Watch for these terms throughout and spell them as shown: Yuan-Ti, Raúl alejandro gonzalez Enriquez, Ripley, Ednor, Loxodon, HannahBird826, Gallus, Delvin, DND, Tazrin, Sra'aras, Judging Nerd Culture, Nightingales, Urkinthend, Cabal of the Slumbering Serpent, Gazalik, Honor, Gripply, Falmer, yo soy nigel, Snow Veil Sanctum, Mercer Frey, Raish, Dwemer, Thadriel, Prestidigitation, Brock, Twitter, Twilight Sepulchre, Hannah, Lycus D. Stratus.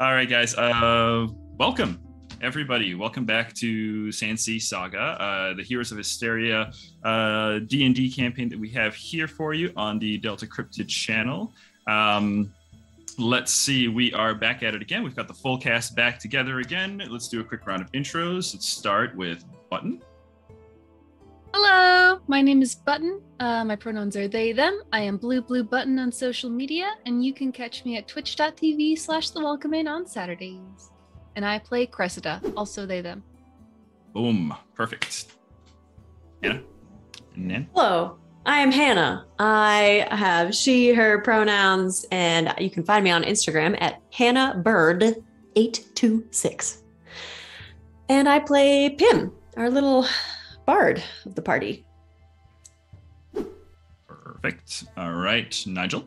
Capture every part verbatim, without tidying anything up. All right, guys. Uh, welcome, everybody. Welcome back to Sandsea Saga, uh, the Heroes of Histaeria uh, D and D campaign that we have here for you on the Delta Cryptid channel. Um, let's see. We are back at it again. We've got the full cast back together again. Let's do a quick round of intros. Let's start with Button. Hello, my name is Button. Uh, my pronouns are they, them. I am Blue Blue Button on social media, and you can catch me at twitch.tv slash the welcome in on Saturdays. And I play Cressida, also they, them. Boom, perfect. Hannah? And then? Hello, I am Hannah. I have she, her pronouns, and you can find me on Instagram at Hannah Bird eight two six. And I play Pim, our little bard of the party. Perfect. All right, Nigel.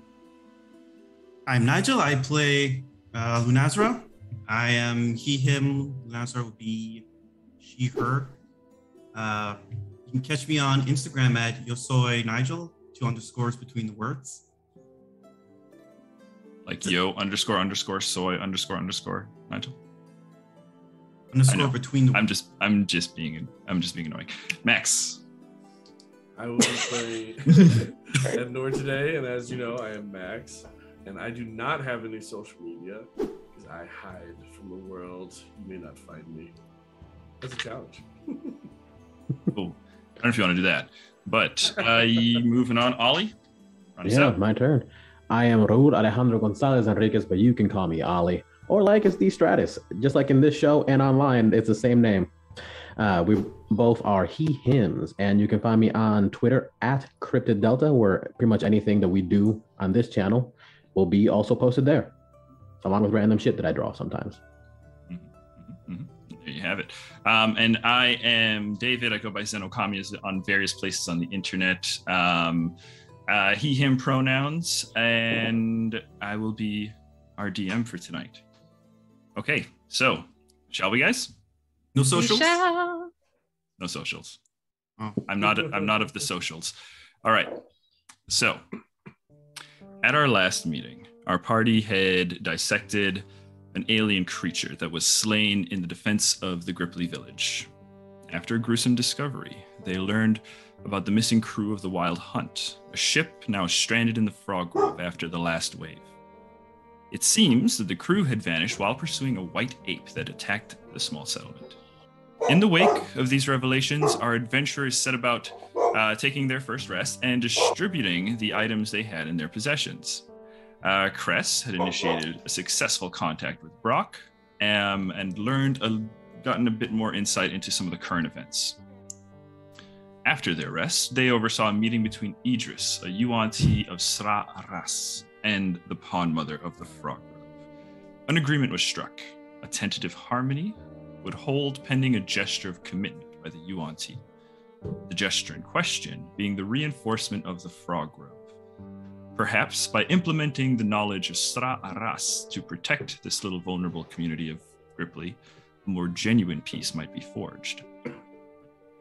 I'm Nigel. I play uh, Lunazra. I am he, him. Lunazra will be she, her. Uh, you can catch me on Instagram at yo soy nigel, two underscores between the words. Like yo underscore underscore soy underscore underscore Nigel. Underscore between the I'm just I'm just being I'm just being annoying. Max. I will play Ednor today, and as you know, I am Max, and I do not have any social media because I hide from the world. You may not find me. That's a challenge. Cool. I don't know if you want to do that, but uh, moving on, Ollie. Yeah, out. My turn. I am Raúl Alejandro Gonzalez Enriquez, but you can call me Ollie. Or Lycus D. Stratus, just like in this show and online, it's the same name. Uh, we both are he, hims, and you can find me on Twitter at Cryptid Delta, where pretty much anything that we do on this channel will be also posted there, along with random shit that I draw sometimes. Mm-hmm, mm-hmm. There you have it. Um, and I am David. I go by Zenokami on various places on the internet. Um, uh, he, him pronouns, and I will be our D M for tonight. Okay, so shall we, guys? No socials. No socials. Oh. I'm not. I'm not of the socials. All right. So, at our last meeting, our party had dissected an alien creature that was slain in the defense of the Gripply village. After a gruesome discovery, they learned about the missing crew of the Wild Hunt, a ship now stranded in the Frog Grove after the last wave. It seems that the crew had vanished while pursuing a white ape that attacked the small settlement. In the wake of these revelations, our adventurers set about uh, taking their first rest and distributing the items they had in their possessions. Uh, Cress had initiated a successful contact with Brock um, and learned a, gotten a bit more insight into some of the current events. After their rest, they oversaw a meeting between Idris, a Yuan-Ti of Sra'aras, and the Pawn Mother of the Frog Grove. An agreement was struck. A tentative harmony would hold pending a gesture of commitment by the Yuan-Ti. The gesture in question being the reinforcement of the Frog Grove. Perhaps by implementing the knowledge of Sra'aras to protect this little vulnerable community of Ripley, a more genuine peace might be forged.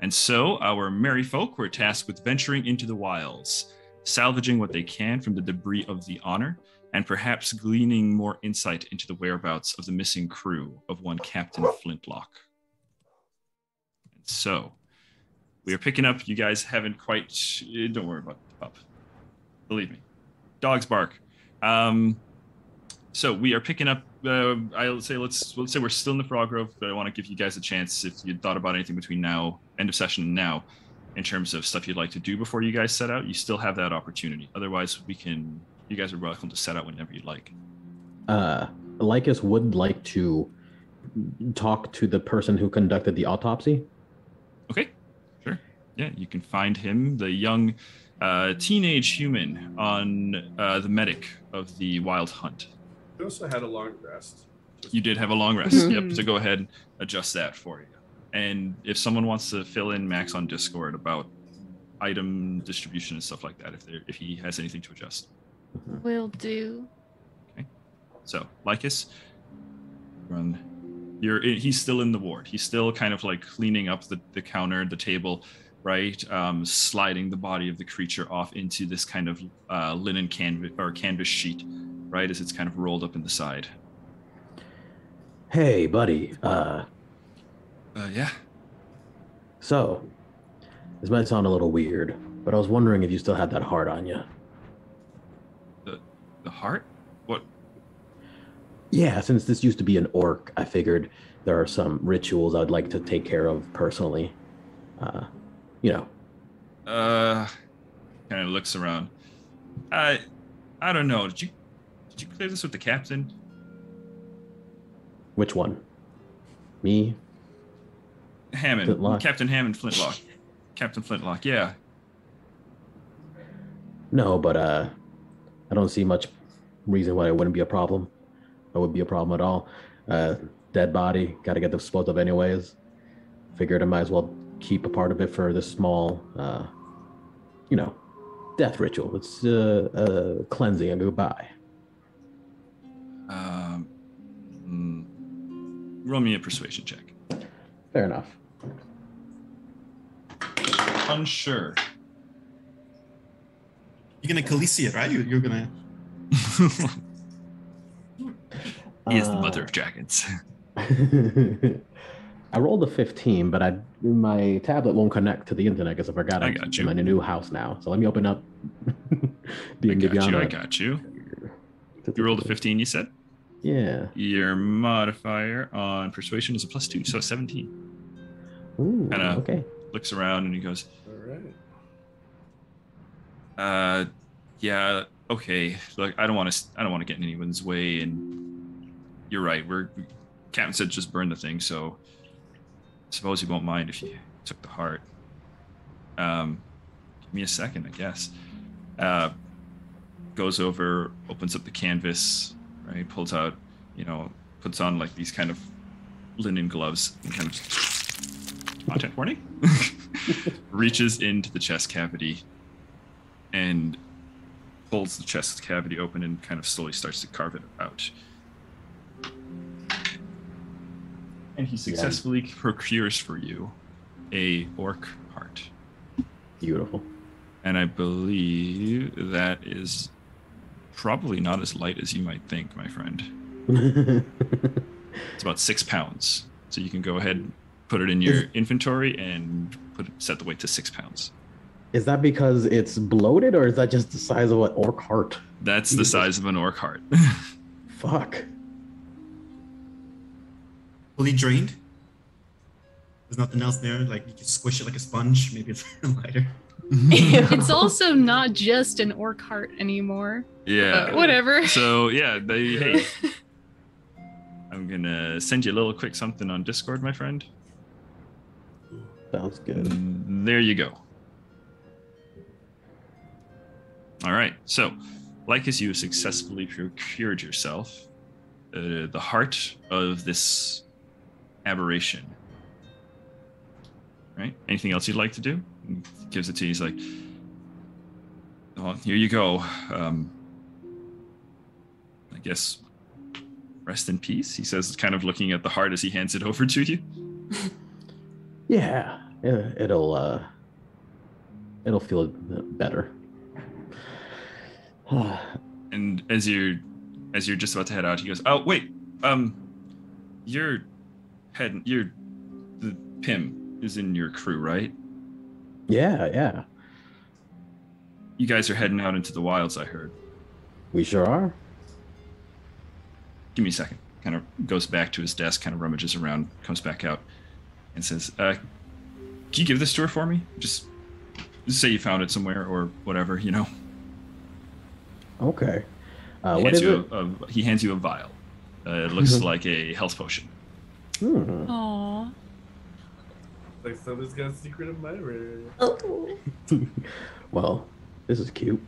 And so our merry folk were tasked with venturing into the wilds, salvaging what they can from the debris of the Honor, and perhaps gleaning more insight into the whereabouts of the missing crew of one Captain Flintlock. And so, we are picking up. You guys haven't quite, don't worry about the pup. Believe me, dogs bark. Um, so we are picking up, uh, I'll say, let's, let's say we're still in the Frog Grove, but I want to give you guys a chance if you thought about anything between now, end of session and now, in terms of stuff you'd like to do before you guys set out. You still have that opportunity. Otherwise, we can, you guys are welcome to set out whenever you'd like. Uh, Lycus would like to talk to the person who conducted the autopsy. Okay, sure. Yeah, you can find him, the young uh, teenage human on uh, the medic of the Wild Hunt. You also had a long rest. You did have a long rest, yep. So go ahead and adjust that for you. And if someone wants to fill in Max on Discord about item distribution and stuff like that, if if he has anything to adjust. Will do. Okay. So, Lycus, run. You're, he's still in the ward. He's still kind of like cleaning up the, the counter, the table, right? Um, sliding the body of the creature off into this kind of uh, linen canvas or canvas sheet, right? As it's kind of rolled up in the side. Hey, buddy. Uh, uh, yeah. So, this might sound a little weird, but I was wondering if you still had that heart on you. The, the heart? What? Yeah, since this used to be an orc, I figured there are some rituals I'd like to take care of personally. Uh, you know. Uh, kind of looks around. I, I don't know. Did you, did you clear this with the captain? Which one? Me? Hammond. Flintlock? Captain Hammond Flintlock. Captain Flintlock, yeah. No, but uh, I don't see much reason why it wouldn't be a problem. It would be a problem at all. Uh, dead body, got to get disposed of anyways. Figured I might as well keep a part of it for this small, uh, you know, death ritual. It's uh, uh, cleansing and goodbye. Um, mm, roll me a persuasion check. Fair enough. Unsure. You're gonna Khaleesi it, right? You, you're gonna. He is the mother of dragons. I rolled a fifteen, but I my tablet won't connect to the internet because I forgot I got I'm you. in a new house now. So let me open up. I got you. I got you. You rolled a fifteen, you said? Yeah. Your modifier on persuasion is a plus two, so seventeen. Ooh, and, uh, okay. Looks around and he goes, all right. Uh, yeah, okay. Look, I don't want to. I don't want to get in anyone's way. And you're right. We're Captain said just burn the thing, so. Suppose he won't mind if you took the heart. Um, give me a second, I guess. Uh, goes over, opens up the canvas, right? Pulls out, you know, puts on like these kind of linen gloves and kind of content warning. Reaches into the chest cavity and pulls the chest cavity open and kind of slowly starts to carve it out. And he successfully yeah. procures for you a orc heart. Beautiful. And I believe that is probably not as light as you might think, my friend. It's about six pounds. So you can go ahead and put it in your is, inventory and put it, set the weight to six pounds. Is that because it's bloated or is that just the size of an orc heart? That's the size of an orc heart. Fuck. Fully drained. There's nothing else there. Like you can squish it like a sponge. Maybe it's lighter. It's also not just an orc heart anymore. Yeah. Whatever. So yeah, they. Hey, I'm gonna send you a little quick something on Discord, my friend. Sounds good. And there you go. All right. So, Lycus, you successfully procured yourself uh, the heart of this aberration. Right? Anything else you'd like to do? He gives it to you. He's like, "Oh, here you go. Um, I guess rest in peace." He says, kind of looking at the heart as he hands it over to you. Yeah, it'll uh, it'll feel better. And as you're as you're just about to head out, he goes, "Oh wait, um, you're." Head, you're the Pim is in your crew, right? Yeah, yeah. You guys are heading out into the wilds, I heard. We sure are. Give me a second. Kind of goes back to his desk, kind of rummages around, comes back out, and says, uh, "Can you give this to her for me? Just say you found it somewhere or whatever, you know." Okay. Uh, what is it? A, a, he hands you a vial. Uh, it looks like a health potion. Hmm. Aww. Like someone's got a secret admirer. Oh. Well, this is cute.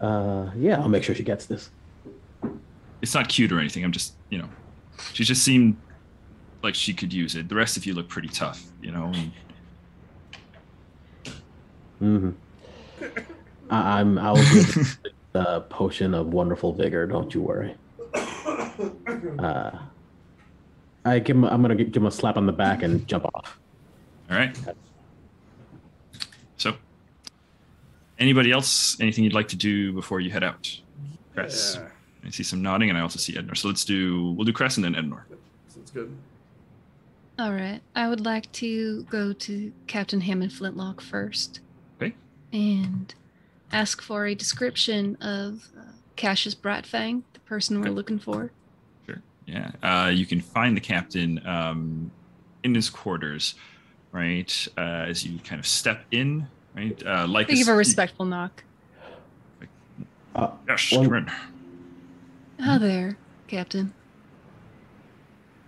Uh, yeah, I'll make sure she gets this. It's not cute or anything. I'm just, you know, she just seemed like she could use it. The rest of you look pretty tough, you know. Mm-hmm. I- I'm. I'll give the potion of wonderful vigor. Don't you worry. Uh. I give him, I'm going to give him a slap on the back and jump off. All right. So, anybody else? Anything you'd like to do before you head out? Cress. Yeah. I see some nodding, and I also see Ednor. So let's do, we'll do Cress and then Ednor. Sounds good. All right. I would like to go to Captain Hammond Flintlock first. Okay. And ask for a description of uh, Cassius Brightfang, the person we're okay. looking for. Sure. Yeah. Uh, you can find the captain um, in his quarters, right? Uh, as you kind of step in, right? Uh, like I give a respectful you, knock. Like, uh, yes, well, come in. Hi there, Captain.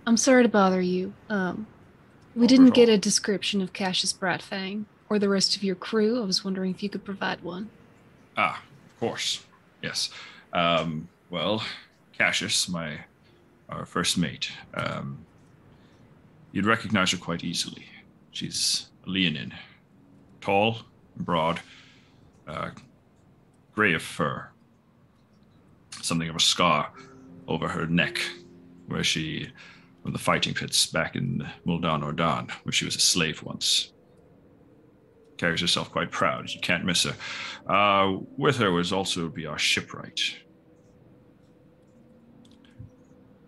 I'm sorry to bother you. Um, we oh, didn't get a description of Cassius Brightfang or the rest of your crew. I was wondering if you could provide one. Ah, of course. Yes. Um, well, Cassius, my our first mate, um, you'd recognize her quite easily. She's a Leonin, tall and broad, uh, gray of fur, something of a scar over her neck where she... from the fighting pits back in Muldan-Ordan, where she was a slave once. Carries herself quite proud. You can't miss her. Uh, with her was also be our shipwright.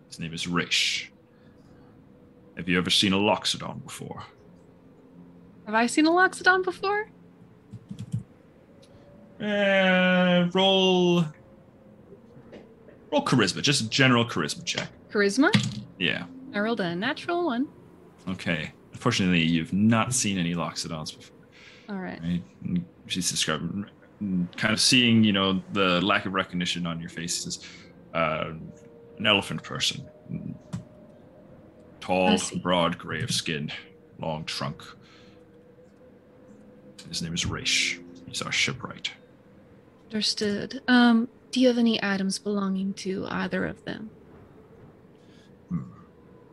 His name is Raish. Have you ever seen a Loxodon before? Have I seen a Loxodon before? Uh, roll... Roll charisma. Just a general charisma check. Charisma? Yeah. I rolled a natural one. Okay. Unfortunately, you've not seen any Loxodons before. All right. right? She's describing, kind of seeing, you know, the lack of recognition on your face. Is uh, an elephant person. Tall, broad, gray of skin, long trunk. His name is Raish. He's our shipwright. Understood. Um, do you have any items belonging to either of them?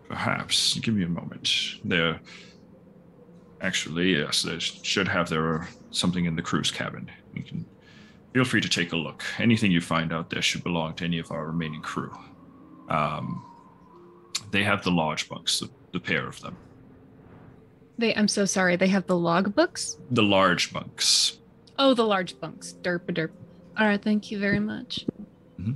Perhaps. Give me a moment. They're actually, yes, they should have their something in the crew's cabin. You can feel free to take a look. Anything you find out there should belong to any of our remaining crew. Um, they have the lodge books, the, the pair of them. They, I'm so sorry. They have the log books? The large bunks. Oh, the large bunks. Derp-a-derp. All right. Thank you very much. Mm-hmm.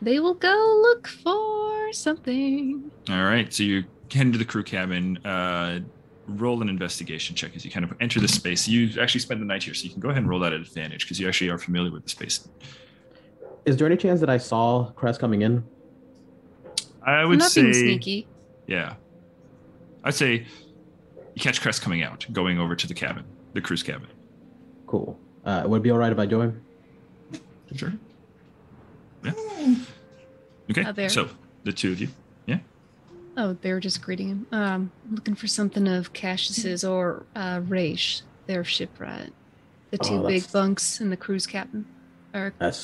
They will go look for something. All right. So you head into the crew cabin, uh, roll an investigation check as you kind of enter the space. You actually spend the night here, so you can go ahead and roll that at advantage because you actually are familiar with the space. Is there any chance that I saw Cress coming in? I would Nothing say... Nothing sneaky. Yeah. I'd say you catch Cress coming out, going over to the cabin, the crew's cabin. Cool. Uh, would it be all right if I join? Sure. Yeah. Okay, so the two of you, yeah. Oh, they were just greeting him. Um, looking for something of Cassius's or uh, Raish, their shipwright. The two oh, big bunks in the cruise cabin, or quarters.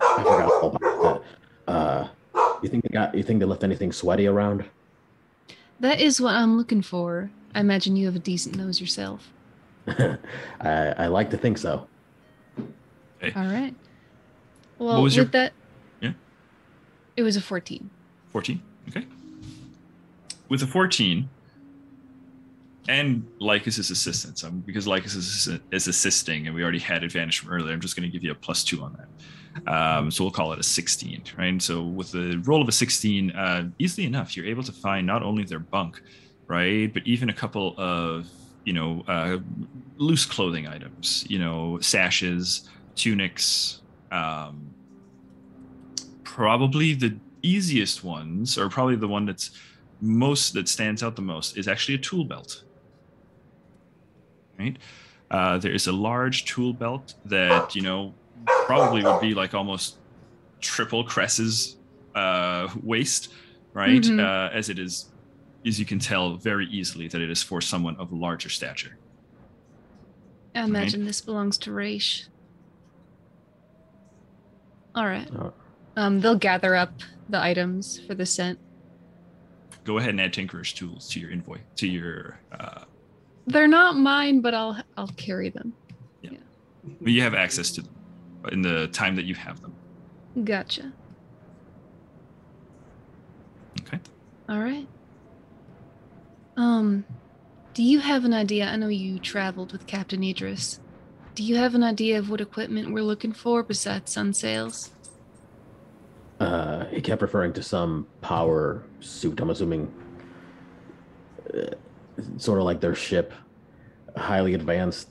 Smart. I forgot all about that. Uh, you think they got? You think they left anything sweaty around? That is what I'm looking for. I imagine you have a decent nose yourself. I, I like to think so. Hey. All right. Well, with your... that, yeah, it was a fourteen. fourteen, okay. With a fourteen, and Lycus's assistance, um, because Lycus is, is assisting, and we already had advantage from earlier, I'm just going to give you a plus two on that. Um, so we'll call it a sixteen, right? And so with the roll of a sixteen, uh, easily enough, you're able to find not only their bunk, right, but even a couple of, you know, uh, loose clothing items, you know, sashes, tunics. Um, probably the easiest ones, or probably the one that's most that stands out the most, is actually a tool belt. Right? Uh, there is a large tool belt that, you know, probably would be like almost triple Cress's uh, waist, right? Mm-hmm. Uh, as it is, as you can tell very easily that it is for someone of larger stature. I imagine right? this belongs to Raish. All right. Um, they'll gather up the items for the scent. Go ahead and add Tinkerer's tools to your invoice. To your. Uh... They're not mine, but I'll I'll carry them. Yeah. yeah. Well, you have access to them in the time that you have them. Gotcha. Okay. All right. Um, do you have an idea? I know you traveled with Captain Idris. Do you have an idea of what equipment we're looking for besides sunsails? Uh, it kept referring to some power suit, I'm assuming, uh, sort of like their ship, a highly advanced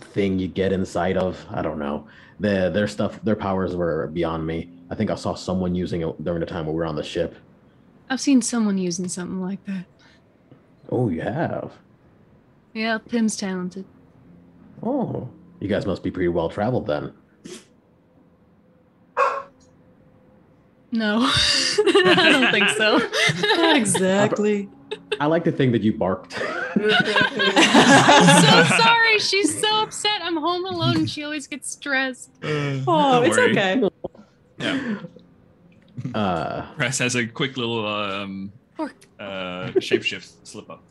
thing you get inside of. I don't know. The, their stuff, their powers were beyond me. I think I saw someone using it during the time we were on the ship. I've seen someone using something like that. Oh, you have? Yeah, Pim's talented. Oh, you guys must be pretty well traveled then. No, I don't think so. Exactly. I like to think that you barked. I'm so sorry. She's so upset. I'm home alone and she always gets stressed. Uh, oh, it's worry. Okay. Yeah. Uh, Press has a quick little um, uh, shapeshift slip up.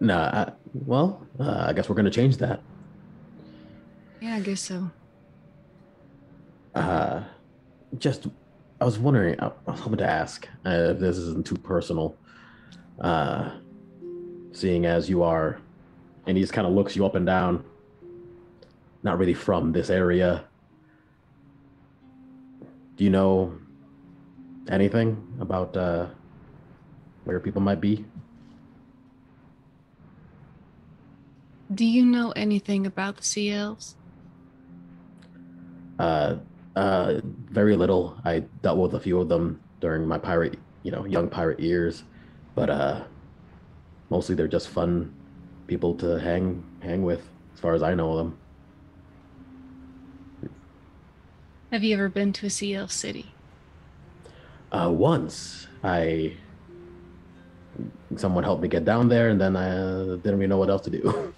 Nah, I, well, uh, I guess we're going to change that. Yeah, I guess so. Uh, just, I was wondering, I was hoping to ask, uh, if this isn't too personal, uh, seeing as you are, and he just kind of looks you up and down, not really from this area. Do you know anything about, uh, where people might be? Do you know anything about the sea elves? Uh, Uh, very little. I dealt with a few of them during my pirate, you know, young pirate years, but uh, mostly they're just fun people to hang hang with, as far as I know them. Have you ever been to a sea elf city? Uh, once. I someone helped me get down there, and then I uh, didn't really know what else to do.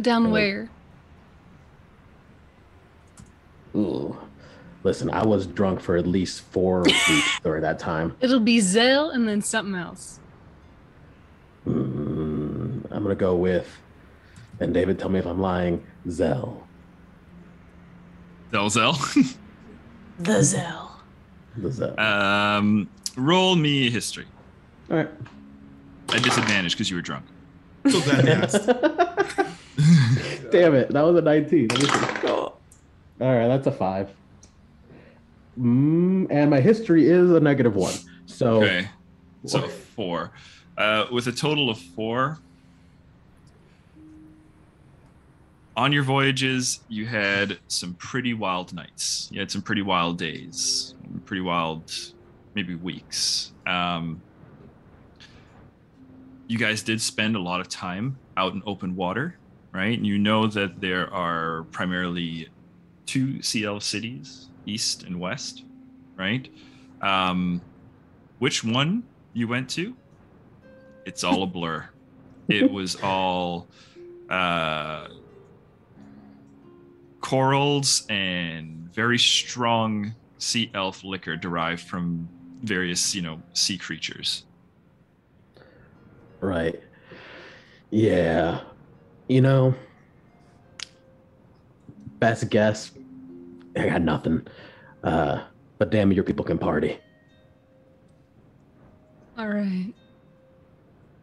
Down and where? Like, ooh. Listen, I was drunk for at least four weeks during that time. It'll be Zell and then something else. Mm, I'm going to go with, and David, tell me if I'm lying, Zell. Zell, Zell? The Zell. The Zell. Um, roll me a history. All right. At disadvantage because you were drunk. So damn it. That was a nineteen. All right, that's a five. Mm, and my history is a negative one. So, okay. So four. Uh, with a total of four, on your voyages, you had some pretty wild nights. You had some pretty wild days, pretty wild maybe weeks. Um, you guys did spend a lot of time out in open water, right? And you know that there are primarily two sea elf cities, east and west, right? Um, which one you went to? It's all a blur. It was all uh, corals and very strong sea elf liquor derived from various, you know, sea creatures. Right. Yeah. You know, best guess, I got nothing. Uh, but damn, your people can party. All right.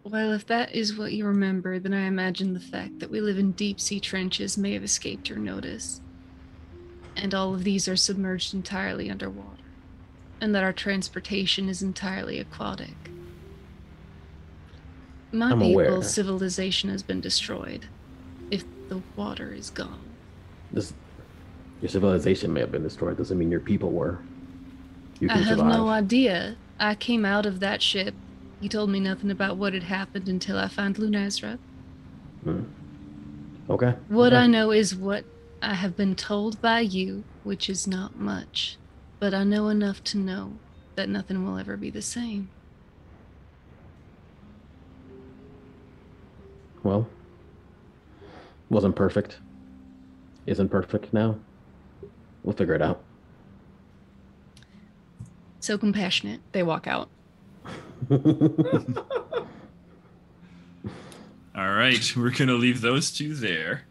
Well, if that is what you remember, then I imagine the fact that we live in deep sea trenches may have escaped your notice. And all of these are submerged entirely underwater. And that our transportation is entirely aquatic. My I'm people's aware. Civilization has been destroyed if the water is gone. This... Your civilization may have been destroyed. Doesn't mean your people were. You can I have survive. No idea. I came out of that ship. He told me nothing about what had happened until I found Lunazra. Hmm. Okay. What okay. I know is what I have been told by you, which is not much. But I know enough to know that nothing will ever be the same. Well, wasn't perfect. Isn't perfect now. We'll figure it out. So compassionate. They walk out. All right. We're going to leave those two there.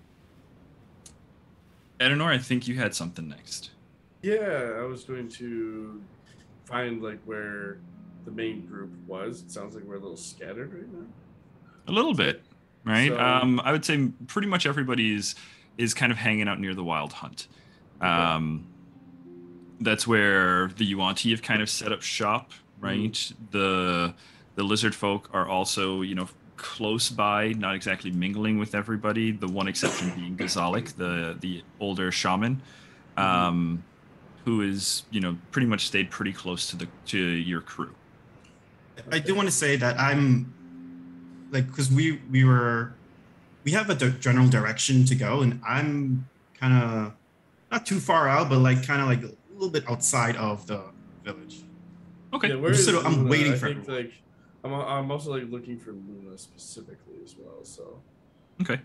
Ednor, I think you had something next. Yeah, I was going to find like where the main group was. It sounds like we're a little scattered right now. A little bit, right? So, um, I would say pretty much everybody's is kind of hanging out near the Wild Hunt. Um, that's where the Yuan-Ti have kind of set up shop, right? Mm-hmm. The the lizard folk are also, you know, close by, not exactly mingling with everybody. The one exception being Gazalik, the the older shaman, um, who is, you know, pretty much stayed pretty close to the to your crew. I do want to say that I'm like, because we we were we have a di- general direction to go, and I'm kind of not too far out, but like kind of like a little bit outside of the village. Okay, yeah, where is sort of, I'm Luna? waiting I for. Think, like, I'm I'm also like looking for Luna specifically as well. So okay,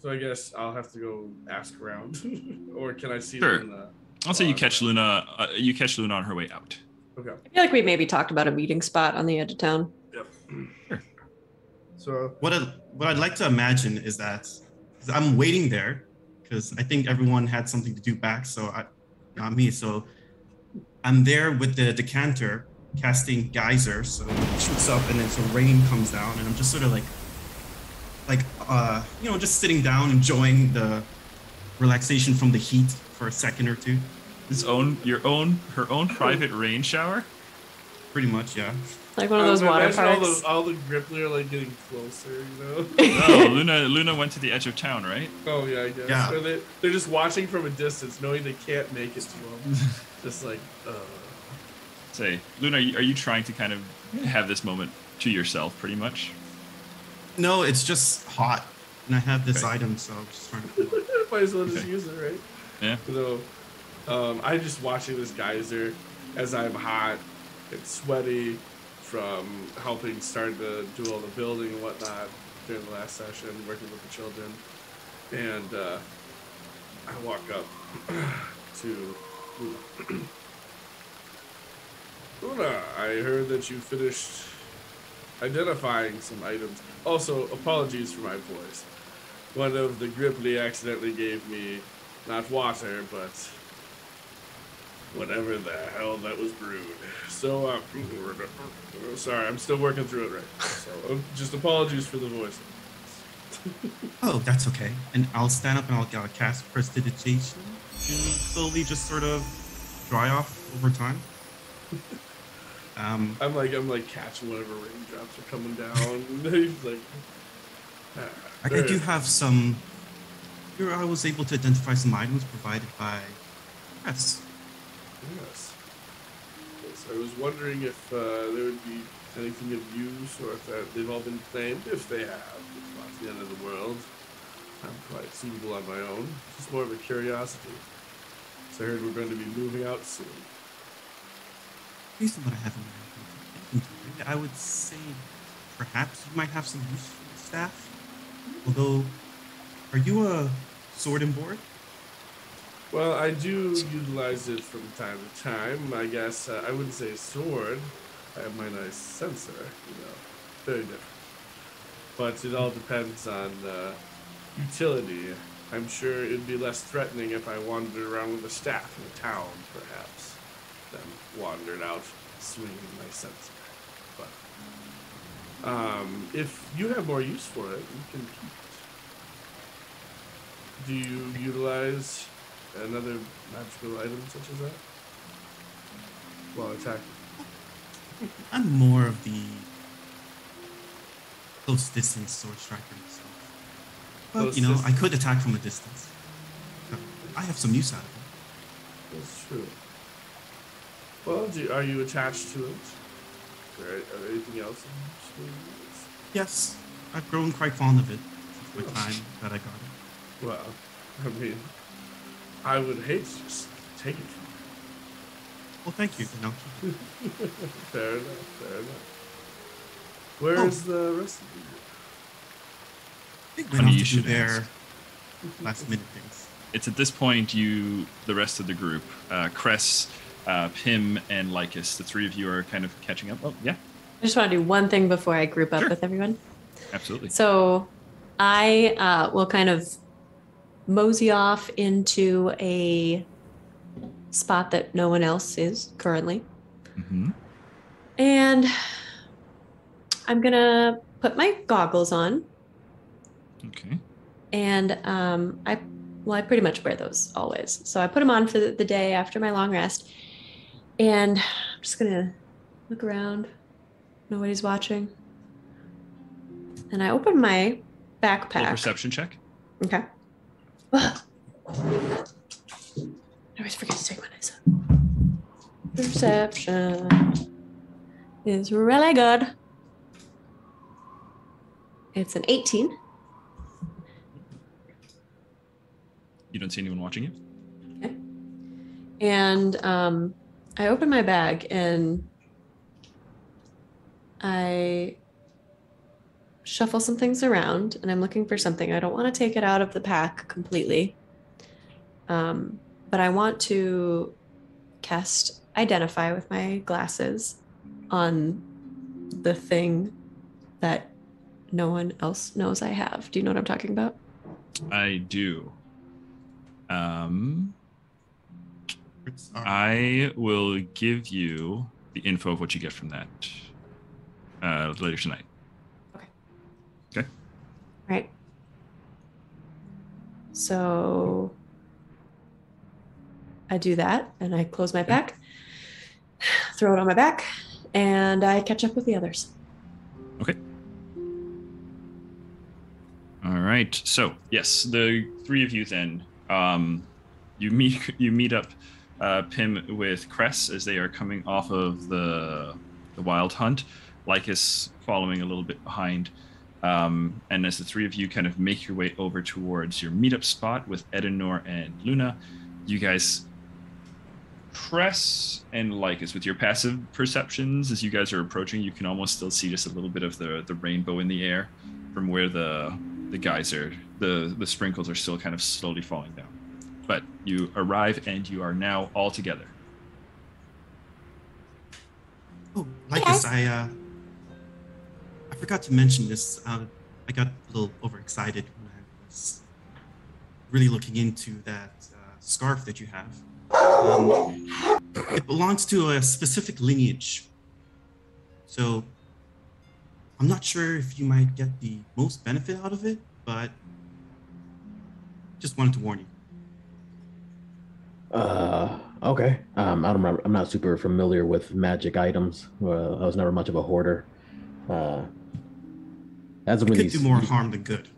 so I guess I'll have to go ask around, or can I see sure. Luna? I'll say you catch Luna. Uh, you catch Luna on her way out. Okay. I feel like we maybe talked about a meeting spot on the edge of town. Yep. Sure. So what I, what I'd like to imagine is that I'm waiting there because I think everyone had something to do back. So I, not me. So I'm there with the decanter casting geyser. So it shoots up and then so rain comes down and I'm just sort of like, like uh, you know, just sitting down enjoying the relaxation from the heat for a second or two. His own, your own, her own private rain shower? Pretty much, yeah. Like one of those um, water parks. All the, all the Gripply are like getting closer, you know? Oh, Luna Luna went to the edge of town, right? Oh, yeah, I guess. Yeah. So they, they're just watching from a distance, knowing they can't make it to them. Just like, uh... Say, Luna, are you, are you trying to kind of have this moment to yourself, pretty much? No, it's just hot. And I have this okay. item, so I'm just trying to... Might as well just okay. use it, right? Yeah. So... Um, I'm just watching this geyser as I'm hot and sweaty from helping start to do all the building and whatnot during the last session, working with the children. And uh, I walk up to Luna. Luna, I heard that you finished identifying some items. Also, apologies for my voice. One of the Gripply accidentally gave me not water, but... whatever the hell that was brewed. So, uh, sorry, I'm still working through it right now. So, um, just apologies for the voice. Oh, that's okay. And I'll stand up and I'll, I'll cast Prestidigitation to slowly just sort of dry off over time. Um, I'm like, I'm like catching whatever raindrops are coming down. Like, ah, I do have some. Here, I was able to identify some items provided by Press. Yes. Yes. I was wondering if uh, there would be anything of use, or if that, they've all been claimed. If they have, it's not the end of the world. I'm quite suitable on my own. It's just more of a curiosity. So I heard we're going to be moving out soon. Based on what I have in mind, I would say perhaps you might have some use for the staff. Although, are you a sword and board? Well, I do utilize it from time to time. I guess uh, I wouldn't say sword. I have my nice sensor, you know, very different. But it all depends on uh, utility. I'm sure it'd be less threatening if I wandered around with a staff in a town, perhaps, than wandered out swinging my sensor. But um, if you have more use for it, you can keep it. Do you utilize another magical item such as that? Well, attack. I'm more of the close distance sword striker myself. Well, close you know, distance. I could attack from a distance. I have some use out of it. That's true. Well, do, are you attached to it? Or are, are there anything else? Yes, I've grown quite fond of it with oh. time that I got it. Well, I mean, I would hate to just take it from you. Well, thank you. No. Fair enough, fair enough. Where oh. is the rest of you? I think we Honey, you should there. Last minute things. It's at this point you, the rest of the group, uh, Cress, uh, Pim, and Lycus, the three of you are kind of catching up. Oh, yeah. I just want to do one thing before I group up sure. with everyone. Absolutely. So I uh, will kind of mosey off into a spot that no one else is currently. Mm-hmm. And I'm going to put my goggles on. Okay. And um, I, well, I pretty much wear those always. So I put them on for the day after my long rest. And I'm just gonna look around. Nobody's watching. And I open my backpack. Little perception check. Okay. Ugh. I always forget to take my eyes up. Perception is really good. It's an eighteen. You don't see anyone watching you? Okay. And um, I open my bag and I shuffle some things around, and I'm looking for something. I don't want to take it out of the pack completely, um, but I want to cast Identify with my glasses on the thing that no one else knows I have. Do you know what I'm talking about? I do. Um, I will give you the info of what you get from that uh, later tonight. Okay. Okay. All right. So I do that, and I close my pack, throw it on my back, and I catch up with the others. Okay. All right. So yes, the three of you then. Um, you meet you meet up uh, Pim with Cress as they are coming off of the the wild hunt. Lycus following a little bit behind, um, and as the three of you kind of make your way over towards your meetup spot with Ednor and Luna, you guys, Cress and Lycus, with your passive perceptions, as you guys are approaching, you can almost still see just a little bit of the the rainbow in the air from where the the geyser, the the sprinkles are still kind of slowly falling down. But you arrive and you are now all together. Oh, Lycus, yes. I uh, I forgot to mention this. Uh, I got a little overexcited when I was really looking into that uh, scarf that you have. Um, it belongs to a specific lineage, so I'm not sure if you might get the most benefit out of it, but just wanted to warn you. Uh, okay. Um, I don't remember. I'm not super familiar with magic items. Uh, I was never much of a hoarder. Uh, as it could these, do more harm than good.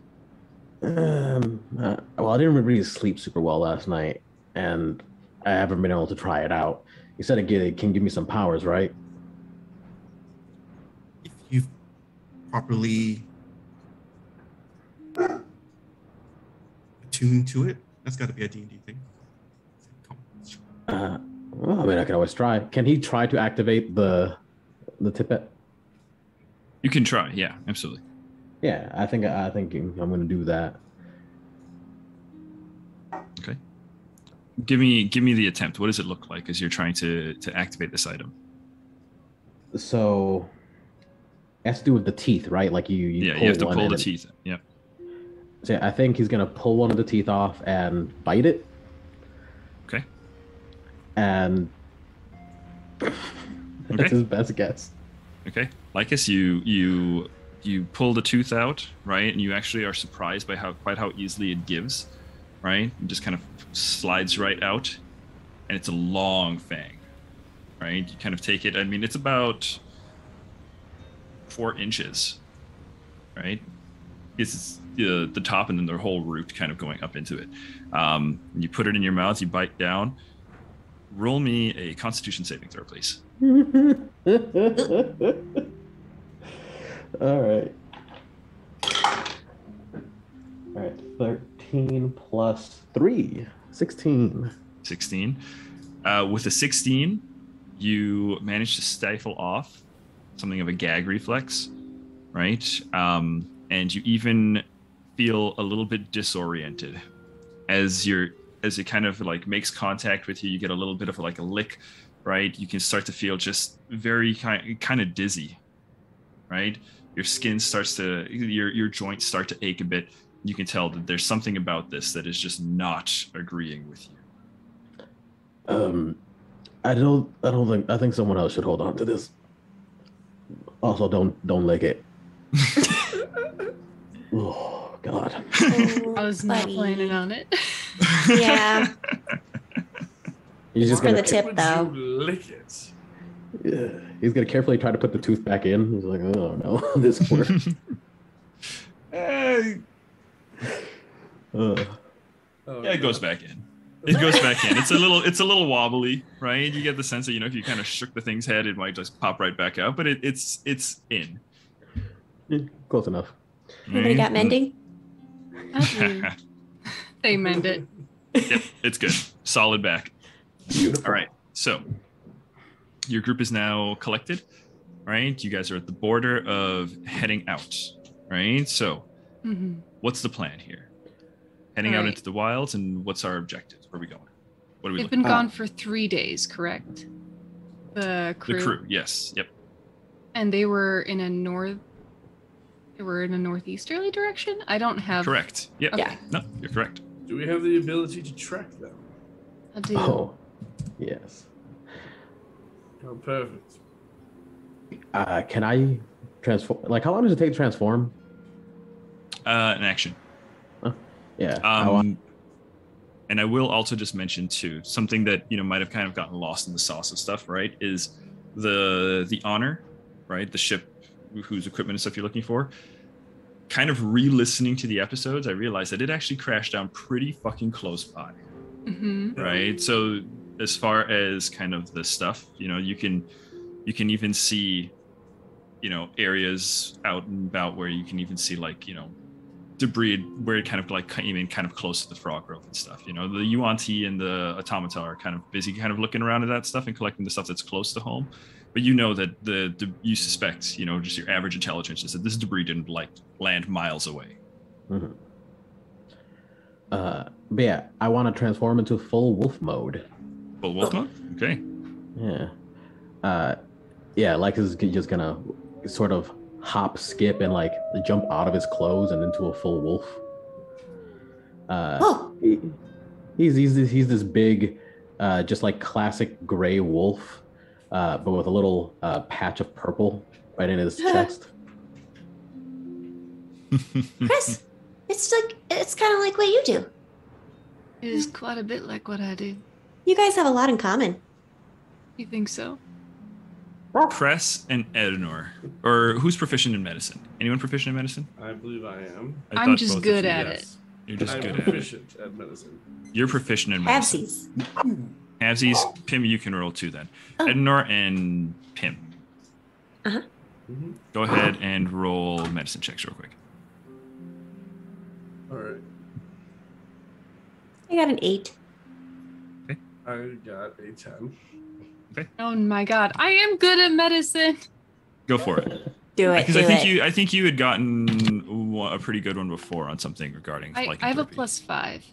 Um. Uh, well, I didn't really sleep super well last night, and I haven't been able to try it out. You said it can give me some powers, right? If you've properly attuned to it, that's got to be a D and D thing. Uh, well, I mean, I can always try. Can he try to activate the the tippet? You can try. Yeah, absolutely. Yeah, I think I think I'm going to do that. Okay. Give me, give me the attempt. What does it look like as you're trying to, to activate this item? So, it has to do with the teeth, right? Like you, you yeah, pull you have to pull the teeth. Yeah. So I think he's gonna pull one of the teeth off and bite it. Okay. And that's okay. His best guess. Okay, Lycus, you you you pull the tooth out, right? And you actually are surprised by how quite how easily it gives. Right? It just kind of slides right out, and it's a long fang, right? You kind of take it, I mean, it's about four inches, right? It's the, the top and then the whole root kind of going up into it. Um, you put it in your mouth, you bite down. Roll me a Constitution saving throw, please. All right. All right, thirteen. Plus three, sixteen. sixteen. Uh, with a sixteen, you manage to stifle off something of a gag reflex, right? Um, and you even feel a little bit disoriented as you're as it kind of like makes contact with you. You get a little bit of like a lick, right? You can start to feel just very kind kind of dizzy, right? Your skin starts to your your joints start to ache a bit. You can tell that there's something about this that is just not agreeing with you. Um, I don't, I don't think, I think someone else should hold on to this. Also, don't, don't lick it. Oh God! Oh, I was not planning on it. Yeah. He's just gonna, for the tip, though. Lick it? Yeah. He's gonna carefully try to put the tooth back in. He's like, oh no, this works. Hey. Uh. Oh, yeah, it goes back in. It goes back in. It's a little, it's a little wobbly, right? You get the sense that, you know, if you kind of shook the thing's head, it might just pop right back out. But it, it's, it's in. Close enough. Anybody got mending? They mend it. Yep, it's good. Solid back. Beautiful. All right. So your group is now collected, right? You guys are at the border of heading out, right? So mm-hmm. what's the plan here? Heading right. out into the wilds, and what's our objective? Where are we going? What are we They've looking been at? gone for three days, correct? The crew. The crew, yes. Yep. And they were in a north. They were in a northeasterly direction. I don't have. Correct. Yeah. Okay. Yeah. No, you're correct. Do we have the ability to track them? I do. Oh, yes. Oh, perfect. Uh, can I transform? Like, how long does it take to transform? Uh, an action. Yeah. Um, and I will also just mention too, something that, you know, might have kind of gotten lost in the sauce of stuff, right? Is the the Honor, right? The ship whose equipment and stuff you're looking for. Kind of re-listening to the episodes, I realized that it actually crashed down pretty fucking close by. Mm-hmm. Right. So as far as kind of the stuff, you know, you can you can even see, you know, areas out and about where you can even see, like, you know, debris where it kind of like came in kind of close to the frog grove and stuff. You know, the Yuan-Ti and the automata are kind of busy kind of looking around at that stuff and collecting the stuff that's close to home. But you know that the, the you suspect, you know, just your average intelligence is that this debris didn't like land miles away. Mm-hmm. Uh, but yeah, I want to transform into full wolf mode. Full wolf mode? Okay. Yeah. Uh, yeah, like is just gonna sort of hop, skip, and like jump out of his clothes and into a full wolf. Uh, oh. he, he's he's this, he's this big, uh, just like classic gray wolf, uh, but with a little uh, patch of purple right in his chest. Chris, it's like it's kind of like what you do. It is quite a bit like what I do. You guys have a lot in common. You think so? Cress and Ednor, or who's proficient in medicine? Anyone proficient in medicine? I believe I am. I I'm just good at yes. it. You're just I'm good proficient at, at medicine. You're proficient in medicine. Havsies. Havsies. Oh. Pim, you can roll too then. Oh. Ednor and Pim. Uh huh. Go ahead uh-huh. and roll medicine checks real quick. All right. I got an eight. Okay. I got a ten. Okay. Oh my God! I am good at medicine. Go for it. Do it. Because I think it. you, I think you had gotten a pretty good one before on something regarding. I, I have a plus five.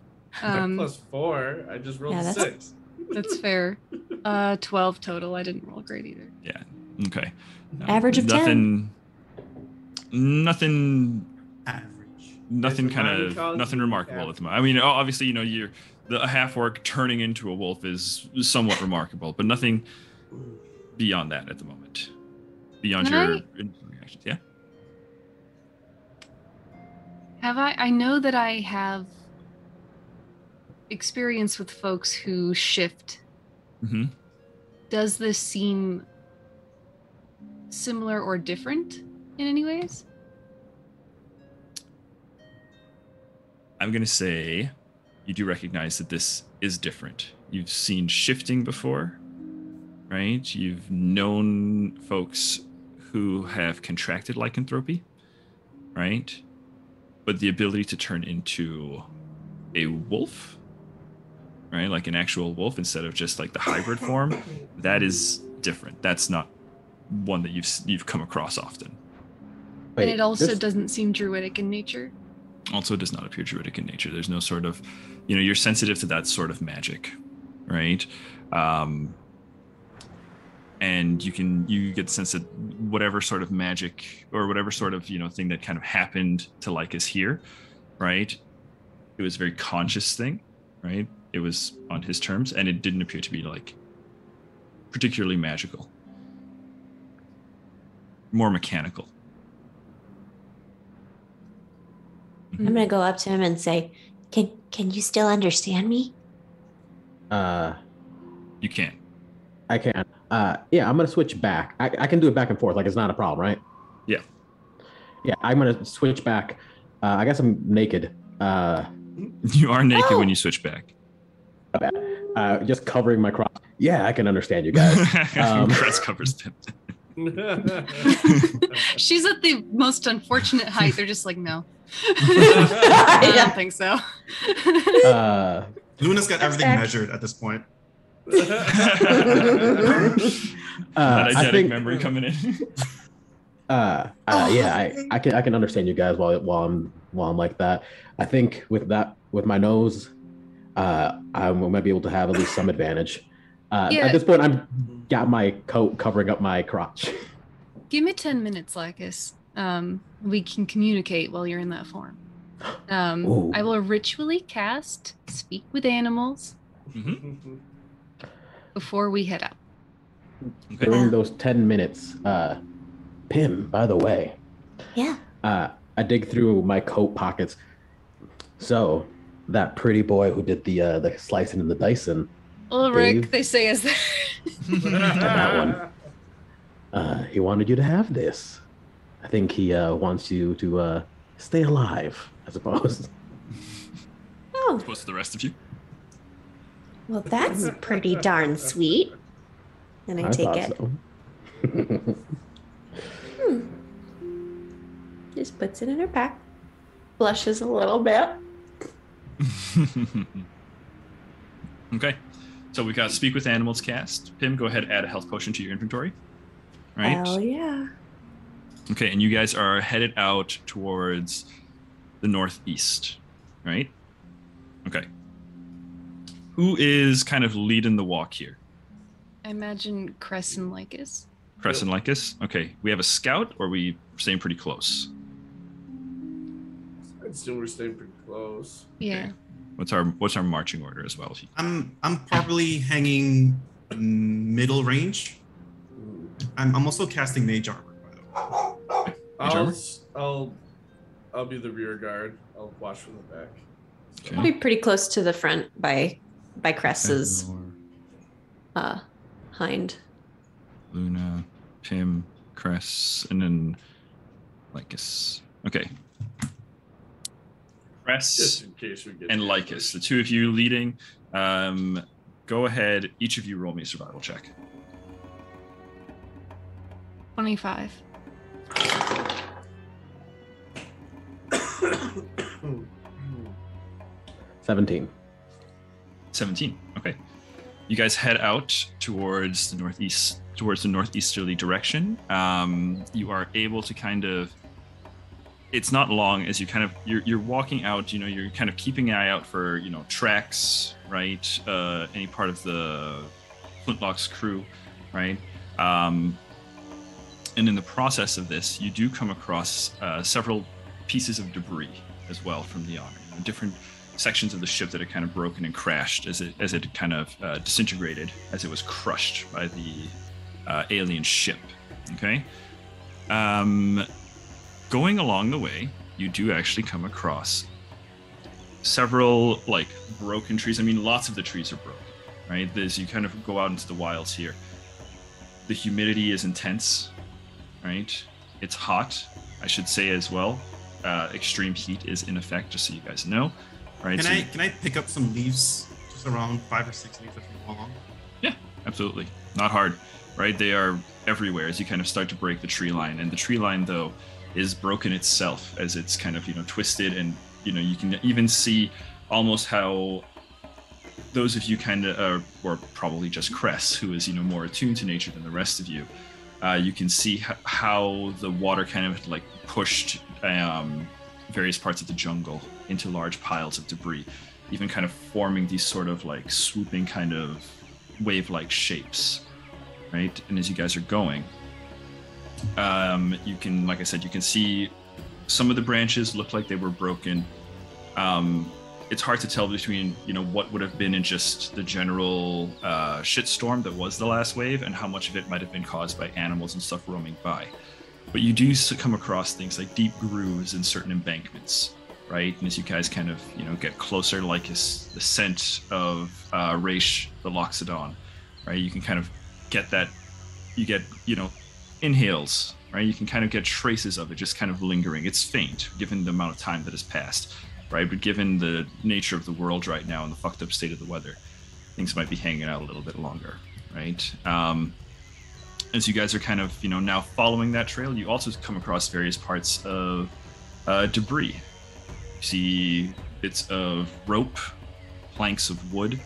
Um, plus four. I just rolled yeah, that's, six. That's fair. Uh, twelve total. I didn't roll great either. Yeah. Okay. No, Average of nothing, ten. Nothing. Average. Nothing There's kind of nothing remarkable average. At the moment. I mean, obviously, you know, you're. The half-orc turning into a wolf is somewhat remarkable, but nothing beyond that at the moment. Beyond Can your I, reactions, yeah? Have I? I know that I have experience with folks who shift. Mm-hmm. Does this seem similar or different in any ways? I'm going to say... You do recognize that this is different. You've seen shifting before, right? You've known folks who have contracted lycanthropy, right? But the ability to turn into a wolf, right? Like an actual wolf instead of just like the hybrid form, that is different. That's not one that you've you've come across often. Wait, and it also this- doesn't seem druidic in nature. Also does not appear druidic in nature. There's no sort of, you know, you're sensitive to that sort of magic, right? Um, and you can, you get the sense that whatever sort of magic or whatever sort of, you know, thing that kind of happened to Lycus here, right? It was a very conscious thing, right? It was on his terms and it didn't appear to be like particularly magical, more mechanical. I'm going to go up to him and say, can can you still understand me? Uh, You can. I can. Uh, yeah, I'm going to switch back. I, I can do it back and forth. Like, it's not a problem, right? Yeah. Yeah, I'm going to switch back. Uh, I guess I'm naked. Uh, you are naked oh. when you switch back. Uh, just covering my crop. Yeah, I can understand you guys. Um, Press covers them. She's at the most unfortunate height. They're just like, no. I don't think so. uh, Luna's got everything back. measured at this point. uh, I think, memory coming in. uh, uh, yeah, I, I can I can understand you guys while while I'm while I'm like that. I think with that with my nose, uh, I might be able to have at least some advantage. Uh, yeah. At this point, I'm got my coat covering up my crotch. Give me ten minutes, Lycus. Um, we can communicate while you're in that form. Um, I will ritually cast Speak with Animals. Mm-hmm. Before we head out. Okay. During those ten minutes, uh, Pim, by the way. Yeah. Uh, I dig through my coat pockets. So, that pretty boy who did the uh, the slicing and the dicing. Ulrich, Dave, they say is there. that one. Uh, he wanted you to have this. I think he uh, wants you to uh, stay alive, I suppose. Oh. As opposed to the rest of you. Well, that's pretty darn sweet. And I, I take it. So. hmm. Just puts it in her pack. Blushes a little bit. Okay. So we got Speak with Animals cast. Pim, go ahead and add a health potion to your inventory. Right? Hell yeah. Okay, and you guys are headed out towards the northeast, right? Okay. Who is kind of leading the walk here? I imagine Cress and Lycus. Cress and Lycus? Okay. We have a scout, or are we staying pretty close? I'd still we're staying pretty close. Yeah. Okay. What's our what's our marching order as well? I'm I'm probably hanging middle range. I'm I'm also casting mage armor, by the way. Mage armor? I'll I'll be the rear guard. I'll watch from the back. Okay. I'll be pretty close to the front by by Cress's uh, hind. Luna, Pim, Cress, and then Lycus. Okay. Cress Just in case we get and Lycus, the two of you leading. Um, go ahead, each of you roll me a survival check. twenty-five. seventeen. seventeen. Okay. You guys head out towards the northeast, towards the northeasterly direction. Um, you are able to kind of, it's not long as you kind of, you're, you're walking out, you know, you're kind of keeping an eye out for, you know, tracks, right? Uh, any part of the Flintlock's crew, right? Um, and in the process of this, you do come across uh, several pieces of debris as well from the Honor, you know, different sections of the ship that are kind of broken and crashed as it as it kind of uh, disintegrated as it was crushed by the uh, alien ship. Okay, um, going along the way, you do actually come across several like broken trees. I mean, lots of the trees are broken. Right, as you kind of go out into the wilds here, the humidity is intense. Right, it's hot. I should say as well, uh, extreme heat is in effect. Just so you guys know. Right, can so I can I pick up some leaves, just around five or six leaves if you want? Yeah, absolutely. Not hard, right? They are everywhere as you kind of start to break the tree line, and the tree line though is broken itself as it's kind of you know twisted, and you know you can even see almost how those of you kind of, uh, or probably just Cress, who is you know more attuned to nature than the rest of you, uh, you can see h- how the water kind of like pushed. Um, various parts of the jungle into large piles of debris, even kind of forming these sort of like swooping kind of wave-like shapes, right? And as you guys are going, um, you can, like I said, you can see some of the branches look like they were broken. Um, it's hard to tell between, you know, what would have been in just the general uh, shitstorm that was the last wave and how much of it might have been caused by animals and stuff roaming by. But you do come across things like deep grooves in certain embankments, right? And as you guys kind of, you know, get closer, like the scent of uh, Raish, the Loxodon, right? You can kind of get that, you get, you know, inhales, right? You can kind of get traces of it just kind of lingering. It's faint, given the amount of time that has passed, right? But given the nature of the world right now and the fucked up state of the weather, things might be hanging out a little bit longer, right? Um, as you guys are kind of, you know, now following that trail, you also come across various parts of uh, debris. You see bits of rope, planks of wood,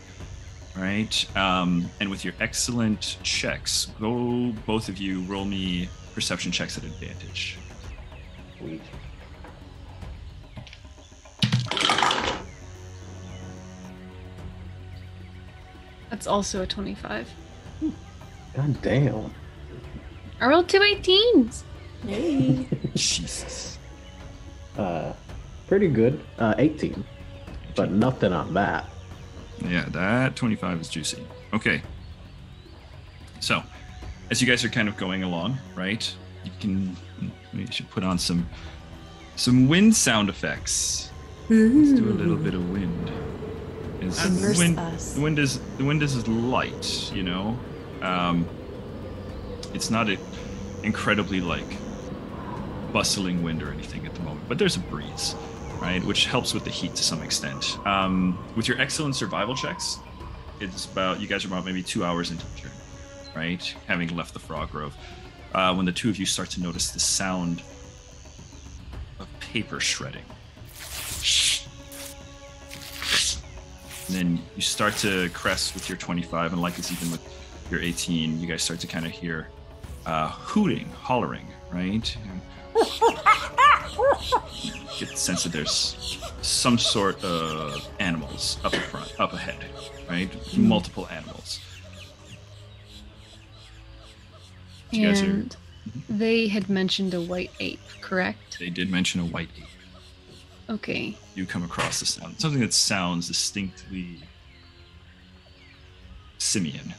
right? Um, and with your excellent checks, go, both of you, roll me perception checks at advantage. Sweet. That's also a twenty-five. God damn. I rolled two eighteens. Yay. Jesus. Uh, pretty good. Uh, eighteen. But nothing on that. Yeah, that twenty-five is juicy. Okay. So, as you guys are kind of going along, right? You can, we should put on some, some wind sound effects. Ooh. Let's do a little bit of wind. The wind, the wind is the wind is light, you know. Um, it's not an incredibly like bustling wind or anything at the moment, but there's a breeze, right, which helps with the heat to some extent. Um, with your excellent survival checks, it's about, you guys are about maybe two hours into the journey, right, having left the Frog Grove, uh, when the two of you start to notice the sound of paper shredding. And then you start to crest with your twenty-five, and like it's even with your eighteen, you guys start to kind of hear uh, hooting, hollering, right? You get the sense that there's some sort of animals up front, up ahead, right? Multiple animals. And you guys are, mm-hmm. They had mentioned a white ape, correct? They did mention a white ape. Okay. You come across the sound. Something that sounds distinctly simian.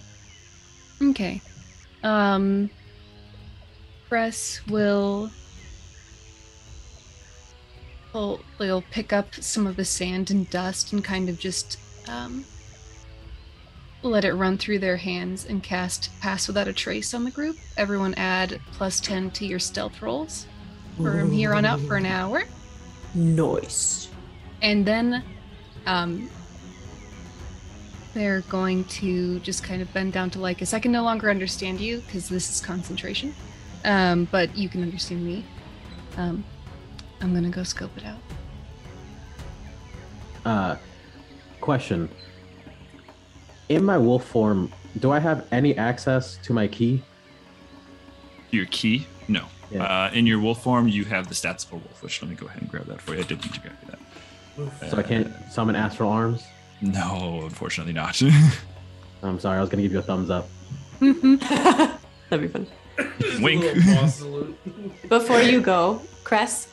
Okay. Um, Cress will, will, will pick up some of the sand and dust and kind of just um, let it run through their hands and cast Pass Without a Trace on the group. Everyone add plus ten to your stealth rolls from here on out for an hour. Nice. And then um, they're going to just kind of bend down to Lycus. I can no longer understand you because this is concentration, um, but you can understand me. Um, I'm going to go scope it out. Uh, question. In my wolf form, do I have any access to my key? Your key? No. Yeah. Uh, in your wolf form, you have the stats of a wolf, which let me go ahead and grab that for you. I did need to grab that. So uh, I can't summon astral arms? No, unfortunately not. I'm sorry, I was going to give you a thumbs up. That'd be fun. Wink. Before you go, Cress,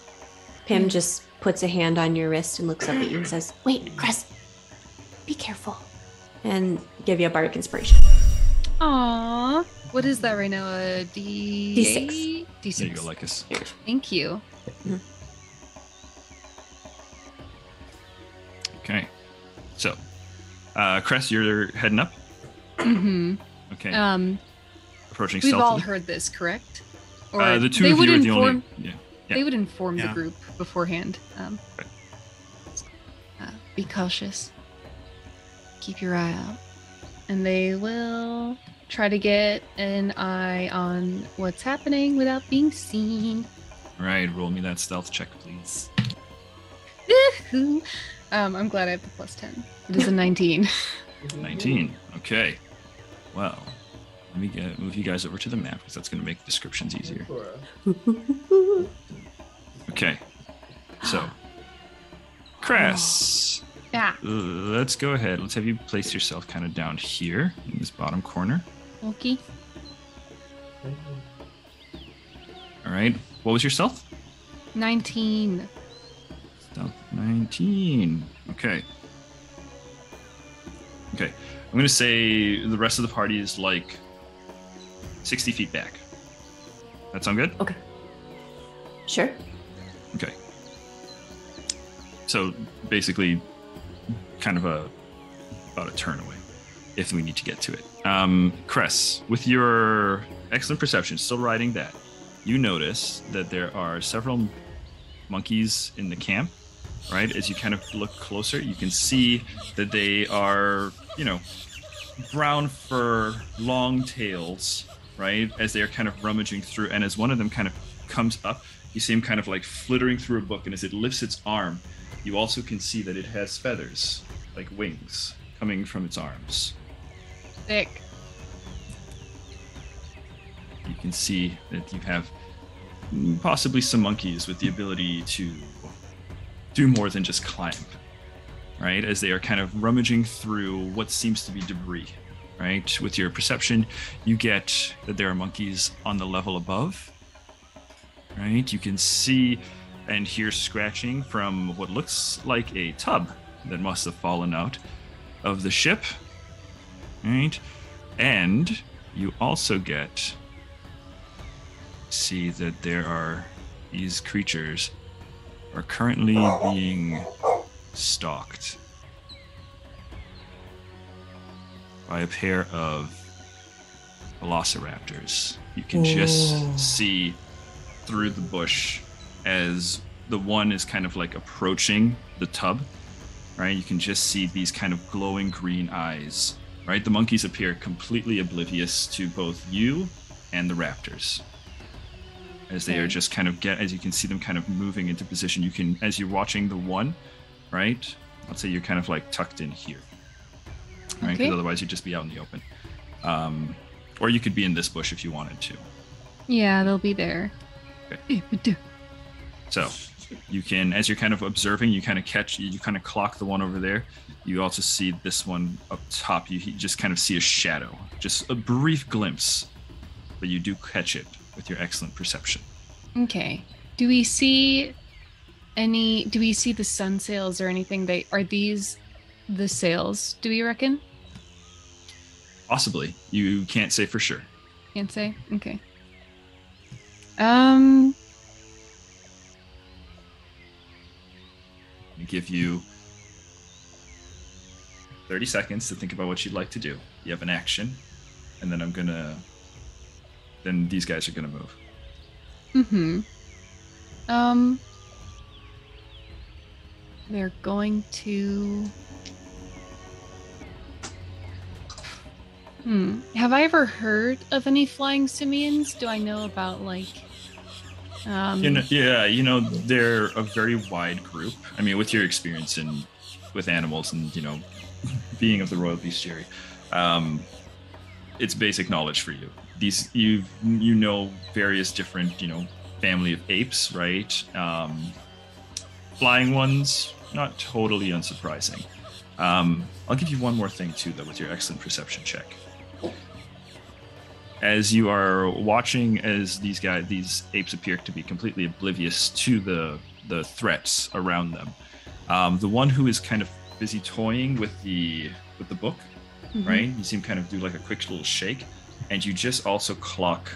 Pim just puts a hand on your wrist and looks up at you and says, wait, Cress, be careful. And give you a bardic inspiration. Aww. What is that right now? A D six. D six. There you go, Lycus. Thank you. Mm-hmm. Okay. So, uh, Cress, you're heading up? Mm-hmm. Okay. Um, Approaching we've stealthily. All heard this, correct? Or uh, the two of you are the inform, only... Yeah. Yeah. They would inform yeah. the group beforehand. Um, right. uh, be cautious. Keep your eye out. And they will try to get an eye on what's happening without being seen. Right, roll me that stealth check, please. Woohoo! Um, I'm glad I have the plus ten. It is a nineteen. nineteen, okay. Well, let me get, move you guys over to the map because that's going to make descriptions easier. Okay, so. Cress! Oh. Yeah. Let's go ahead. Let's have you place yourself kind of down here in this bottom corner. Okay. All right. What was your stealth? nineteen. Stealth nineteen. Okay. Okay. I'm going to say the rest of the party is like sixty feet back. That sound good? Okay. Sure. Okay. So basically... kind of a about a turn away if we need to get to it, Um, Cress, with your excellent perception, still riding that, you notice that there are several monkeys in the camp, right? As you kind of look closer, you can see that they are, you know, brown fur, long tails, right? As they are kind of rummaging through, and as one of them kind of comes up, you see him kind of like flittering through a book, and as it lifts its arm, you also can see that it has feathers, like wings, coming from its arms. Sick. You can see that you have possibly some monkeys with the ability to do more than just climb, right? As they are kind of rummaging through what seems to be debris, right? With your perception, you get that there are monkeys on the level above, right? You can see and hear scratching from what looks like a tub that must have fallen out of the ship, right? And you also get see that there are these creatures are currently being stalked by a pair of velociraptors. You can Ooh. just see through the bush as the one is kind of like approaching the tub, right? You can just see these kind of glowing green eyes, right? The monkeys appear completely oblivious to both you and the raptors. As they are just kind of get, as you can see them kind of moving into position, you can, as you're watching the one, right? Let's say you're kind of like tucked in here, right? Because okay. otherwise you'd just be out in the open. Um, or you could be in this bush if you wanted to. Yeah, they'll be there. Okay. So you can, as you're kind of observing, you kind of catch, you kind of clock the one over there. You also see this one up top. You just kind of see a shadow, just a brief glimpse, but you do catch it with your excellent perception. Okay. Do we see any, do we see the sun sails or anything? They are these the sails, do we reckon? Possibly. You can't say for sure. Can't say? Okay. Um. I give you thirty seconds to think about what you'd like to do. You have an action, and then I'm going to then these guys are going to move. Mm-hmm. Um, they're going to... Hmm. Have I ever heard of any flying simians? Do I know about, like... Um... You know, yeah, you know, they're a very wide group. I mean, with your experience in with animals and, you know, being of the royal bestiary, um, it's basic knowledge for you. These, you you know, various different, you know, family of apes, right? Um, flying ones, not totally unsurprising. Um, I'll give you one more thing, too, though, with your excellent perception check. As you are watching as these guys, these apes appear to be completely oblivious to the, the threats around them. Um, the one who is kind of busy toying with the, with the book, mm-hmm. right? You see him kind of do like a quick little shake. And you just also clock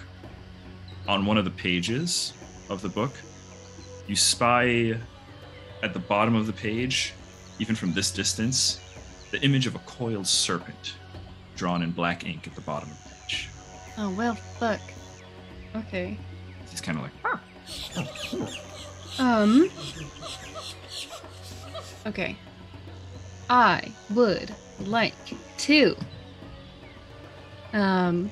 on one of the pages of the book. You spy at the bottom of the page, even from this distance, the image of a coiled serpent drawn in black ink at the bottom of the page. Oh, well, fuck. Okay. He's kind of like, ah. Oh. Um. Okay. I would like to... Um,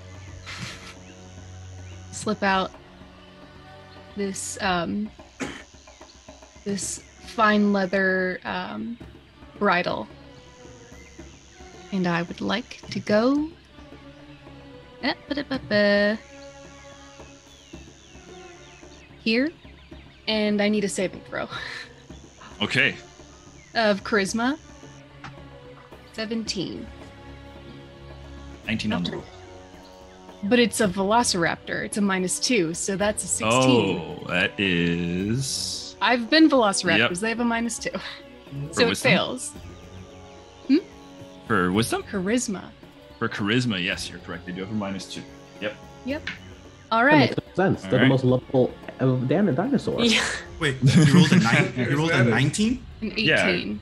slip out this um, this fine leather um, bridle, and I would like to go here, and I need a saving throw. Okay. Of charisma, seventeen. nineteen on the roll. But it's a velociraptor. It's a minus two, so that's a sixteen. Oh, that is... I've been velociraptors. Yep. They have a minus two. For so wisdom? It fails. Hmm? For wisdom? Charisma. For charisma, yes, you're correct. They do have a minus two. Yep. Yep. All right. That makes sense. All They're right. the most lovable damn dinosaur. Yeah. Wait, you rolled a, nine, you rolled a nineteen? An eighteen.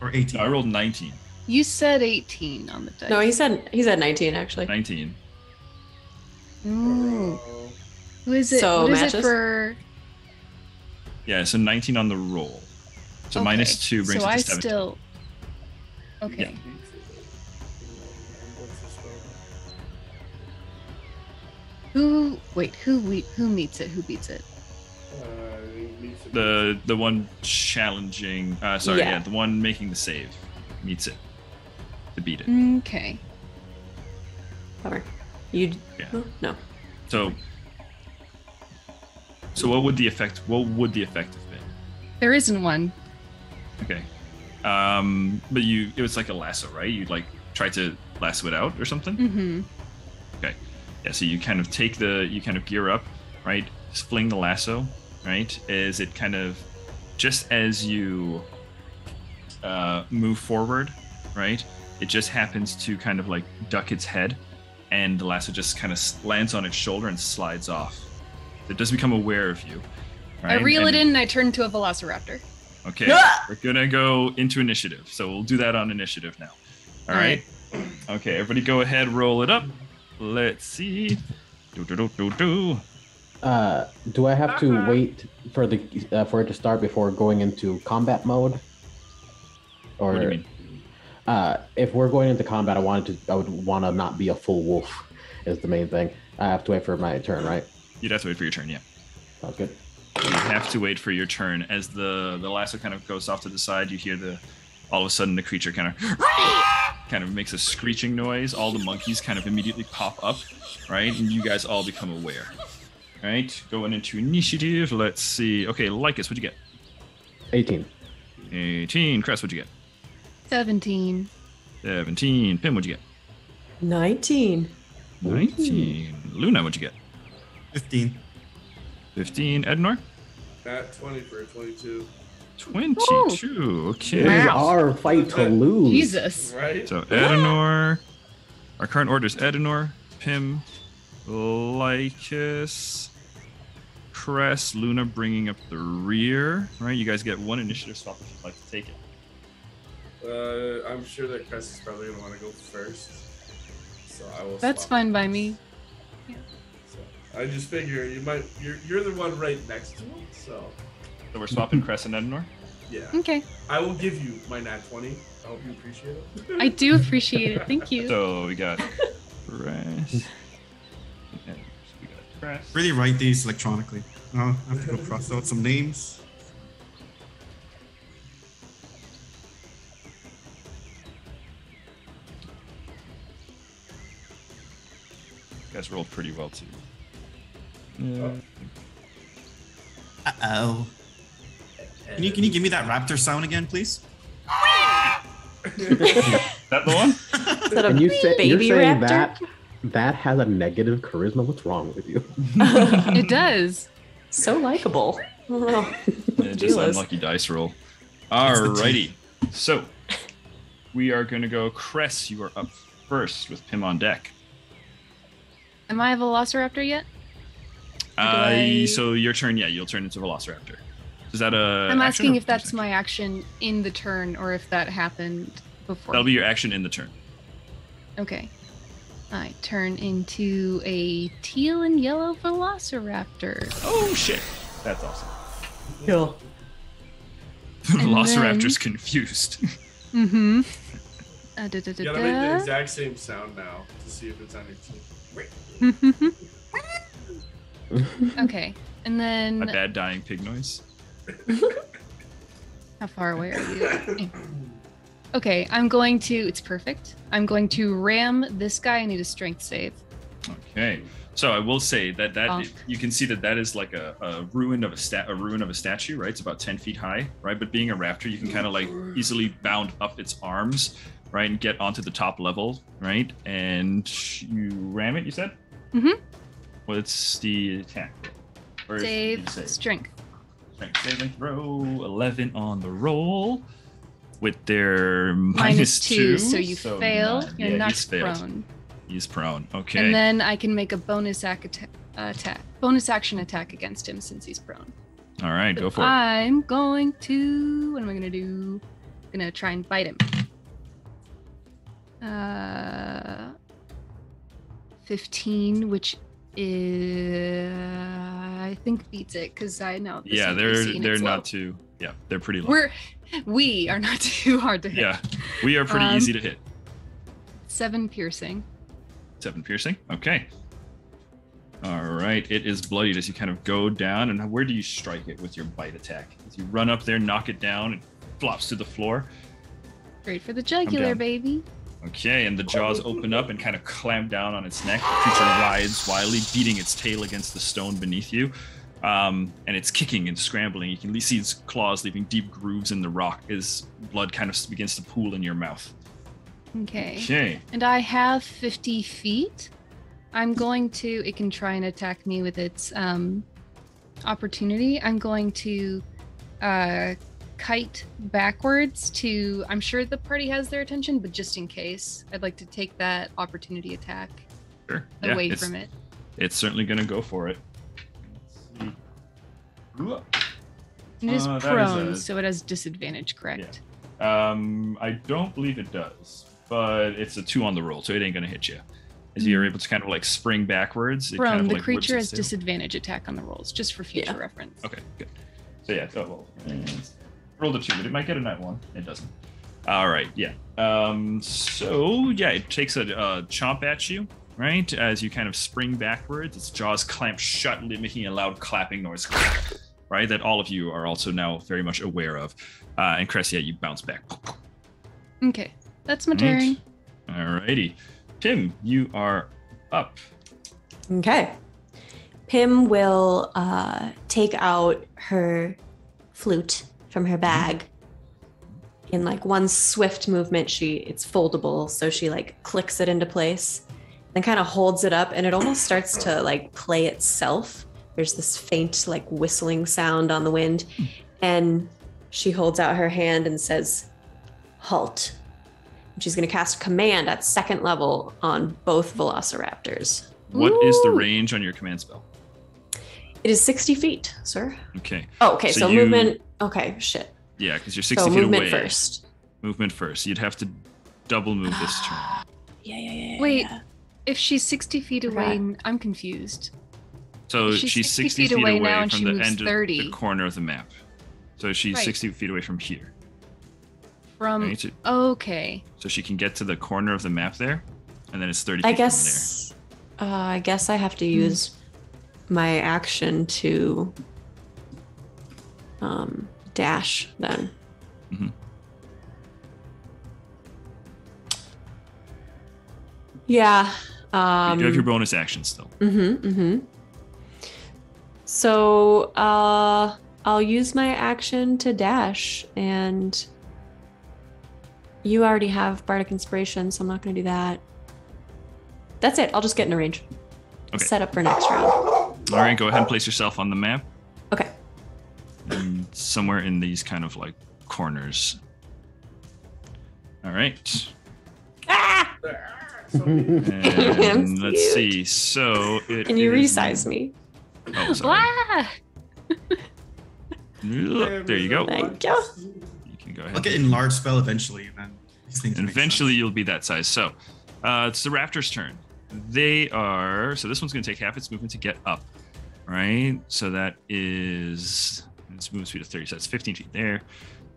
Yeah. Or eighteen. No, I rolled nineteen. You said eighteen on the dice. No, he said he said nineteen actually. Nineteen. Mm. Who is it? So what is it for? Yeah, so nineteen on the roll. So okay. minus two brings so it to seventeen. So I still. Okay. Yeah. Who? Wait. Who? We, who meets it? Who beats it? The the one challenging. Uh, sorry, yeah. yeah, the one making the save meets it to beat it. Okay. Bummer. You. Yeah. Oh, no. So. So what would the effect? What would the effect have been? There isn't one. Okay. Um. But you. It was like a lasso, right? You like try to lasso it out or something. Mm-hmm. Okay. Yeah. So you kind of take the. You kind of gear up, right? Just fling the lasso. Right, is it kind of just as you uh, move forward, right? It just happens to kind of like duck its head, and the lasso just kind of lands on its shoulder and slides off. It does become aware of you. Right? I reel and, it in and I turn into a velociraptor. Okay, ah! We're gonna go into initiative, so we'll do that on initiative now. All, All right. right. Okay, everybody, go ahead, roll it up. Let's see. Do do do do do. Uh, do I have to wait for the uh, for it to start before going into combat mode? Or what do you mean? Uh, if we're going into combat, I wanted to. I would want to not be a full wolf. Is the main thing. I have to wait for my turn, right? You'd have to wait for your turn, yeah. Sounds good. You have to wait for your turn as the the lasso kind of goes off to the side. You hear the all of a sudden the creature kind of kind of makes a screeching noise. All the monkeys kind of immediately pop up, right? And you guys all become aware. All right, going into initiative. Let's see. Okay, Lycus, what'd you get? eighteen. eighteen. Cress, what'd you get? seventeen. seventeen. Pim, what'd you get? nineteen. nineteen. Luna, what'd you get? fifteen. fifteen. Ednor? At twenty for twenty-two. twenty-two. Okay. Wow. We are fight to lose. Jesus. Right? So Ednor. Our current order is Ednor, Pim, Lycus, Cress, Luna bringing up the rear. All right, you guys get one initiative swap if you'd like to take it. Uh, I'm sure that Cress is probably gonna want to go first, so I will. That's fine by me. Yeah. So I just figure you might. You're you're the one right next to him, so. So we're swapping Cress and Ednor? Yeah. Okay. I will give you my nat twenty. I hope you appreciate it. I do appreciate it. Thank you. So we got Cress. Press. Really write these electronically. Oh, I have to go cross out some names. You guys rolled pretty well too. Yeah. Uh oh. Can you can you give me that raptor sound again, please? That the one? Is that a you say, baby you're raptor? That? That has a negative charisma. What's wrong with you? It does. So likable. Oh, yeah, just an unlucky dice roll. Alrighty. So we are going to go. Cress, you are up first with Pim on deck. Am I a velociraptor yet? Uh, I... So your turn, yeah, you'll turn into velociraptor. Is that a? I'm asking if that's my action in the turn or if that happened before. That'll be your action in the turn. Okay. I turn into a teal and yellow velociraptor. Oh shit! That's awesome. Cool. The velociraptor's then... confused. Mm-hmm. Uh, da, da, da, you gotta make the exact same sound now to see if it's on your team. Okay, and then... A bad dying pig noise. How far away are you? Okay, I'm going to, it's perfect. I'm going to ram this guy. I need a strength save. Okay, so I will say that that Bonk. You can see that that is like a, a ruin of a stat, a ruin of a statue, right? It's about ten feet high, right? But being a raptor, you can kind of like easily bound up its arms, right, and get onto the top level, right? And you ram it. You said. Mm-hmm. What's the attack? Or save, save strength. Strength saving throw. eleven on the roll. With their minus, minus two, two, so you so fail. Nine. You're yeah, not he's prone. He's prone. Okay. And then I can make a bonus attack, attack, bonus action attack against him since he's prone. All right, so go for I'm it. I'm going to. What am I gonna do? I'm gonna try and bite him. Uh, fifteen, which is, I think beats it because I know. Yeah, they're they're not too. Yeah, they're pretty low. We're we are not too hard to hit. Yeah, we are pretty um, easy to hit. Seven piercing. Seven piercing. Okay. All right. It is bloodied as you kind of go down. And where do you strike it with your bite attack? As you run up there, knock it down, it flops to the floor. Great for the jugular, baby. Okay, and the jaws open up and kind of clamp down on its neck. The creature writhes wildly, beating its tail against the stone beneath you. Um, and it's kicking and scrambling. You can see its claws leaving deep grooves in the rock as blood kind of begins to pool in your mouth. Okay. Okay. And I have fifty feet. I'm going to... It can try and attack me with its um, opportunity. I'm going to uh, kite backwards to... I'm sure the party has their attention, but just in case, I'd like to take that opportunity attack sure. away yeah, from it. It's certainly going to go for it. Let's see. It is uh, prone, a... so it has disadvantage, correct? Yeah. Um, I don't believe it does, but it's a two on the roll, so it ain't going to hit you. As you're able to kind of like spring backwards. It From kind of the like creature has disadvantage attack on the rolls, just for future yeah. reference. Okay, good. So yeah, double. Roll the two, but it might get a nat one. It doesn't. All right, yeah. Um, so yeah, it takes a, a chomp at you, right? As you kind of spring backwards, its jaws clamp shut, making a loud clapping noise, right? That all of you are also now very much aware of. Uh, and Cressida, yeah, you bounce back. Okay, that's my turn. All righty. Pim, you are up. Okay. Pim will uh, take out her flute from her bag. In like one swift movement, she it's foldable, so she like clicks it into place and kind of holds it up, and it almost starts to like play itself. There's this faint like whistling sound on the wind, and she holds out her hand and says, "Halt." She's going to cast Command at second level on both Velociraptors. What Ooh. is the range on your Command spell? It is sixty feet, sir. Okay. Oh, okay. So, so you, movement. Okay, shit. Yeah, because you're sixty so feet movement away. Movement first. Movement first. You'd have to double move this turn. Yeah, yeah, yeah, yeah. Wait, yeah. If she's sixty feet away, right. I'm confused. So she's, she's sixty, sixty feet, feet away, away now, from the end thirty. Of the corner of the map. So she's right. sixty feet away from here. From right, so, okay, so she can get to the corner of the map there, and then it's thirty. I feet guess. From there. Uh, I guess I have to use mm. my action to um, dash then. Mm-hmm. Yeah. Um, you do have your bonus action still. Mm-hmm. Mm-hmm. So uh, I'll use my action to dash and. You already have Bardic Inspiration, so I'm not going to do that. That's it. I'll just get in a range. Okay. Set up for next round. All right, go ahead and place yourself on the map. Okay. And somewhere in these kind of like corners. All right. Ah! And let's see. So it. And you is... resize me. Oh, sorry. Ah! Look, there you go. Thank you. Go ahead. I'll get enlarge spell eventually, and then these things. And eventually, sense. You'll be that size. So, uh, it's the raptor's turn. They are. So this one's going to take half its movement to get up, right? So that is its movement speed of thirty. So that's fifteen feet there,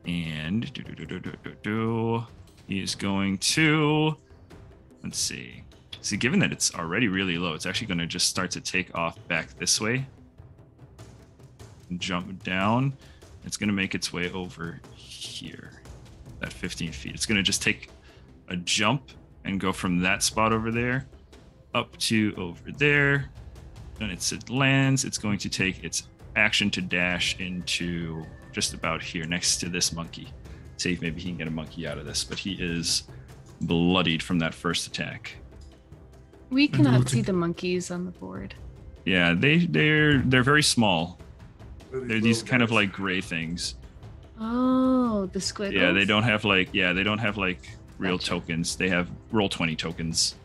and do do do do do do do. He is going to. Let's see. See, given that it's already really low, it's actually going to just start to take off back this way. And jump down. It's going to make its way over here, that fifteen feet. It's going to just take a jump and go from that spot over there up to over there. Then it lands. It's going to take its action to dash into just about here next to this monkey. See if maybe he can get a monkey out of this, but he is bloodied from that first attack. We cannot see the monkeys on the board. Yeah, they, they're, they're very small. They're these kind of like gray things. Oh, the squiggles. Yeah, they don't have like yeah, they don't have like real gotcha. tokens. They have roll twenty tokens.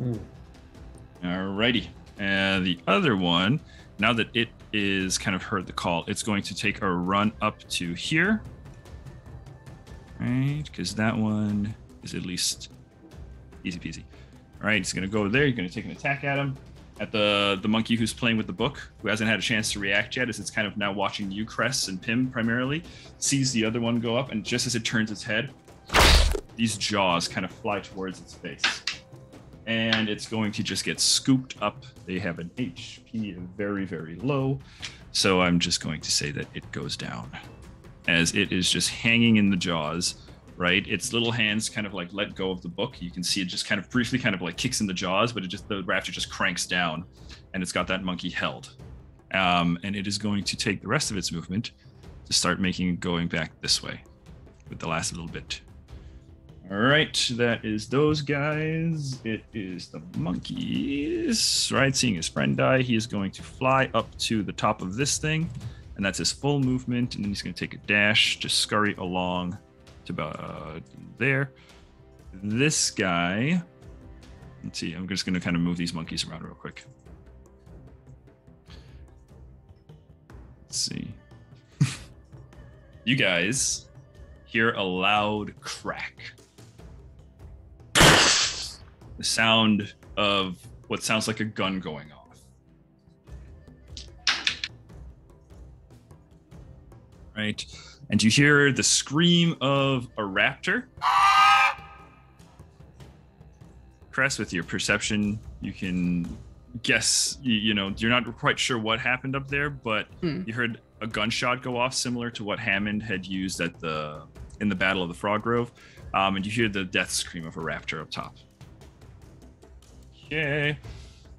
Mm. Alrighty. And the other one, now that it is kind of heard the call, it's going to take a run up to here. Right? Because that one is at least Easy peasy. All right, he's gonna go there. You're gonna take an attack at him. At the the monkey who's playing with the book, who hasn't had a chance to react yet, as it's kind of now watching you, Cress and Pim primarily, sees the other one go up, and just as it turns its head, these jaws kind of fly towards its face. And it's going to just get scooped up. They have an H P of very, very low. So I'm just going to say that it goes down as it is just hanging in the jaws, right? Its little hands kind of like let go of the book. You can see it just kind of briefly kind of like kicks in the jaws, but it just, the rafter just cranks down and it's got that monkey held. Um, and it is going to take the rest of its movement to start making going back this way with the last little bit. All right, that is those guys. It is the monkeys, right? Seeing his friend die, he is going to fly up to the top of this thing, and that's his full movement. And then he's going to take a dash to scurry along to about uh, there. This guy, let's see, I'm just going to kind of move these monkeys around real quick. Let's see. You guys hear a loud crack. The sound of what sounds like a gun going off. Right? And you hear the scream of a raptor. Cress, with your perception, you can guess, you, you know, you're not quite sure what happened up there, but hmm. you heard a gunshot go off similar to what Hammond had used at the in the Battle of the Frog Grove. Um, and you hear the death scream of a raptor up top. Yay.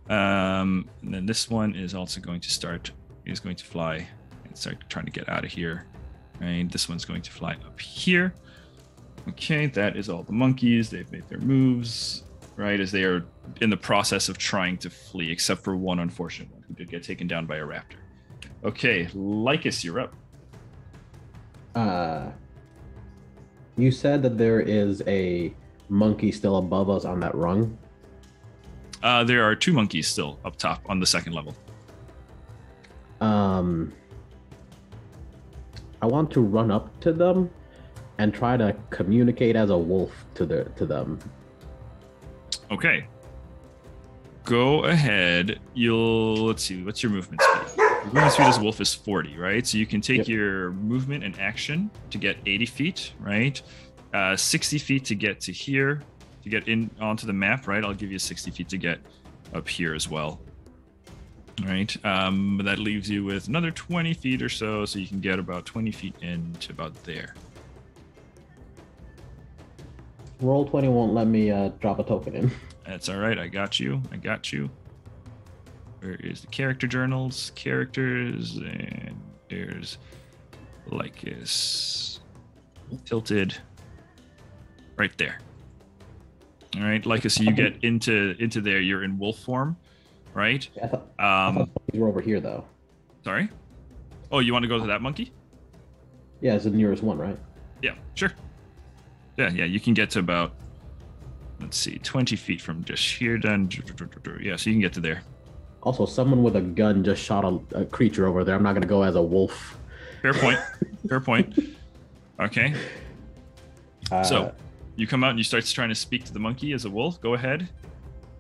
Um, and then this one is also going to start, is going to fly and start trying to get out of here. And this one's going to fly up here. Okay, that is all the monkeys. They've made their moves, right? As they are in the process of trying to flee, except for one unfortunate one who did get taken down by a raptor. Okay, Lycus, you're up. Uh, you said that there is a monkey still above us on that rung? Uh, there are two monkeys still up top on the second level. Um, I want to run up to them and try to communicate as a wolf to the to them. Okay. Go ahead. You'll let's see. What's your movement speed? Your movement speed as a wolf is forty, right? So you can take yep. your movement and action to get eighty feet, right? Uh, sixty feet to get to here. To get in onto the map, right? I'll give you sixty feet to get up here as well. All right, um, but that leaves you with another twenty feet or so, so you can get about twenty feet in to about there. Roll twenty won't let me uh, drop a token in. That's all right, I got you, I got you. Where is the character journals? Characters, and there's Lycus Tilted right there. All right, Lycus, so you get into into there, you're in wolf form, right? I thought, um, I thought monkeys were over here, though. Sorry? Oh, you want to go to that monkey? Yeah, it's the nearest one, right? Yeah, sure. Yeah, yeah, you can get to about, let's see, twenty feet from just here down. Yeah, so you can get to there. Also, someone with a gun just shot a, a creature over there. I'm not going to go as a wolf. Fair point. Fair point. Okay. Uh, so... You come out and you start trying to speak to the monkey as a wolf. Go ahead.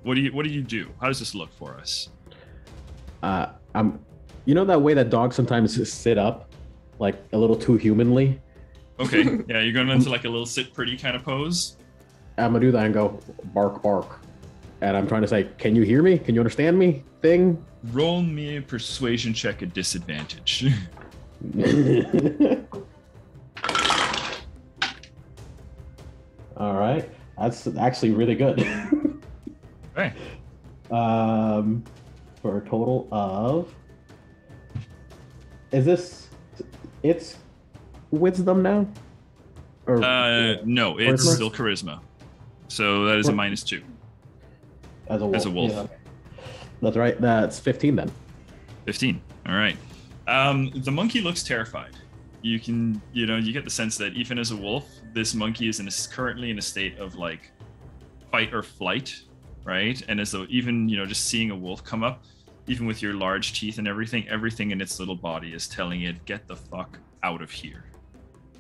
What do you What do you do? How does this look for us? Uh, I'm. You know that way that dogs sometimes sit up, like a little too humanly. Okay. Yeah, you're going into like a little sit pretty kind of pose. I'm gonna do that and go bark bark, and I'm trying to say, "Can you hear me? Can you understand me?" Thing. Roll me a persuasion check at disadvantage. All right, that's actually really good. Hey. Um, for a total of, is this it's wisdom now? Or, uh, no, it's charisma? Still charisma. So that is a minus two. As a wolf. As a wolf. Yeah. That's right. That's fifteen then. fifteen. All right. Um, the monkey looks terrified. You can, you know, you get the sense that even as a wolf, this monkey is in a, currently in a state of like fight or flight, right? And as though even, you know, just seeing a wolf come up, even with your large teeth and everything, everything in its little body is telling it, get the fuck out of here.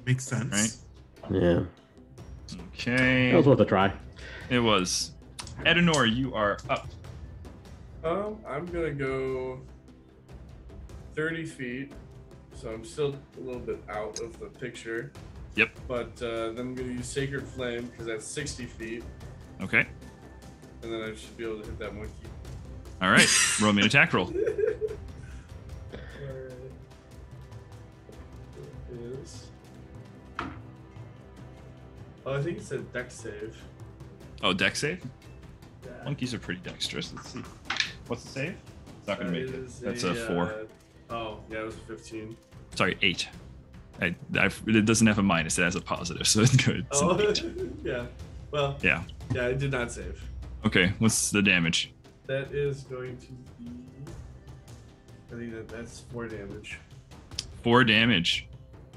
Makes sense. Right? Yeah. Okay. That was worth a try. It was. Ednor, you are up. Um, I'm gonna go thirty feet, so I'm still a little bit out of the picture. Yep. But uh, then I'm gonna use Sacred Flame because that's sixty feet. Okay. And then I should be able to hit that monkey. All right, roll me an attack roll. It is. Oh, I think it's a dex save. Oh, dex save? Yeah. Monkeys are pretty dexterous. Let's see. What's the save? It's not going to make it. That's a, a four. Uh, oh, yeah, it was a fifteen. Sorry, eight. I, I've, it doesn't have a minus. It has a positive, so it's good. It's oh, yeah. Well, yeah. Yeah, it did not save. Okay, what's the damage? That is going to be... I think that, that's four damage. Four damage.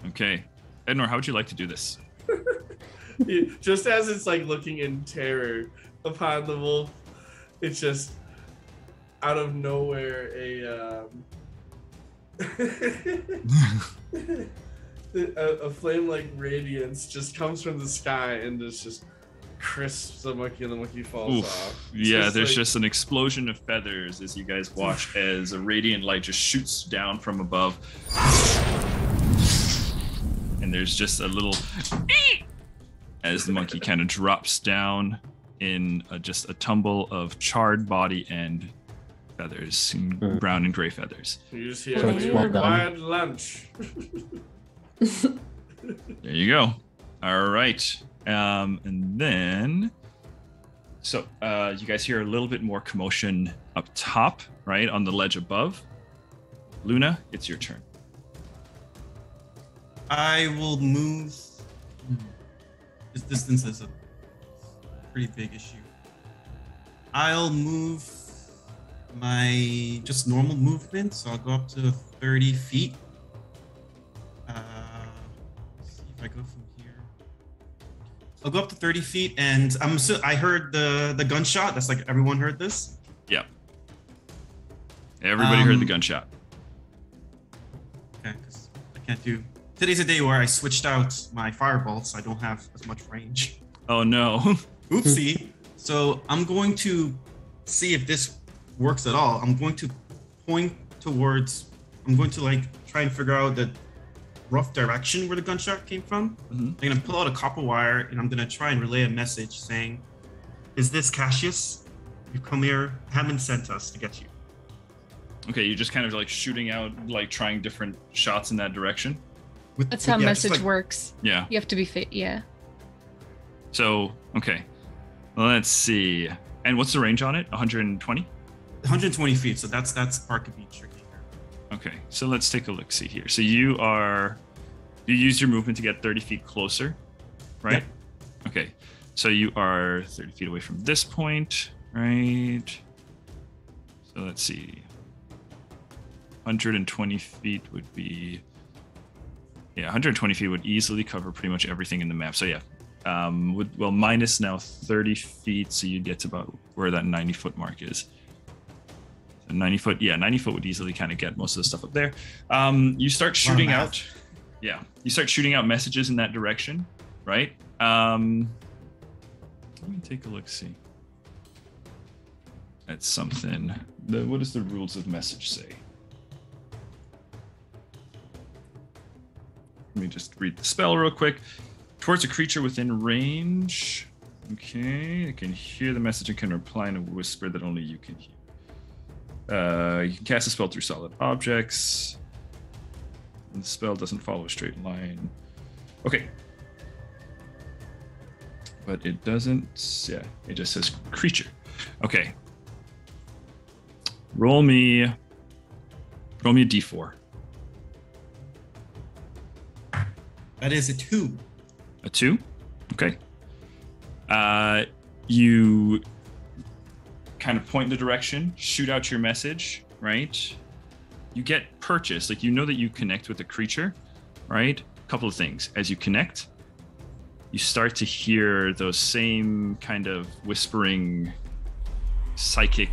Okay. Ednor, how would you like to do this? Just as it's like looking in terror upon the wolf, it's just out of nowhere a um, a, a flame-like radiance just comes from the sky and it's just crisps the monkey and the monkey falls Oof. off. It's yeah, just there's like... just an explosion of feathers as you guys watch as a radiant light just shoots down from above. And there's just a little as the monkey kind of drops down in a, just a tumble of charred body and feathers, and brown and gray feathers. You just hear, "We required lunch." There you go. All right. Um, and then, so uh, you guys hear a little bit more commotion up top, right, on the ledge above. Luna, it's your turn. I will move. This distance is a pretty big issue. I'll move my just normal movement, so I'll go up to thirty feet. Uh, let's see if I go from here. I'll go up to thirty feet, and I'm so I heard the the gunshot. That's like everyone heard this. Yeah. Everybody um, heard the gunshot. Okay, because I can't do. Today's a day where I switched out my fireball, so I don't have as much range. Oh no. Oopsie. So I'm going to see if this works at all. I'm going to point towards, I'm going to like try and figure out the rough direction where the gunshot came from. Mm-hmm. I'm gonna pull out a copper wire and I'm gonna try and relay a message saying, "Is this Cassius? You've come here, Hammond sent us to get you." Okay, you're just kind of like shooting out, like trying different shots in that direction. With, That's with, how yeah, message like, works. Yeah. You have to be fit. Yeah. So, okay. Let's see. And what's the range on it? one hundred twenty? one hundred twenty feet. So that's, that's part could be tricky here. Okay. So let's take a look. See here. So you are, you use your movement to get thirty feet closer, right? Yep. Okay. So you are thirty feet away from this point, right? So let's see. one hundred twenty feet would be. Yeah, one hundred twenty feet would easily cover pretty much everything in the map. So yeah, um, would, well, minus now thirty feet, so you'd get to about where that ninety foot mark is. So ninety foot, yeah, ninety foot would easily kind of get most of the stuff up there. Um, you start shooting out, yeah, you start shooting out messages in that direction, right? Um, let me take a look, see. That's something. The, what does the rules of message say? Let me just read the spell real quick. Towards a creature within range. Okay, it can hear the message and can reply in a whisper that only you can hear. Uh, you can cast a spell through solid objects. And the spell doesn't follow a straight line. Okay. But it doesn't, yeah, it just says creature. Okay. Roll me, roll me a d four. That is a two. A two? Okay. Uh, you kind of point in the direction, shoot out your message, right? You get purchase. Like, you know that you connect with a creature, right? A couple of things. As you connect, you start to hear those same kind of whispering psychic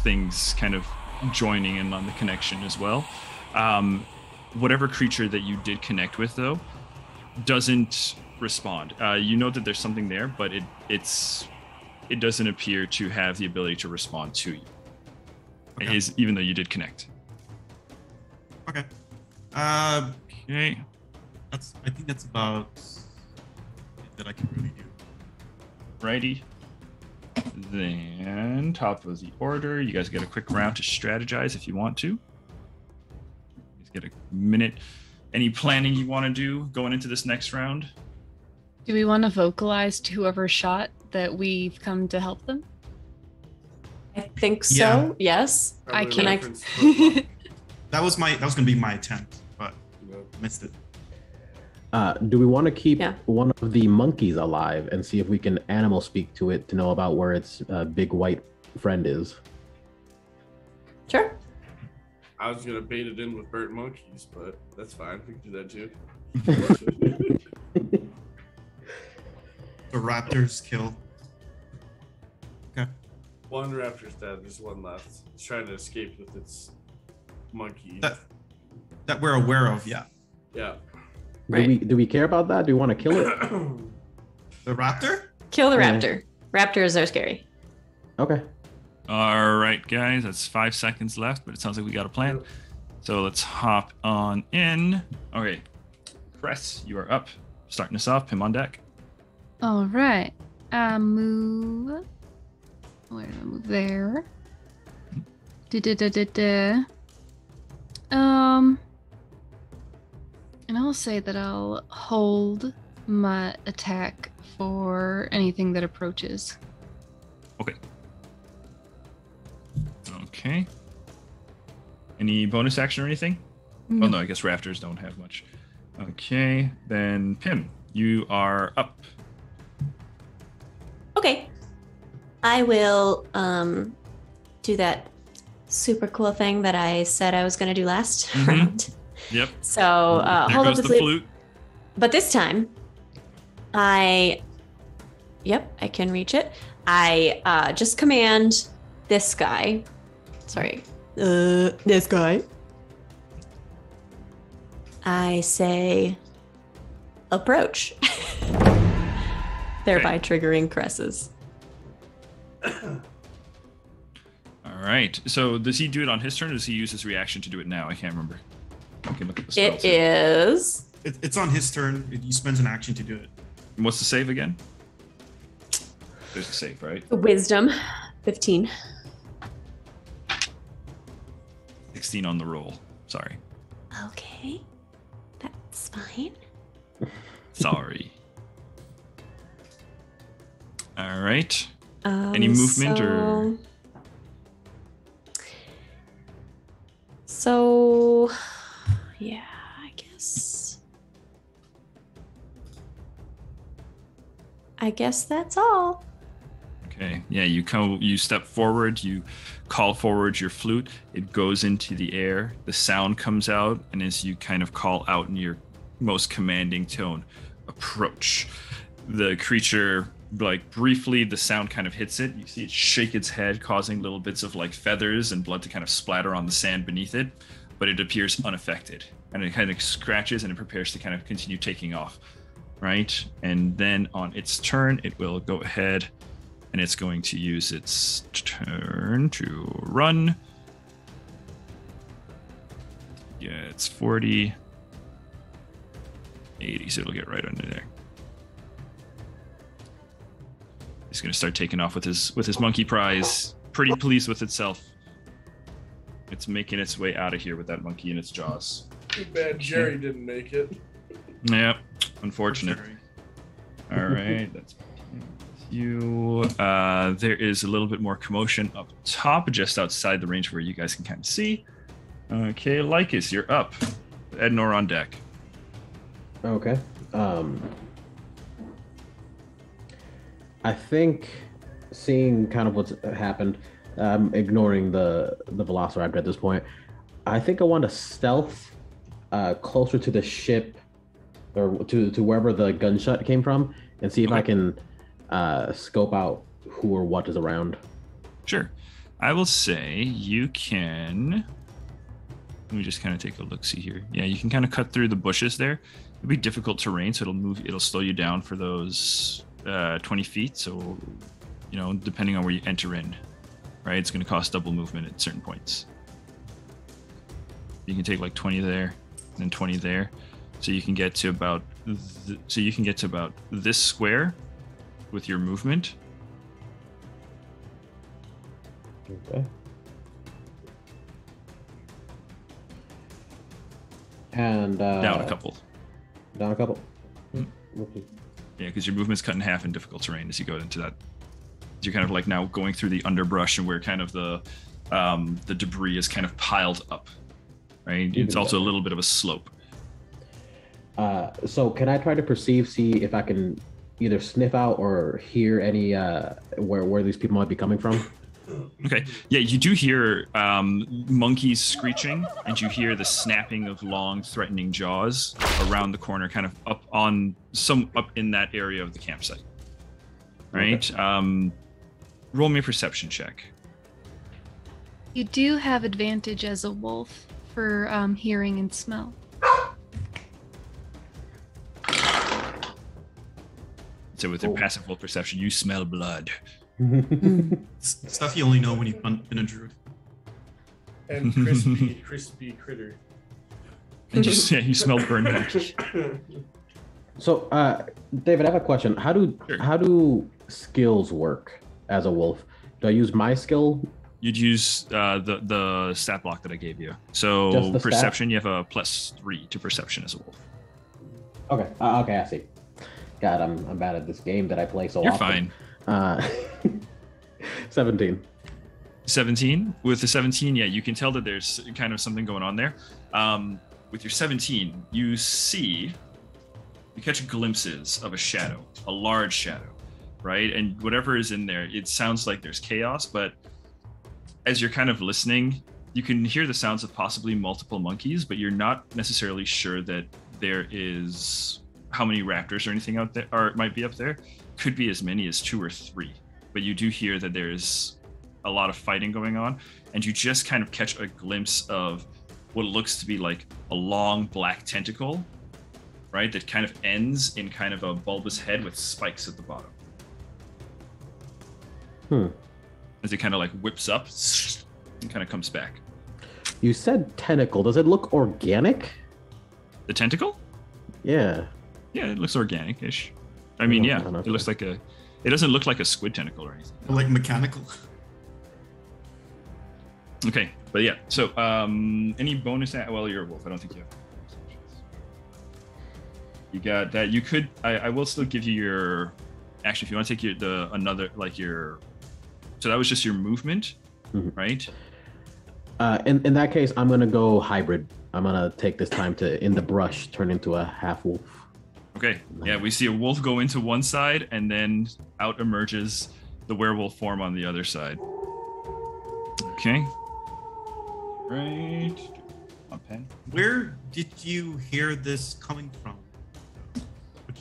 things kind of joining in on the connection as well. Um, whatever creature that you did connect with, though, doesn't respond. Uh, you know that there's something there, but it it's it doesn't appear to have the ability to respond to you. Okay. Is even though you did connect. Okay. Uh, okay. That's. I think that's about it that I can really do. Righty. Then top of the order, you guys get a quick round to strategize if you want to. You guys get a minute. Any planning you want to do going into this next round? Do we want to vocalize to whoever shot that we've come to help them? I think so. Yeah. Yes. Probably I can. I... that was my. That was going to be my attempt, but missed it. Uh, do we want to keep yeah. one of the monkeys alive and see if we can animal speak to it to know about where its uh, big white friend is? Sure. I was going to bait it in with burnt monkeys, but that's fine. We can do that too. The raptors kill. Okay. One raptor's dead. There's one left. It's trying to escape with its monkey. That, that we're aware of, yeah. Yeah. Right. Do we do we care about that? Do we want to kill it? The raptor? Kill the raptor. Yeah. Raptors are scary. Okay. All right, guys. That's five seconds left, but it sounds like we got a plan. So let's hop on in. All right. Cress, you are up. Starting us off. Pim on deck. All right. I move. Where do I move there? Da, da, da, da, da. Um... And I'll say that I'll hold my attack for anything that approaches. Okay. Okay. Any bonus action or anything? No. Oh no, I guess rafters don't have much. Okay, then Pim, you are up. Okay. I will um, do that super cool thing that I said I was going to do last mm-hmm. round. Yep. So uh, hold up the, the flute. flute. But this time, I, yep, I can reach it. I uh, just command this guy. Sorry, uh, this guy. I say, approach. Thereby okay. triggering Cresses. All right. So does he do it on his turn, or does he use his reaction to do it now? I can't remember. Okay, look at the spell it too. is. It, it's on his turn. He spends an action to do it. And what's the save again? There's a save, right? Wisdom, fifteen. sixteen on the roll. Sorry. Okay, that's fine. Sorry. All right. Um, Any movement so... or? So. Yeah, I guess. I guess that's all. Okay. Yeah, you come. You step forward. You call forward your flute. It goes into the air. The sound comes out, and as you kind of call out in your most commanding tone, approach. The creature, like briefly, the sound kind of hits it. You see it shake its head, causing little bits of like feathers and blood to kind of splatter on the sand beneath it. But it appears unaffected, and it kind of scratches and it prepares to kind of continue taking off, right? And then on its turn, it will go ahead and it's going to use its turn to run. Yeah, it's forty, eighty, so it'll get right under there. He's gonna start taking off with his with his monkey prize. Pretty pleased with itself. It's making its way out of here with that monkey in its jaws. Too bad Jerry didn't make it. Yeah, unfortunate. All right, that's you. Uh, there is a little bit more commotion up top, just outside the range where you guys can kind of see. Okay, Lycus, you're up. Ednor on deck. Okay. Um, I think seeing kind of what's happened, I'm ignoring the, the Velociraptor at this point. I think I want to stealth uh, closer to the ship or to, to wherever the gunshot came from and see if okay. I can uh, scope out who or what is around. Sure. I will say you can... Let me just kind of take a look-see here. Yeah, you can kind of cut through the bushes there. It'll be difficult terrain, so it'll move. It'll slow you down for those uh, twenty feet, so... you know, depending on where you enter in, right? It's going to cost double movement at certain points. You can take like twenty there and twenty there, so you can get to about th so you can get to about this square with your movement. Okay. And uh, down a couple. Down a couple. Mm-hmm. Okay. Yeah, because your movement's cut in half in difficult terrain as you go into that. You're kind of like now going through the underbrush and where kind of the um, the debris is kind of piled up. Right? Even it's also better. A little bit of a slope. Uh, so can I try to perceive, see if I can either sniff out or hear any uh, where where these people might be coming from? Okay. Yeah, you do hear um, monkeys screeching, and you hear the snapping of long, threatening jaws around the corner, kind of up on some up in that area of the campsite. Right. Okay. Um, roll me a perception check. You do have advantage as a wolf for um, hearing and smell. So with your oh. passive wolf perception, you smell blood. Stuff you only know when you've been a druid. And crispy, crispy critter. And just yeah, you smell burned monkey. So, uh, David, I have a question. How do sure. how do skills work as a wolf? Do I use my skill? You'd use uh, the the stat block that I gave you. So perception, stat? You have a plus three to perception as a wolf. Okay. Uh, okay, I see. God, I'm I'm bad at this game that I play so You're often. You're fine. Uh, seventeen. Seventeen. With the seventeen, yeah, you can tell that there's kind of something going on there. Um, with your seventeen, you see, you catch glimpses of a shadow, a large shadow, right? And whatever is in there, it sounds like there's chaos, but as you're kind of listening, you can hear the sounds of possibly multiple monkeys, but you're not necessarily sure that there is how many raptors or anything out there, or it might be up there. Could be as many as two or three, but you do hear that there's a lot of fighting going on, and you just kind of catch a glimpse of what looks to be like a long black tentacle, right? That kind of ends in kind of a bulbous head with spikes at the bottom. Hmm. As it kind of like whips up and kind of comes back. You said tentacle. Does it look organic? The tentacle? Yeah. Yeah, it looks organic-ish. I mean, yeah, it looks like a... It doesn't look like a squid tentacle or anything. Like mechanical. Okay, but yeah. So, um, any bonus... At, well, you're a wolf. I don't think you have... You got that. You could... I, I will still give you your... Actually, if you want to take your the another... Like your... So that was just your movement, mm-hmm. right? Uh, in, in that case, I'm going to go hybrid. I'm going to take this time to, in the brush, turn into a half wolf. Okay. Yeah, we see a wolf go into one side, and then out emerges the werewolf form on the other side. Okay. Right. My pen. Where did you hear this coming from? Which...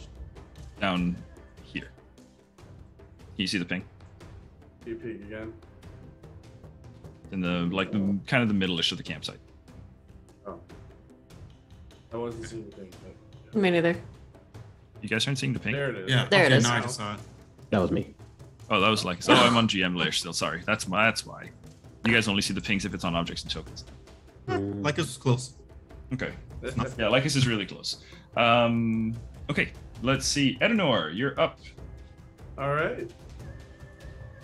Down here. Can you see the ping? You peek again. In the like the kind of the middle-ish of the campsite. Oh, I wasn't seeing the ping. But, yeah. Me neither. You guys aren't seeing the ping. There it is. Yeah, there okay, it is. Now I just saw it. That was me. Oh, that was like. Oh, I'm on G M layer still. Sorry, that's my. That's why. You guys only see the pings if it's on objects and tokens. Mm. Lycus is close. Okay. Yeah, Lycus is really close. Um. Okay. Let's see. Ednor, you're up. All right.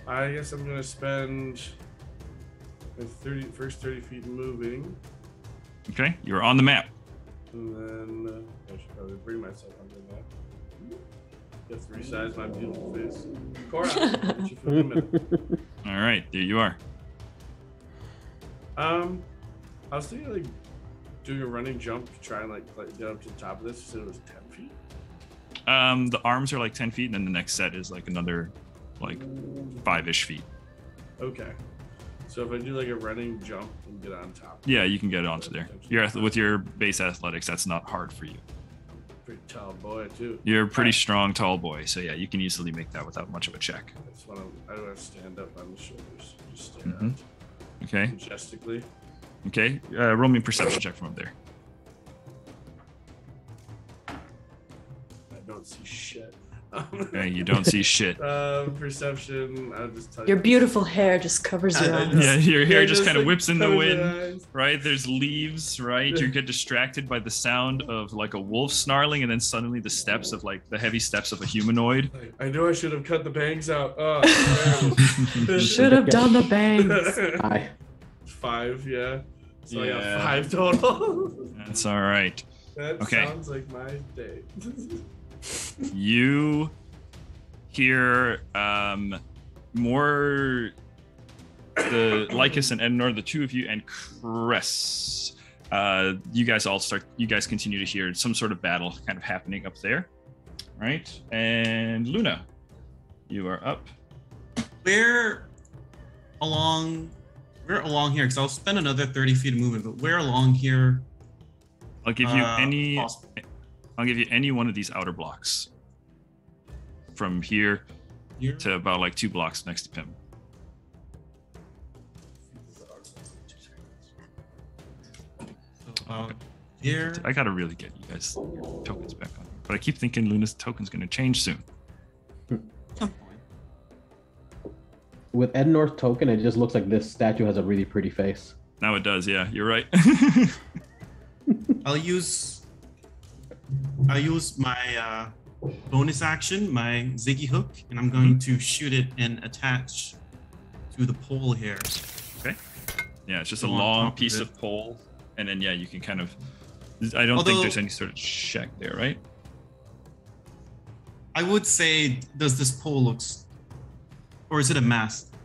I guess I'm gonna spend my thirty first thirty feet moving. Okay, you're on the map. And then uh, I should probably bring myself on the map. Just resize my beautiful face. Cora, all right, there you are. Um, I was thinking like doing a running jump to try and like, like get up to the top of this. So it was ten feet. Um, the arms are like ten feet, and then the next set is like another. Like five-ish feet. Okay. So if I do like a running jump and get on top. Yeah, you can get onto there. You're with your base athletics, that's not hard for you. Pretty tall boy too. You're a pretty strong tall boy, so yeah, you can easily make that without much of a check. I just want to, I don't have to stand up on the shoulders. Just stand mm-hmm. up. Okay. Majestically. Okay. Uh, roll me a perception check from up there. I don't see shit. And you don't see shit. Um, perception. I'll just touch your beautiful hair just covers your I, eyes. Yeah, your hair just, just kind of like whips in the wind, right? There's leaves, right? You get distracted by the sound of like a wolf snarling, and then suddenly the steps of like the heavy steps of a humanoid. I know I should have cut the bangs out. Oh, you should have done the bangs. Five. Five, yeah. So yeah. I got five total. That's all right. That okay. sounds like my day. You hear um, more the Lycus and Ednor, the two of you, and Cress. Uh, you guys all start. You guys continue to hear some sort of battle kind of happening up there, right? And Luna, you are up. We're along. We're along here because I'll spend another thirty feet of movement. But we're along here. I'll give you uh, any. Possible. I'll give you any one of these outer blocks from here, here to about like two blocks next to Pim. Um, here. I gotta really get you guys tokens back on, but I keep thinking Luna's token's gonna change soon. With Ednor's token, it just looks like this statue has a really pretty face. Now it does, yeah. You're right. I'll use. I use my uh, bonus action, my Ziggy hook, and I'm going mm-hmm. to shoot it and attach to the pole here. Okay. Yeah, it's just I'm a long piece of, of pole, and then yeah, you can kind of. I don't Although, think there's any sort of check there, right? I would say, does this pole look, or is it a mast?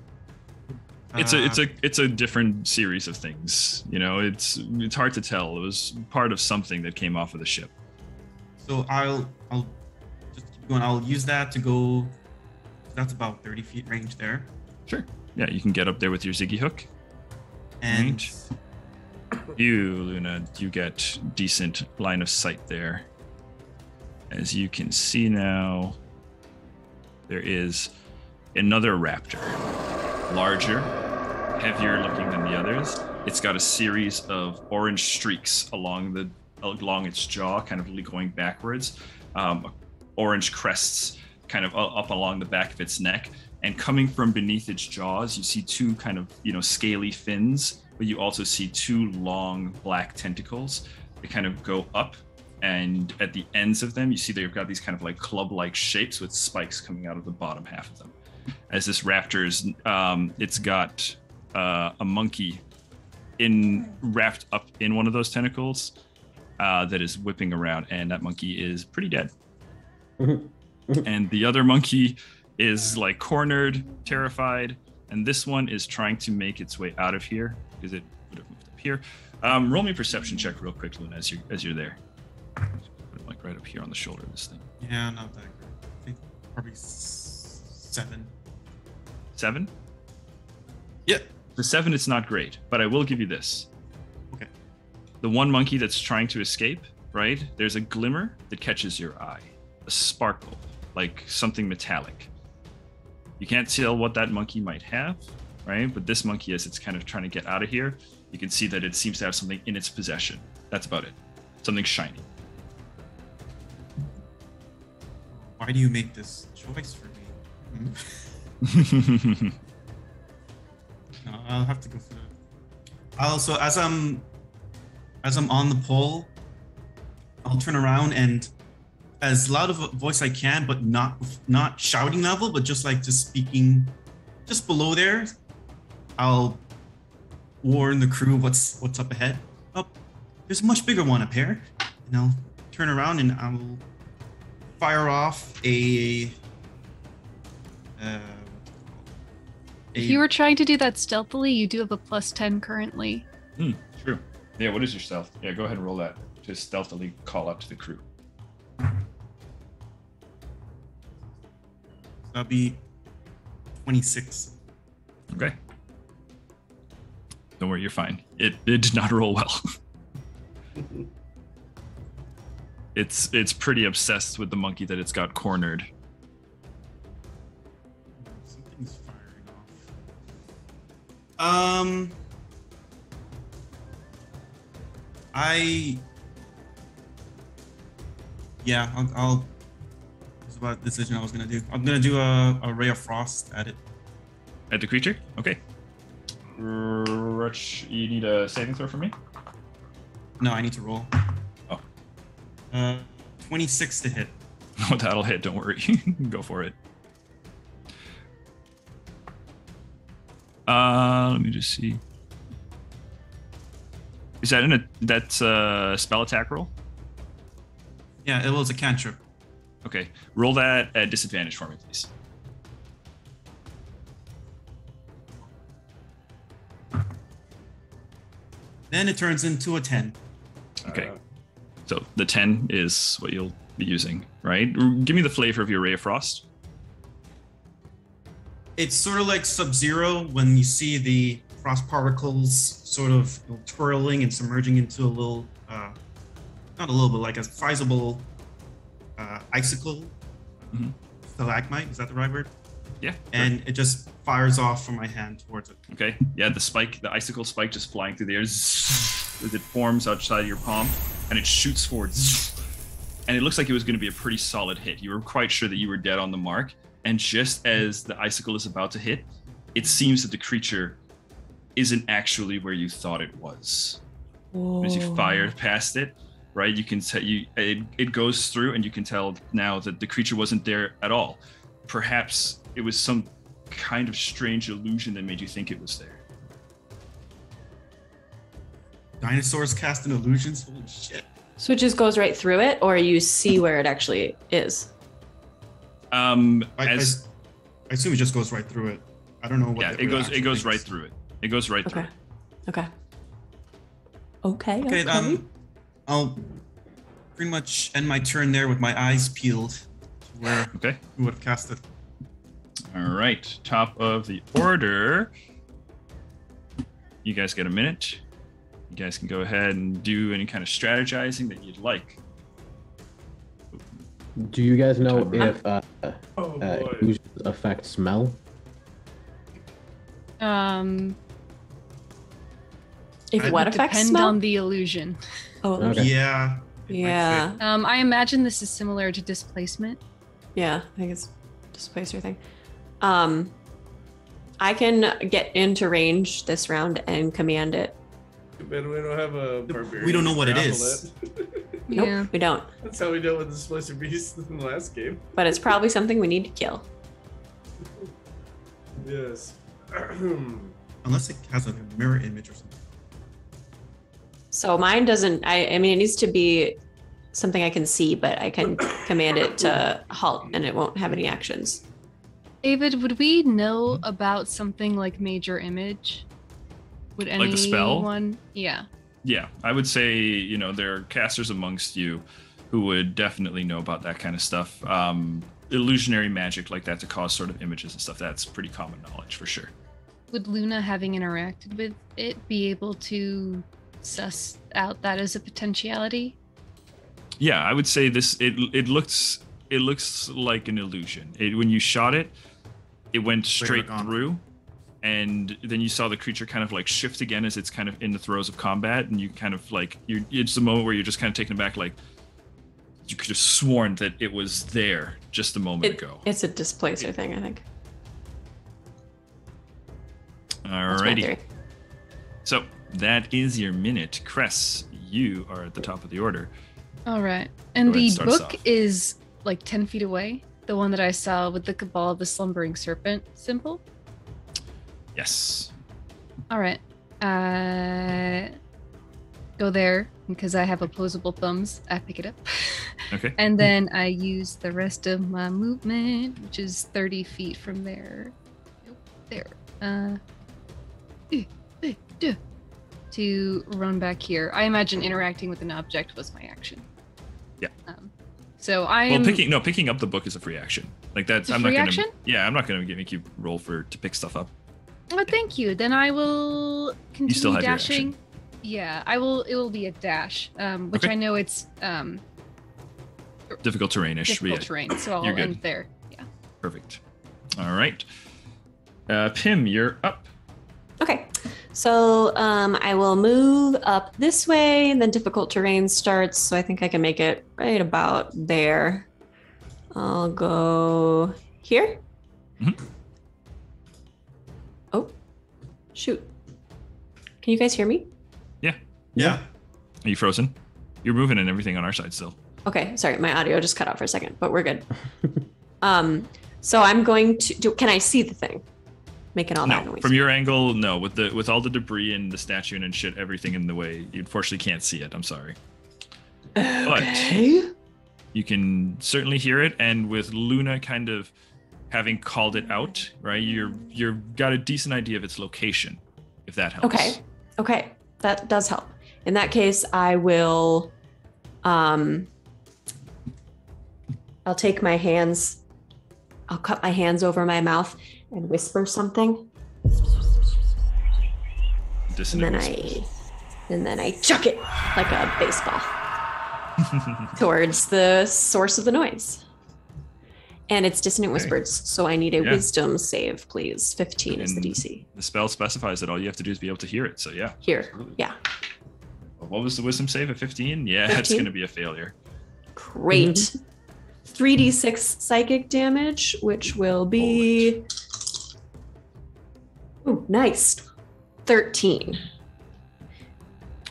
It's a it's a it's a different series of things, you know. It's it's hard to tell. It was part of something that came off of the ship. So I'll I'll just keep going. I'll use that to go. That's about thirty feet range there. Sure. Yeah, you can get up there with your Ziggy hook. And range. You, Luna, you get decent line of sight there. As you can see now, there is another raptor, larger, heavier looking than the others. It's got a series of orange streaks along the. along its jaw, kind of going backwards, um, orange crests kind of up along the back of its neck, and coming from beneath its jaws, you see two kind of, you know, scaly fins, but you also see two long black tentacles. They kind of go up, and at the ends of them, you see they've got these kind of like club-like shapes with spikes coming out of the bottom half of them. As this raptor's, um, it's got uh, a monkey in wrapped up in one of those tentacles, Uh, that is whipping around, and that monkey is pretty dead. And the other monkey is like cornered, terrified, and this one is trying to make its way out of here because it would have moved up here. Um, roll me a perception check real quick, Luna, as you're as you're there. Put it like right up here on the shoulder of this thing. Yeah, not that good. I think probably seven. Seven? Yeah. The seven, it's not great, but I will give you this. The one monkey that's trying to escape, right? There's a glimmer that catches your eye, a sparkle, like something metallic. You can't tell what that monkey might have, right? But this monkey, as it's kind of trying to get out of here, you can see that it seems to have something in its possession. That's about it. Something shiny. Why do you make this choice for me? Hmm? No, I'll have to go for that. Also, as I'm... As I'm on the pole, I'll turn around and as loud of a voice I can, but not not shouting level, but just like just speaking just below there, I'll warn the crew what's what's up ahead. Oh, there's a much bigger one up here. And I'll turn around and I'll fire off a... Uh, a if you were trying to do that stealthily, you do have a plus ten currently. Hmm, true. Yeah, what is your stealth? Yeah, go ahead and roll that to stealthily call out to the crew. That'll be twenty-six. Okay. Don't worry, you're fine. It it did not roll well. It's it's pretty obsessed with the monkey that it's got cornered. Something's firing off. Um. I, yeah, I'll, I'll was about the decision I was gonna do. I'm gonna do a, a Ray of Frost at it. At the creature? Okay. Rush, you need a saving throw from me? No, I need to roll. Oh. Uh, twenty-six to hit. Oh, that'll hit, don't worry. Go for it. Uh, let me just see. Is that in a, that's a spell attack roll? Yeah, it was a cantrip. Okay, roll that at disadvantage for me, please. Then it turns into a ten. Okay, uh, so the ten is what you'll be using, right? Give me the flavor of your Ray of Frost. It's sort of like Sub-Zero when you see the frost particles sort of twirling and submerging into a little, uh, not a little, but like a sizable uh, icicle. Mm-hmm. Stalagmite, is that the right word? Yeah. And sure. It just fires off from my hand towards it. Okay. Yeah, the spike, the icicle spike just flying through the air as it forms outside your palm and it shoots forward. And it looks like it was going to be a pretty solid hit. You were quite sure that you were dead on the mark. And just as the icicle is about to hit, it seems that the creature isn't actually where you thought it was. Whoa. As you fire past it, right? You can tell you it, it goes through, and you can tell now that the creature wasn't there at all. Perhaps it was some kind of strange illusion that made you think it was there. Dinosaurs casting illusions? Holy shit. So it just goes right through it, or you see where it actually is? Um, I, as, I, I assume it just goes right through it. I don't know what. Yeah, it goes. It goes thinks. right through it. It goes right okay. through. Okay. Okay. Okay. Okay. Um, I'll pretty much end my turn there with my eyes peeled. To where okay. Who would have cast it? All right. Top of the order. You guys get a minute. You guys can go ahead and do any kind of strategizing that you'd like. Do you guys know if uh, oh, uh, illusions affect smell? Um, if what affects smell? Depend on the illusion. Oh, okay. yeah, yeah. Um, I imagine this is similar to displacement. Yeah, I think it's displacer thing. Um, I can get into range this round and command it. But we don't have a barbarian. We don't know what it is. Nope, yeah. We don't. That's how we dealt with the Displacer Beast in the last game. But it's probably something we need to kill. Yes. Unless it has like a mirror image or something. So mine doesn't, I, I mean, it needs to be something I can see, but I can command it to halt and it won't have any actions. David, would we know about something like major image? Would anyone? Like the spell? Yeah. Yeah, I would say, you know, there are casters amongst you who would definitely know about that kind of stuff. Um, illusionary magic like that to cause sort of images and stuff, that's pretty common knowledge for sure. Would Luna, having interacted with it, be able to suss out that as a potentiality? Yeah, I would say this, it it looks it looks like an illusion. It, when you shot it, it went straight through. And then you saw the creature kind of like shift again as it's kind of in the throes of combat. And you kind of like, you're, it's the moment where you're just kind of taken aback, like you could have sworn that it was there just a moment it, ago. It's a displacer it, thing, I think. Alrighty. So that is your minute. Cress, you are at the top of the order. All right. And the book is like ten feet away. The one that I saw with the Cabal of the Slumbering Serpent symbol. Yes. All right. Uh, go there because I have opposable thumbs. I pick it up. Okay. And then I use the rest of my movement, which is thirty feet from there. There. Uh, to run back here. I imagine interacting with an object was my action. Yeah. Um, so I. Well, picking no picking up the book is a free action. Like that's. I'm free not action? Gonna. Yeah, I'm not gonna make you roll for to pick stuff up. Oh, thank you. Then I will continue you still have dashing. Your yeah, I will. It will be a dash, um, which okay. I know it's um, difficult terrainish. Difficult yeah. terrain, so I'll end there. Yeah. Perfect. All right, uh, Pim, you're up. Okay, so um, I will move up this way, and then difficult terrain starts. So I think I can make it right about there. I'll go here. Mm-hmm. Oh, shoot. Can you guys hear me? Yeah. Yeah. Are you frozen? You're moving and everything on our side still. Okay, sorry, my audio just cut out for a second, but we're good. um, so I'm going to do. Can I see the thing? Make it all no, that noise. From your angle, no. With the with all the debris and the statue and shit, everything in the way, you unfortunately can't see it. I'm sorry. Okay. But you can certainly hear it, and with Luna kind of having called it out, right? You're you're got a decent idea of its location, if that helps. Okay. Okay, that does help. In that case, I will. Um, I'll take my hands, I'll cut my hands over my mouth and whisper something. Dissonant. And then I, and then I chuck it like a baseball towards the source of the noise. And it's dissonant okay. whispers, so I need a yeah. wisdom save, please. fifteen and is the D C. The spell specifies that all you have to do is be able to hear it, so yeah. Hear, absolutely. Yeah. What was the wisdom save at fifteen? Yeah, fifteen? It's going to be a failure. Great. Mm-hmm. three d six psychic damage, which will be ooh, nice. thirteen.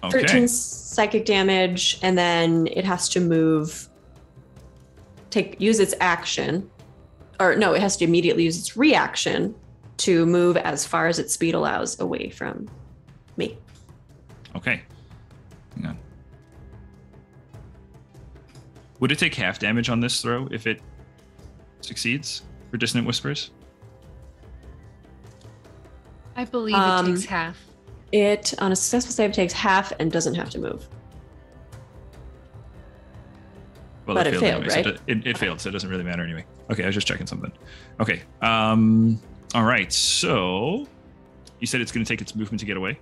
Okay. thirteen psychic damage, and then it has to move, take use its action, or no, it has to immediately use its reaction to move as far as its speed allows away from me. Okay. Hang on. Would it take half damage on this throw if it succeeds for Dissonant Whispers? I believe um, it takes half. It, on a successful save, takes half and doesn't have to move. Well, but it failed, it failed anyway, right? So it, it, it failed, so it doesn't really matter anyway. Okay, I was just checking something. Okay. Um, all right, so you said it's going to take its movement to get away?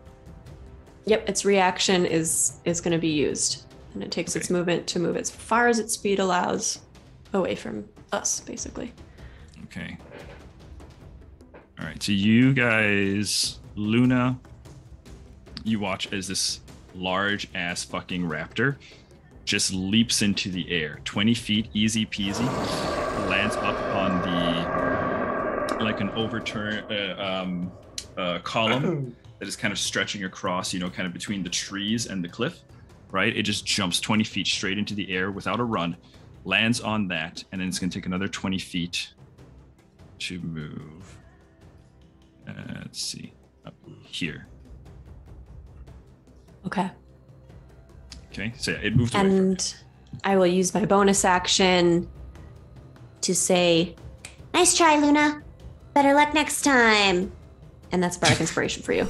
Yep, its reaction is is going to be used. And it takes okay. its movement to move as far as its speed allows away from us, basically. Okay. All right, so you guys, Luna, you watch as this large-ass fucking raptor just leaps into the air. twenty feet, easy peasy, lands up on the, like an overturn uh, um, uh, column that is kind of stretching across, you know, kind of between the trees and the cliff. Right? It just jumps twenty feet straight into the air without a run, lands on that, and then it's going to take another twenty feet to move. Uh, let's see, up here. Okay. Okay, so yeah, it moved away. And I will use my bonus action to say, nice try, Luna. Better luck next time. And that's bardic inspiration for you.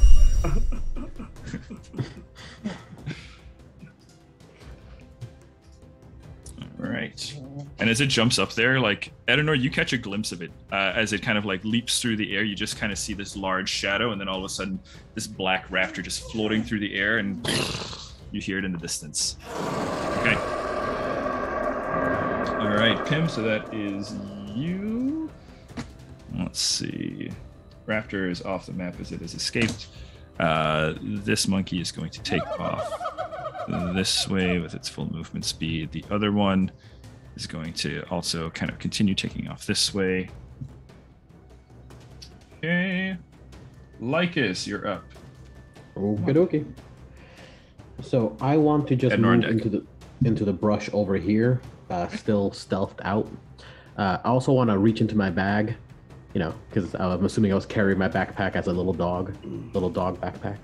Right. And as it jumps up there, like, Ednor, you catch a glimpse of it uh, as it kind of like leaps through the air. You just kind of see this large shadow, and then all of a sudden, this black raptor just floating through the air, and you hear it in the distance. Okay. All right, Pim, so that is you. Let's see. Raptor is off the map as it has escaped. Uh, this monkey is going to take off this way with its full movement speed. The other one is going to also kind of continue taking off this way. Okay. Lycus, you're up. Okay, okay. So I want to just move into the into the brush over here, uh, still stealthed out. Uh, I also want to reach into my bag, you know, because uh, I'm assuming I was carrying my backpack as a little dog, little dog backpack.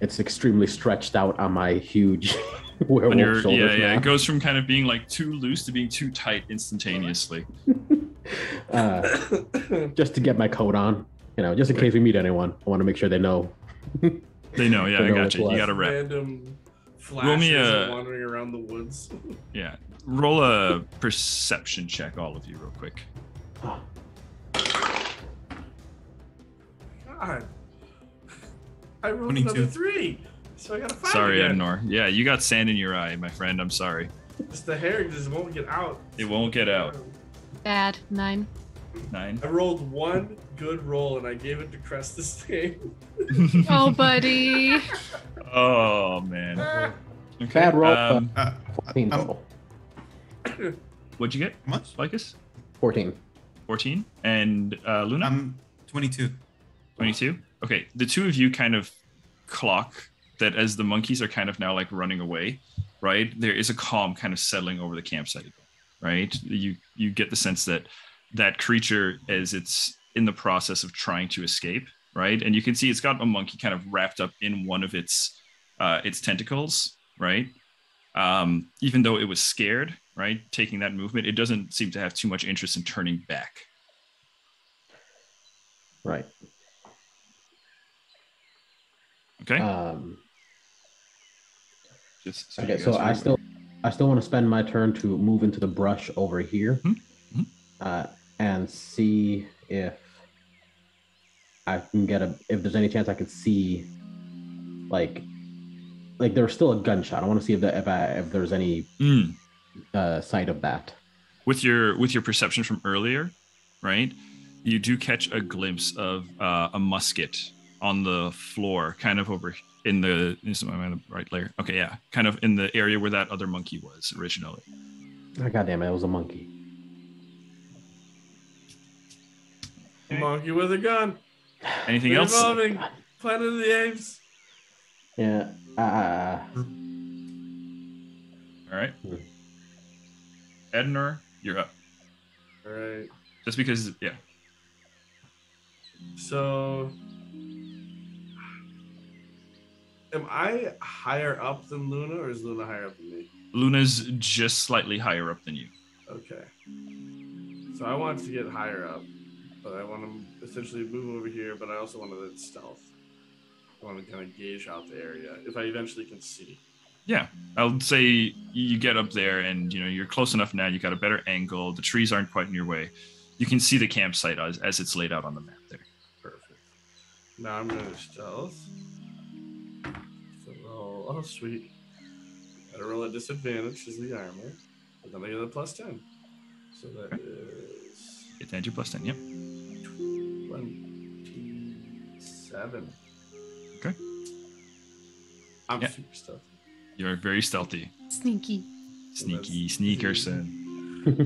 It's extremely stretched out on my huge werewolf your, shoulders. Yeah, yeah. Now. It goes from kind of being like too loose to being too tight instantaneously. uh, just to get my coat on, you know, just in case we meet anyone. I want to make sure they know. They know, yeah, they know I got you. Less. You got to rep. Random flashes a, wandering around the woods. Yeah. Roll a perception check, all of you, real quick. Oh. God. I rolled twenty-two. Another three, so I got a five. Sorry, again. Ednor. Yeah, you got sand in your eye, my friend. I'm sorry. It's the hair just won't get out. It won't get out. Bad. Nine. Nine. I rolled one good roll, and I gave it to Crest this game. Oh, buddy. Oh, man. Okay. Bad roll. Um, uh, uh, What'd you get? How much? Lycus? fourteen. fourteen? And uh, Luna? Um, twenty-two. twenty-two? Okay, the two of you kind of clock that as the monkeys are kind of now like running away, right? There is a calm kind of settling over the campsite, right? You you get the sense that that creature, as it's in the process of trying to escape, right? And you can see it's got a monkey kind of wrapped up in one of its uh, its tentacles, right? Um, even though it was scared, right? Taking that movement, it doesn't seem to have too much interest in turning back. Right. Okay. Um, Just so okay, so I still, I still want to spend my turn to move into the brush over here, mm-hmm. uh, and see if I can get a. If there's any chance I could see, like, like there's still a gunshot. I want to see if the, if I if there's any mm. uh, sight of that. With your with your perception from earlier, right? You do catch a glimpse of uh, a musket on the floor, kind of over in the, is my mind the right layer? Okay, yeah, kind of in the area where that other monkey was originally. Oh, God damn it, it was a monkey. Okay. Monkey with a gun. Anything else? Revolving. Planet of the Apes. Yeah. Uh... All right. Ednor, you're up. All right. Just because, yeah. So... am I higher up than Luna, or is Luna higher up than me? Luna's just slightly higher up than you. Okay. So I want to get higher up, but I want to essentially move over here, but I also want to stealth. I want to kind of gauge out the area, if I eventually can see. Yeah. I would say you get up there, and you know, you're close enough now, you got a better angle, the trees aren't quite in your way. You can see the campsite as, as it's laid out on the map there. Perfect. Now I'm going to stealth. Oh, sweet. Gotta roll at disadvantage because of the armor. But then I get a plus ten. So that okay. is... Advantage plus ten, yep. twenty-seven. Okay. I'm yeah. super stealthy. You're very stealthy. Sneaky. Sneaky, so sneakerson.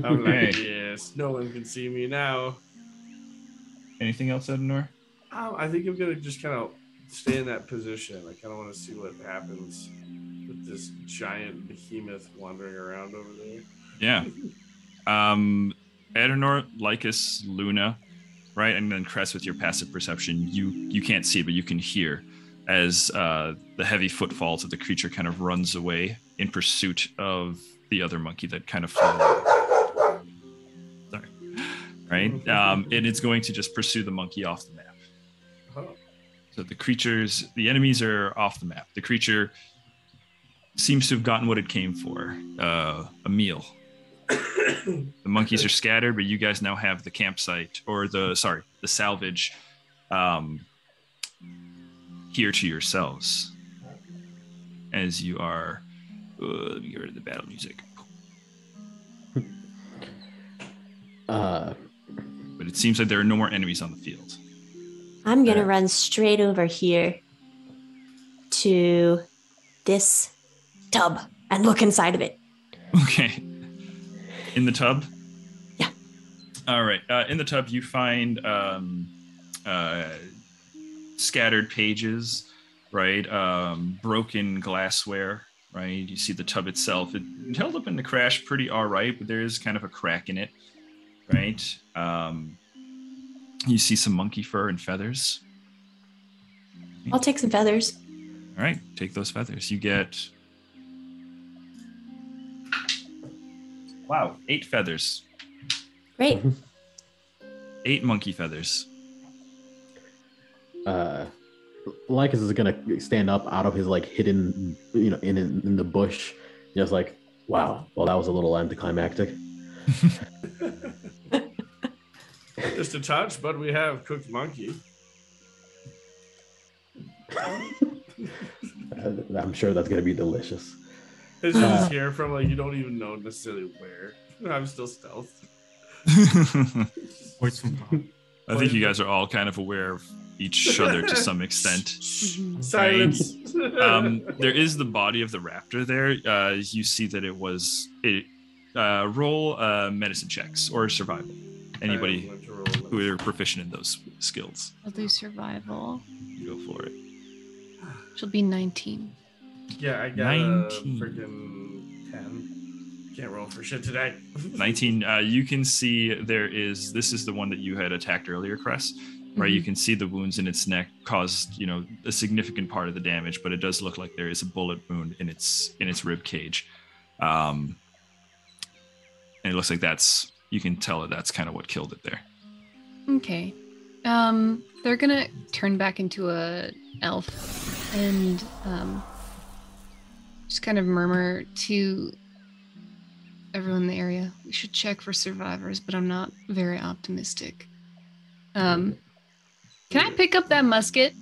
I'm like, yes, no one can see me now. Anything else, Ednor? Oh, I think I'm going to just kind of stay in that position. I kind of want to see what happens with this giant behemoth wandering around over there. Yeah. Um, Ednor, Lycus, Luna, right? And then Cress with your passive perception. You you can't see, but you can hear as uh, the heavy footfalls of the creature kind of runs away in pursuit of the other monkey that kind of flew away. Sorry. Right? Um, and it's going to just pursue the monkey off the map. So the creatures, the enemies are off the map. The creature seems to have gotten what it came for, uh, a meal. The monkeys are scattered, but you guys now have the campsite, or the, sorry, the salvage um, here to yourselves. As you are, uh, let me get rid of the battle music. Uh, but it seems like there are no more enemies on the field. I'm going to run straight over here to this tub and look inside of it. Okay. In the tub? Yeah. All right. Uh, in the tub, you find um, uh, scattered pages, right? Um, broken glassware, right? You see the tub itself. It held up in the crash pretty all right, but there is kind of a crack in it, right? Um You see some monkey fur and feathers. I'll take some feathers. All right, take those feathers. You get... Wow, eight feathers. Great. Eight monkey feathers. Uh, Lycus is going to stand up out of his, like, hidden, you know, in in the bush. Just like, wow, well, that was a little anticlimactic. Just a touch, but we have cooked monkey. I'm sure that's going to be delicious. It's just uh, here from, like, you don't even know necessarily where. I'm still stealth. I think you guys are all kind of aware of each other to some extent. Silence. Right? Um, there is the body of the raptor there. Uh, you see that it was... it Uh, roll uh, medicine checks or survival. Anybody who are proficient in those skills. I'll do survival. You go for it. She'll be nineteen. Yeah, I got nineteen. A freaking ten. Can't roll for shit today. nineteen. Uh, you can see there is, this is the one that you had attacked earlier, Cress. Right, mm-hmm. You can see the wounds in its neck caused, you know, a significant part of the damage, but it does look like there is a bullet wound in its in its rib cage, um, and it looks like that's, you can tell that that's kind of what killed it there. Okay, um, they're gonna turn back into a elf and um, just kind of murmur to everyone in the area. We should check for survivors, but I'm not very optimistic. Um. Can I pick up that musket?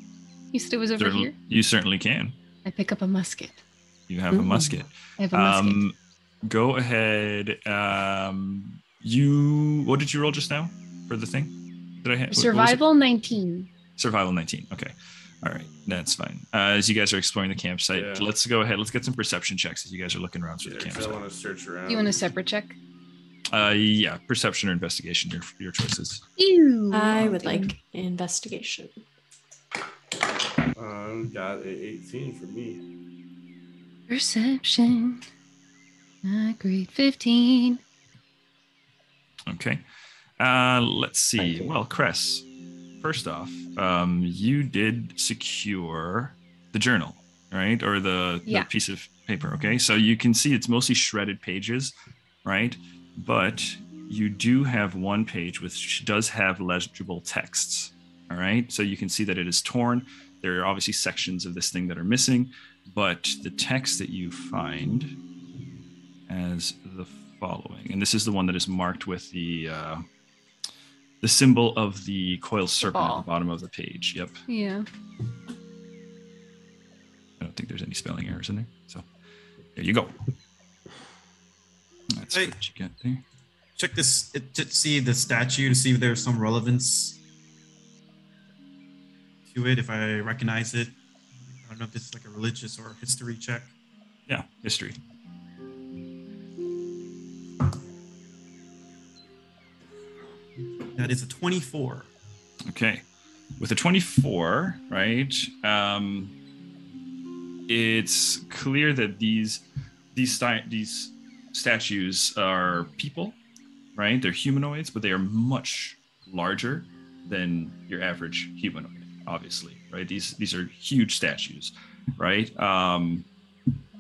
You said it was over Cer- here? You certainly can. I pick up a musket. You have mm-hmm. a musket. I have a musket. Um, go ahead. Um, you. What did you roll just now for the thing? Did I ha- Survival nineteen. Survival nineteen. Okay. All right. That's fine. Uh, as you guys are exploring the campsite, yeah. Let's go ahead. Let's get some perception checks as you guys are looking around for yeah, the campsite. I want to search around. Do you want a separate check? Uh, yeah, perception or investigation, your your choices. Ew. I would like investigation. Um, got an eighteen for me. Perception. I agreed. fifteen. Okay. Uh, let's see. Well, Cress, first off, um, you did secure the journal, right? Or the, yeah. the piece of paper, okay? So you can see it's mostly shredded pages, right? But you do have one page which does have legible texts, all right? So you can see that it is torn. There are obviously sections of this thing that are missing, but the text that you find as the following, and this is the one that is marked with the uh, the symbol of the coiled serpent at the bottom of the page. Yep. Yeah. I don't think there's any spelling errors in there, so there you go. That's hey, what you get there. Check this it, to see the statue to see if there's some relevance to it. If I recognize it, I don't know if it's like a religious or history check. Yeah, history. That is a twenty-four. Okay, with a twenty-four, right? Um, it's clear that these these these. statues are people, right? They're humanoids, but they are much larger than your average humanoid, obviously, right? These these are huge statues, right? Um,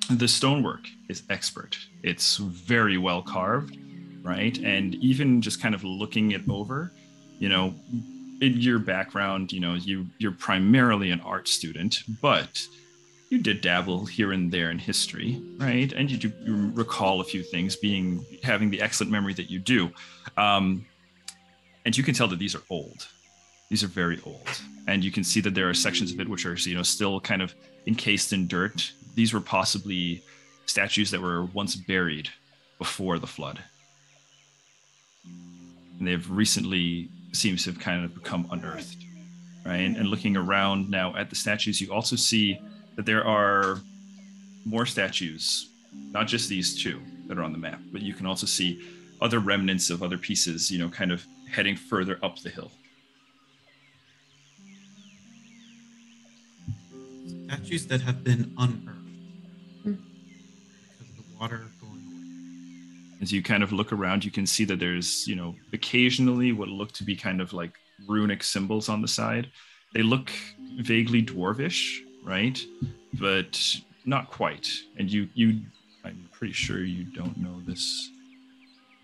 the stonework is expert. It's very well carved, right? And even just kind of looking it over, you know, in your background, you know, you, you're primarily an art student, but you did dabble here and there in history, right? And you do you recall a few things, being having the excellent memory that you do. Um, and you can tell that these are old. These are very old. And you can see that there are sections of it which are, you know, still kind of encased in dirt. These were possibly statues that were once buried before the flood. And they've recently seems to have kind of become unearthed, right? And, and looking around now at the statues, you also see that there are more statues, not just these two that are on the map, but you can also see other remnants of other pieces, you know, kind of heading further up the hill. Statues that have been unearthed mm. because of the water going away. As you kind of look around, you can see that there's, you know, occasionally what look to be kind of like runic symbols on the side. They look vaguely dwarvish, right? But not quite. And you, you, I'm pretty sure you don't know this.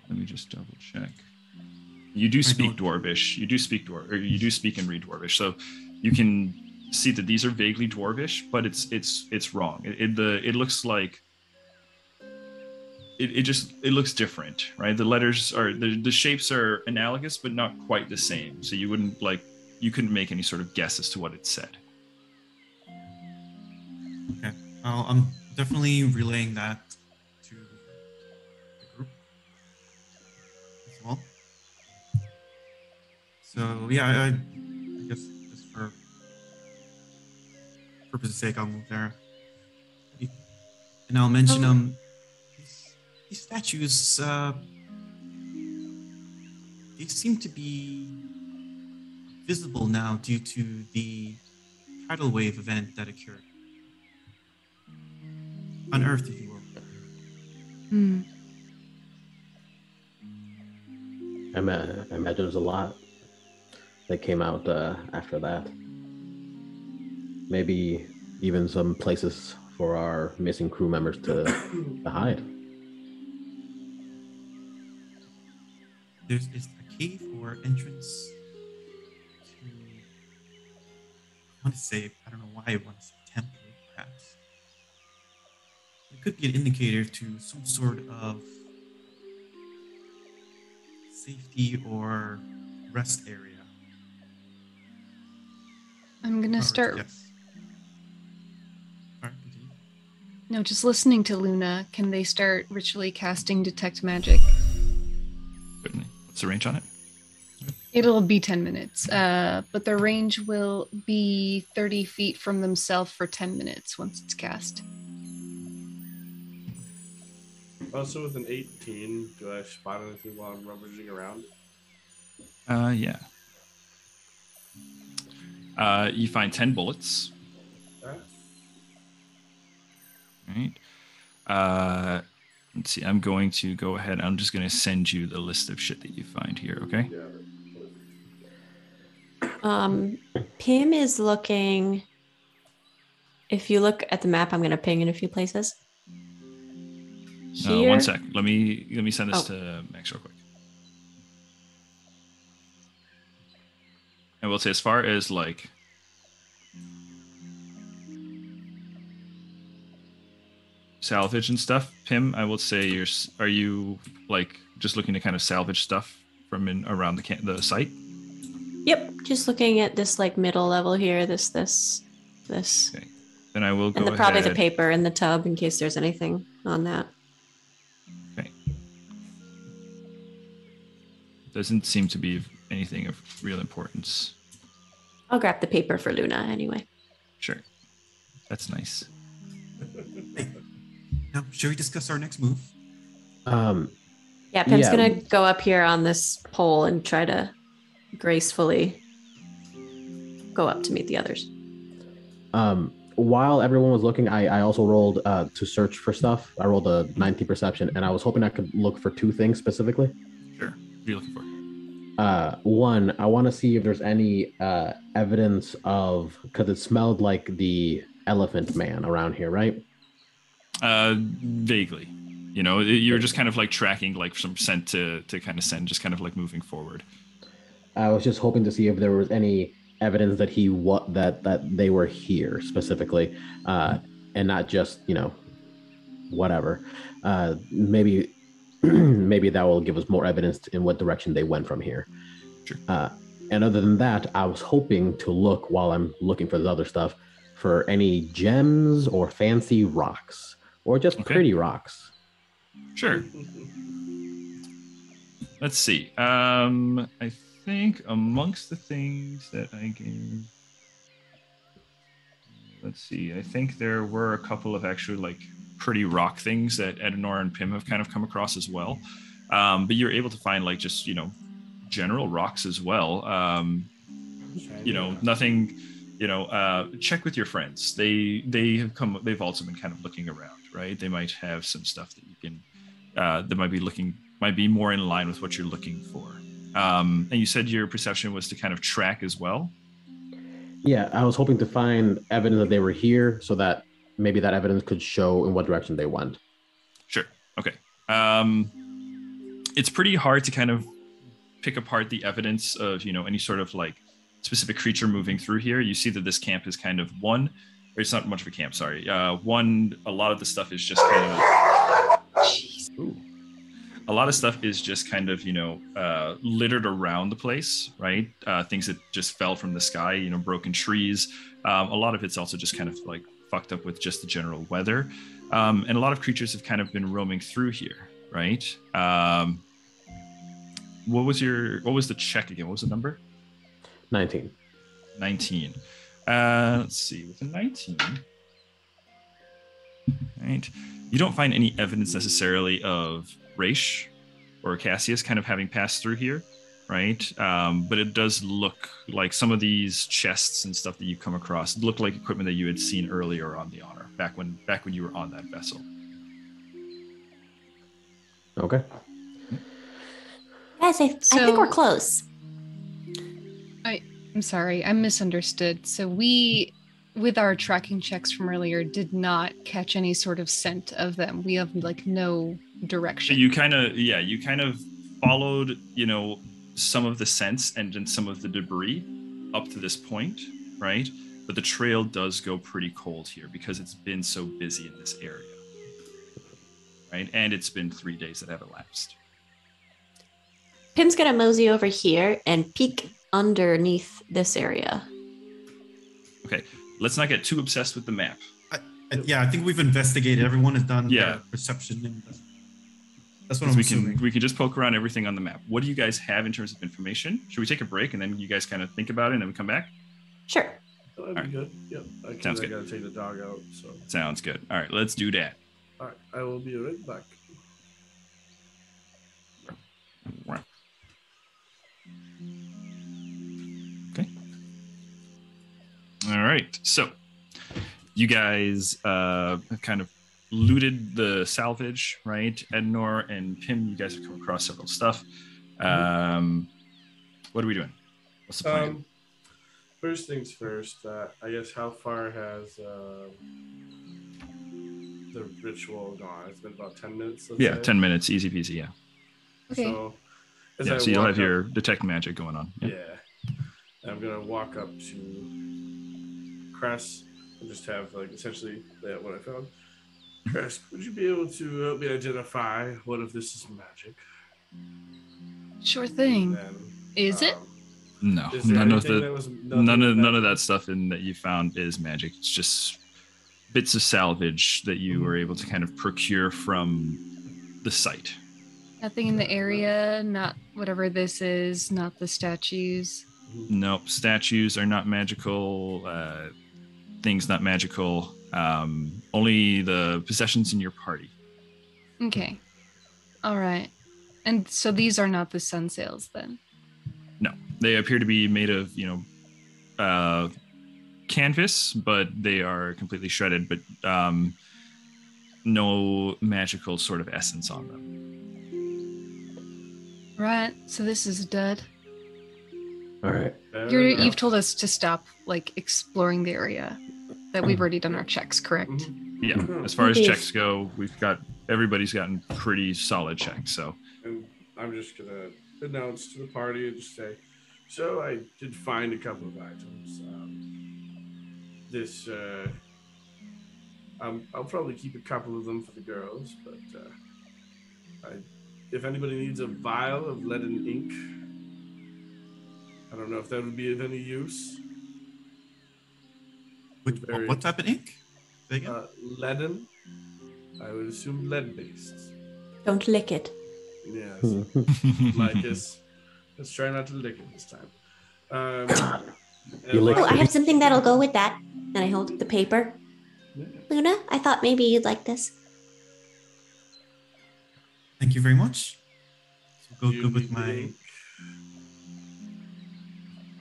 Let me just double check. You do speak Dwarvish. You do speak Dwarvish, or you do speak and read Dwarvish. So you can see that these are vaguely Dwarvish, but it's it's it's wrong. It, it the it looks like it, it just it looks different, right? The letters are the the shapes are analogous, but not quite the same. So you wouldn't like you couldn't make any sort of guess as to what it said. Okay, I'll, I'm definitely relaying that to the group as well. So yeah, I, I guess just for purpose' sake, I'll move there, and I'll mention um, These statues, uh, they seem to be visible now due to the tidal wave event that occurred. On Earth, if you will. Hmm. I imagine there's a lot that came out uh, after that. Maybe even some places for our missing crew members to, to hide. There's is a cave or entrance to, I want to say, I don't know why I want to say temple, perhaps. It could be an indicator to some sort of safety or rest area. I'm going to start... Yes. All right, continue. No, just listening to Luna, can they start ritually casting Detect Magic? Certainly. What's the range on it? It'll be ten minutes, uh, but the range will be thirty feet from themselves for ten minutes once it's cast. Also, with an eighteen, do I spot anything while I'm rummaging around? Uh, yeah. Uh, you find ten bullets. All right. All right. Uh, let's see. I'm going to go ahead. I'm just going to send you the list of shit that you find here. Okay. Um, Pim is looking. If you look at the map, I'm going to ping in a few places. Uh, one sec. Let me let me send this oh. to Max real quick. I will say, as far as like salvage and stuff, Pim, I will say, you're are you like just looking to kind of salvage stuff from in, around the can- the site? Yep, just looking at this like middle level here. This this this. Okay. Then I will go and the, ahead. Probably the paper in the tub in case there's anything on that. Okay. Doesn't seem to be anything of real importance. I'll grab the paper for Luna anyway. Sure. That's nice. Now, should we discuss our next move? Um, yeah, Pim's yeah. going to go up here on this pole and try to gracefully go up to meet the others. Um, while everyone was looking, I, I also rolled uh, to search for stuff. I rolled a ninety perception, and I was hoping I could look for two things specifically. Sure. What are you looking for? Uh, one, I want to see if there's any uh, evidence of, because it smelled like the elephant man around here, right? Uh, vaguely. You know, you're just kind of like tracking like some scent to, to kind of send, just kind of like moving forward. I was just hoping to see if there was any evidence that he what that that they were here specifically, uh, and not just, you know, whatever. Uh, maybe. Maybe that will give us more evidence in what direction they went from here. Sure. Uh, and other than that, I was hoping to look, while I'm looking for the other stuff, for any gems or fancy rocks or just okay. pretty rocks. Sure. Let's see. Um, I think amongst the things that I gave, let's see. I think there were a couple of actually like pretty rock things that Ednor and Pim have kind of come across as well. Um, but you're able to find like just, you know, general rocks as well. Um, you know, nothing, you know, uh, check with your friends. They, they have come, they've also been kind of looking around, right? They might have some stuff that you can, uh, that might be looking, might be more in line with what you're looking for. Um, and you said your perception was to kind of track as well. Yeah. I was hoping to find evidence that they were here so that maybe that evidence could show in what direction they went. Sure. Okay. Um, it's pretty hard to kind of pick apart the evidence of, you know, any sort of like specific creature moving through here. You see that this camp is kind of one, or it's not much of a camp, sorry. Uh, one, a lot of the stuff is just kind of, Jeez. Ooh. a lot of stuff is just kind of, you know, uh, littered around the place, right? Uh, things that just fell from the sky, you know, broken trees. Um, a lot of it's also just kind of like fucked up with just the general weather, um, and a lot of creatures have kind of been roaming through here, right? Um, what was your what was the check again? What was the number? Nineteen. Nineteen. Uh, let's see. With a nineteen, right? You don't find any evidence necessarily of Raish or Cassius kind of having passed through here, right? Um, but it does look like some of these chests and stuff that you come across look like equipment that you had seen earlier on the Honor, back when back when you were on that vessel. Okay. Guys, I, so, I think we're close. I, I'm sorry, I misunderstood. So we, with our tracking checks from earlier, did not catch any sort of scent of them. We have like no direction. You kind of, yeah, you kind of followed, you know, some of the scents and then some of the debris up to this point, right? But the trail does go pretty cold here because it's been so busy in this area, right? And it's been three days that have elapsed. Pim's gonna mosey over here and peek underneath this area. Okay, let's not get too obsessed with the map. I, I, yeah, I think we've investigated. Everyone has done yeah. their perception. And that's what I'm we assuming. Can, we can just poke around everything on the map. What do you guys have in terms of information? Should we take a break and then you guys kind of think about it and then we come back? Sure. That'd be right. good. Yep. I can, Sounds I good. I gotta take the dog out. So. Sounds good. All right, let's do that. All right, I will be right back. Okay. All right, so you guys uh, have kind of looted the salvage, right? Ednor and Pim, you guys have come across several stuff. Um, what are we doing? What's the plan? Um, first things first, uh, I guess how far has... Uh, the ritual gone? It's been about ten minutes. Yeah, say. ten minutes, easy peasy, yeah. Okay. So, yeah, so you'll have up, your detect magic going on. Yeah. yeah. I'm going to walk up to Cress and just have, like, essentially that what I found. Cress, would you be able to help me identify what if this is magic? Sure thing. Then, is um, it? No. Is none of the, was, none of, none of that stuff in that you found is magic. It's just bits of salvage that you were able to kind of procure from the site. Nothing in the area, not whatever this is, not the statues. Nope, statues are not magical, uh, things not magical, um, only the possessions in your party. Okay, all right. And so these are not the sun sails then? No, they appear to be made of, you know, uh, canvas, but they are completely shredded, but um, no magical sort of essence on them. Right, so this is dead. All right. You're, you've told us to stop, like, exploring the area, that we've already done our checks, correct? Yeah, as far as checks go, we've got, everybody's gotten pretty solid checks, so. And I'm just gonna announce to the party and just say, so I did find a couple of items. Um, This, uh, I'm, I'll probably keep a couple of them for the girls, but uh, I, if anybody needs a vial of lead and ink, I don't know if that would be of any use. Which, very, what type of ink? Uh, leaden. I would assume lead-based. Don't lick it. Yeah, so, like this. Let's try not to lick it this time. Um, oh, I have something that'll go with that. And I hold up the paper. Yeah. Luna, I thought maybe you'd like this. Thank you very much. So go good with my...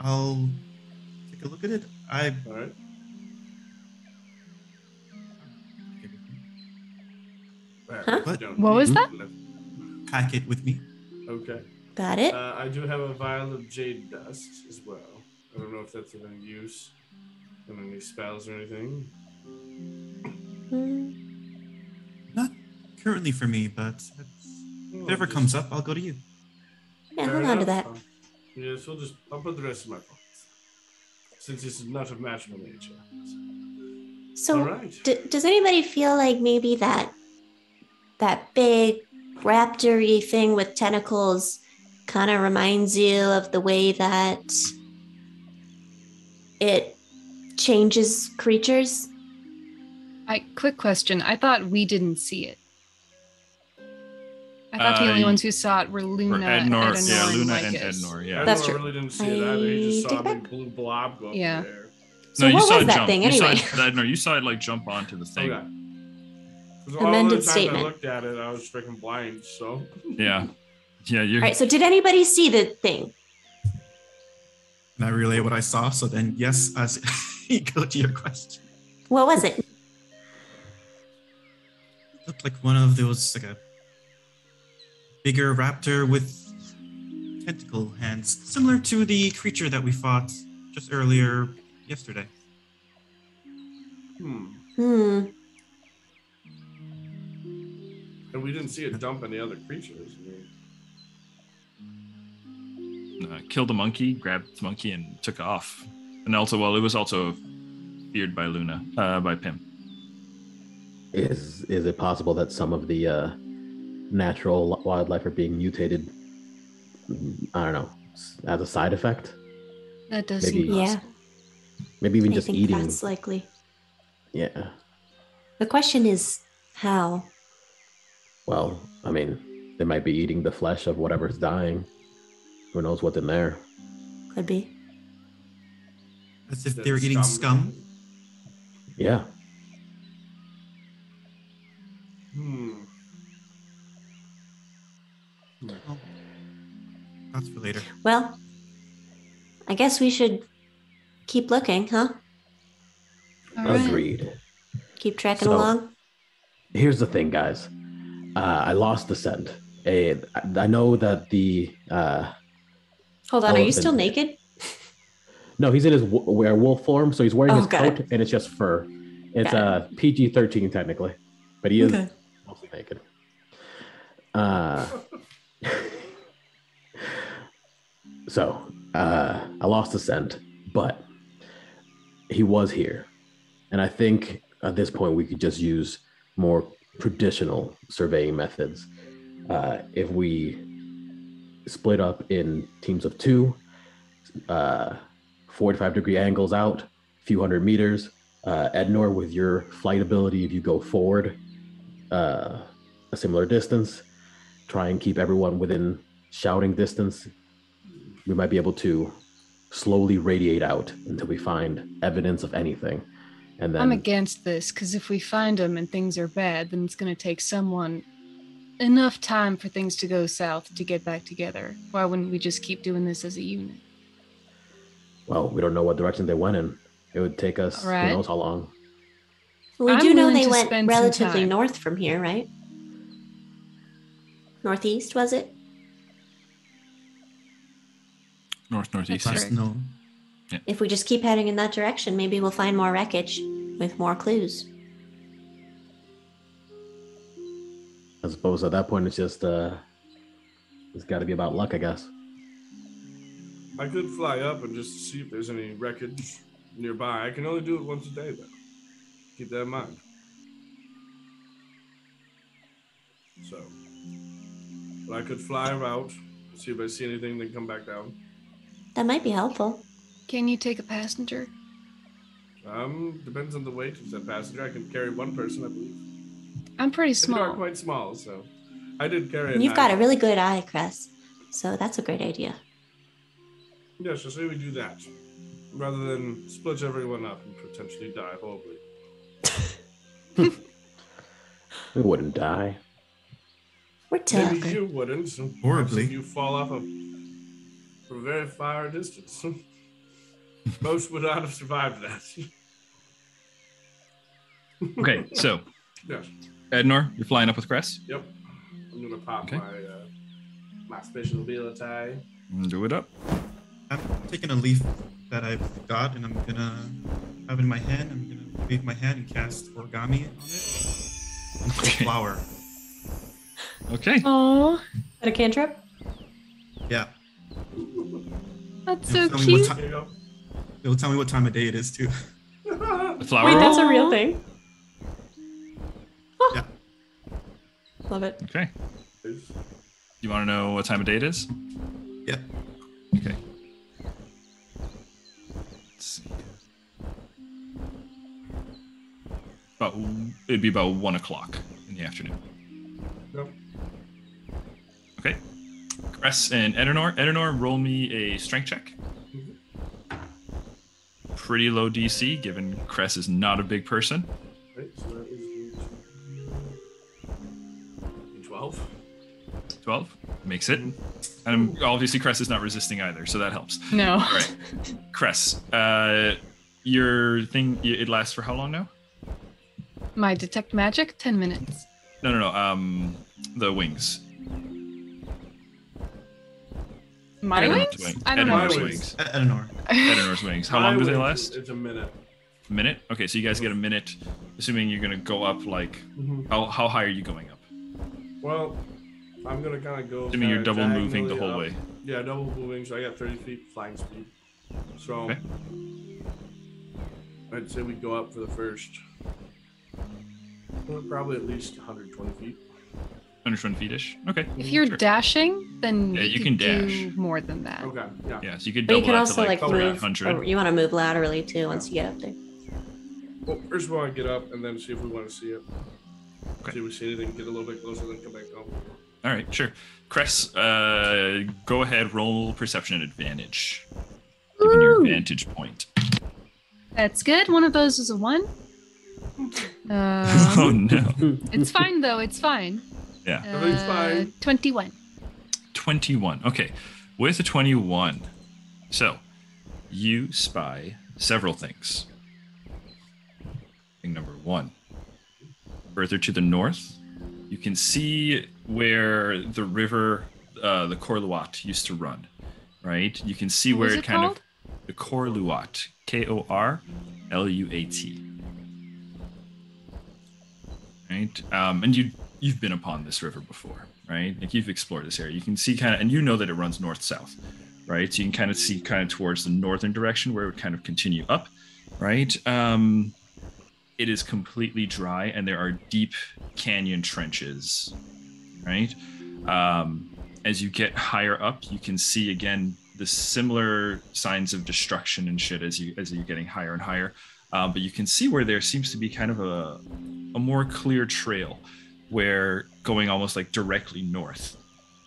I'll take a look at it. I... All right. Huh? What? What was that? Pack it with me. Okay. Got it. Uh, I do have a vial of jade dust as well. I don't know if that's of any use in any spells or anything. Not currently for me, but well, whatever just, comes up, I'll go to you. Yeah, Fair hold enough. on to that. Um, yes, we'll just, I'll put the rest in my pockets, since this is not of magical nature. So, All right. d- does anybody feel like maybe that that big raptor-y thing with tentacles kind of reminds you of the way that it changes creatures? I quick question. I thought we didn't see it. I thought uh, the only ones who saw it were Luna, Ednor, Ednor, yeah, and Luna and Ednor. Yeah, that's Ednor true. Really didn't see I it either. You just saw a big blue blob go yeah. up there. So no, what you saw was it that jump. Thing anyway? You saw it, Ednor, you saw it like jump onto the thing. Okay. amended statement. I looked at it, I was freaking blind, so. Yeah. Yeah. You're... All right, so did anybody see the thing? Can I relay what I saw? So then, yes, as you go to your question. What was it? It looked like one of those, like a bigger raptor with tentacle hands, similar to the creature that we fought just earlier yesterday. Hmm. Hmm. And we didn't see it dump any other creatures. Uh, killed a monkey, grabbed the monkey, and took off. And also, well, it was also feared by Luna, uh, by Pim. Is is it possible that some of the uh, natural wildlife are being mutated? I don't know, as a side effect. That does maybe, yeah. Maybe even I just think eating. That's likely. Yeah. The question is how. Well, I mean, they might be eating the flesh of whatever's dying. Who knows what's in there? Could be. As if they're eating scum? Yeah. Hmm. Well, that's for later. Well, I guess we should keep looking, huh? All Agreed. Right. Keep tracking so, along. Here's the thing, guys. Uh, I lost the scent. I, I know that the... Uh, Hold on, elephant, are you still naked? No, he's in his w- werewolf form, so he's wearing oh, his God. coat, and it's just fur. It's uh, P G thirteen, technically, but he is okay. mostly naked. Uh, so, uh, I lost the scent, but he was here. And I think at this point, we could just use more... traditional surveying methods. Uh, if we split up in teams of two, uh, forty-five degree angles out, a few hundred meters, uh, Ednor with your flight ability, if you go forward uh, a similar distance, try and keep everyone within shouting distance, we might be able to slowly radiate out until we find evidence of anything. And then, I'm against this, because if we find them and things are bad, then it's going to take someone enough time for things to go south to get back together. Why wouldn't we just keep doing this as a unit? Well, we don't know what direction they went in. It would take us who right. knows how long. Well, we I'm do know they went relatively north from here, right? Northeast, was it? North, northeast. No. Yeah. If we just keep heading in that direction, maybe we'll find more wreckage with more clues. I suppose at that point, it's just, uh, it's got to be about luck, I guess. I could fly up and just see if there's any wreckage nearby. I can only do it once a day, though. Keep that in mind. So, but I could fly out, see if I see anything, then come back down. That might be helpful. Can you take a passenger? Um, depends on the weight of that passenger. I can carry one person, I believe. I'm pretty small. You are quite small, so I did carry. And you've eye. got a really good eye, Cress. So that's a great idea. Yeah, so say we do that, rather than split everyone up and potentially die horribly. We wouldn't die. We're tough. Maybe you wouldn't. Horribly, you fall off a from a very far distance. Most would not have survived that. Okay, so yes. Ednor, you're flying up with Cress? Yep. I'm gonna pop okay. my uh, my special ability. Do it up. I'm taking a leaf that I've got, and I'm gonna have in my hand. I'm gonna wave my hand and cast origami on it. Okay. Flower. Okay. Oh, at a cantrip. Yeah. That's so cute. It'll tell me what time of day it is, too. The flower Wait, roll? That's a real thing? Oh. Yeah. Love it. Okay. Do you want to know what time of day it is? Yeah. Okay. Let's see. About, it'd be about one o'clock in the afternoon. Yep. Okay. Cress and Ednor. Ednor, roll me a strength check. Pretty low D C, given Cress is not a big person. Right, so that is twelve makes it. And obviously Cress is not resisting either, so that helps. No. All right. Cress, uh, your thing, it lasts for how long now? My detect magic, ten minutes. No, no, no, um, the wings. My Ednor's wings? Wing. I don't Ednor's know. Wings. Ednor. Ednor's wings. How My long do they last? It's a minute. A minute? Okay, so you guys get a minute, assuming you're gonna go up, like, mm-hmm. how, how high are you going up? Well, I'm gonna kind of go... Assuming you're double moving the whole up. way. Yeah, double moving, so I got thirty feet flying speed. So, okay. I'd say we go up for the first... Well, probably at least one hundred twenty feet. one hundred twenty feet-ish? Okay. If you're sure. dashing, then yeah, you, you can dash. Do more than that. Okay, yeah. Yeah, so you could double but you could also to like, like move, one hundred. Or you want to move laterally, too, once yeah. you get up there. Well, first of all, I get up and then see if we want to see it. Okay. See if we see anything, get a little bit closer, then come back down. All right, sure. Cress, uh, go ahead, roll perception at advantage. Ooh. Given your vantage point. That's good. One of those is a one. Uh, oh no! It's fine though. It's fine. Yeah. Uh, Everything's fine. Twenty-one. Twenty-one. Okay. With a twenty-one, so you spy several things. Thing number one. Further to the north, you can see where the river, uh, the Corlewell, used to run. Right. You can see what where it, it kind called? of the Corlewell, K O R L U A T. Right, um, and you you've been upon this river before, right? Like you've explored this area. You can see kind of, and you know that it runs north-south, right? So you can kind of see kind of towards the northern direction where it would kind of continue up, right? Um, it is completely dry, and there are deep canyon trenches, right? Um, as you get higher up, you can see again the similar signs of destruction and shit as you as you're getting higher and higher. Uh, but you can see where there seems to be kind of a, a more clear trail where going almost like directly north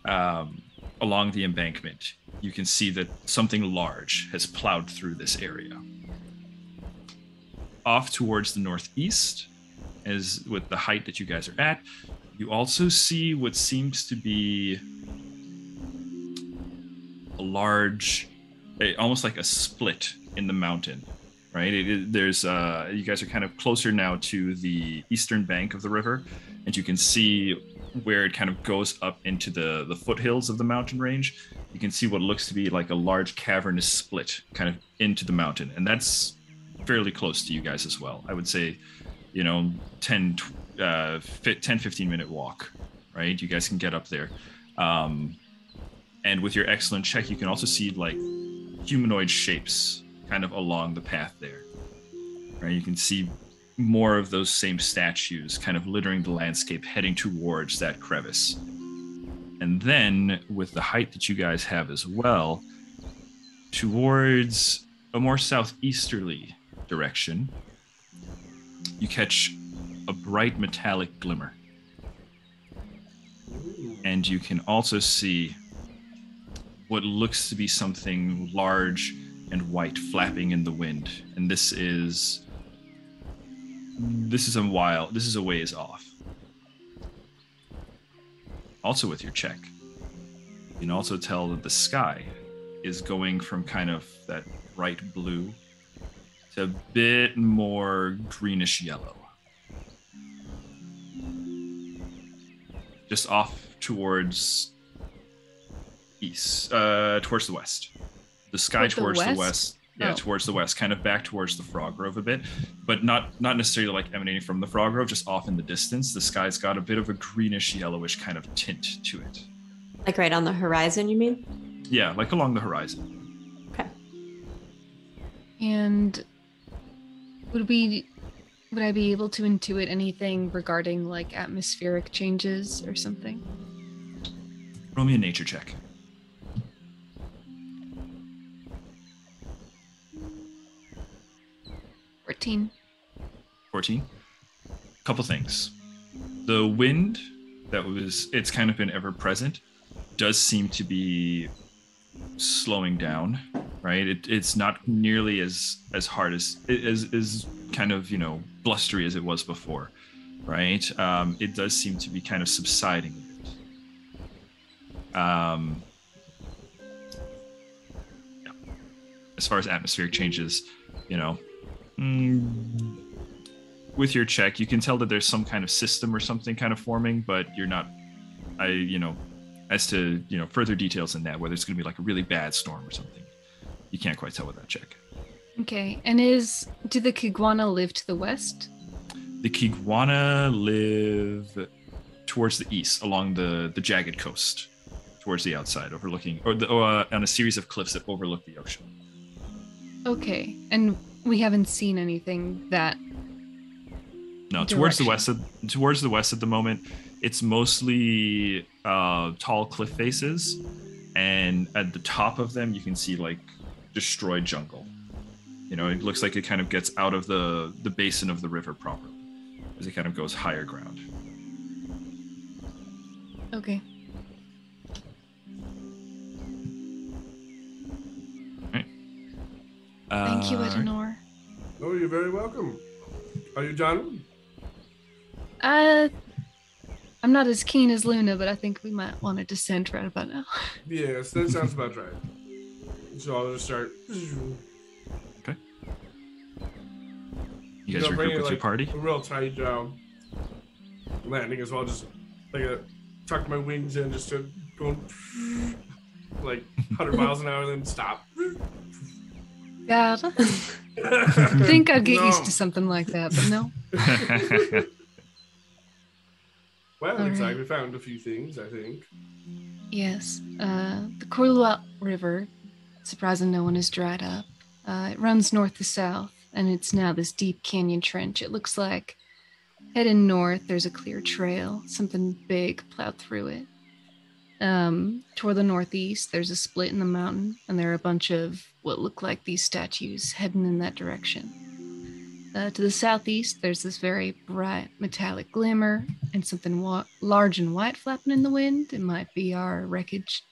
um, along the embankment, you can see that something large has plowed through this area. Off towards the northeast, as with the height that you guys are at, you also see what seems to be a large, a, almost like a split in the mountain. Right, it, it, there's uh, you guys are kind of closer now to the eastern bank of the river, and you can see where it kind of goes up into the, the foothills of the mountain range. You can see what looks to be like a large cavernous split kind of into the mountain, and that's fairly close to you guys as well. I would say, you know, ten, fifteen minute walk, right? You guys can get up there. Um, and with your excellent check, you can also see like humanoid shapes kind of along the path there, right? You can see more of those same statues kind of littering the landscape, heading towards that crevice. And then with the height that you guys have as well, towards a more southeasterly direction, you catch a bright metallic glimmer. And you can also see what looks to be something large and white flapping in the wind. And this is, this is a while, this is a ways off. Also with your check, you can also tell that the sky is going from kind of that bright blue to a bit more greenish yellow. Just off towards east, uh, towards the west. The sky towards the west, yeah, towards the west, kind of back towards the frog grove a bit, but not not necessarily like emanating from the frog grove, just off in the distance. The sky's got a bit of a greenish yellowish kind of tint to it. Like right on the horizon, you mean? Yeah, like along the horizon. Okay. And would we, would I be able to intuit anything regarding like atmospheric changes or something? Roll me a nature check. fourteen. fourteen. Couple things. The wind that was, it's kind of been ever present, does seem to be slowing down, right? It, it's not nearly as, as hard as, as, as kind of, you know, blustery as it was before, right? Um, it does seem to be kind of subsiding a bit. Um, as far as atmospheric changes, you know, mm, with your check, you can tell that there's some kind of system or something kind of forming, but you're not, I, you know, as to, you know, further details in that, whether it's going to be like a really bad storm or something, you can't quite tell with that check. Okay. And is, do the Kiguana live to the west? The Kiguana live towards the east, along the, the jagged coast, towards the outside, overlooking, or, the, or uh, on a series of cliffs that overlook the ocean. Okay. And we haven't seen anything that No, direction. towards the west of, towards the west at the moment, it's mostly uh, tall cliff faces, and at the top of them you can see like destroyed jungle. You know, it looks like it kind of gets out of the, the basin of the river properly, as it kind of goes higher ground. Okay. All right. Thank uh, you, Ednor. Oh, you're very welcome. Are you done? Uh, I'm not as keen as Luna, but I think we might want to descend right about now. Yes, that sounds about right. So I'll just start. Okay. You guys regroup with like, your party? A real tight um, landing as well. Just like a, tuck my wings in just to go like one hundred miles an hour and then stop. Yeah, I think I'd get no. used to something like that, but no. Well, all exactly. Right. We found a few things, I think. Yes. Uh, the Corlewell River, surprising no one has dried up. Uh, it runs north to south, and it's now this deep canyon trench. It looks like heading north, there's a clear trail, something big plowed through it. Um, toward the northeast, there's a split in the mountain, and there are a bunch of what look like these statues heading in that direction. Uh, to the southeast, there's this very bright metallic glimmer and something wa- large and white flapping in the wind. It might be our wreckage.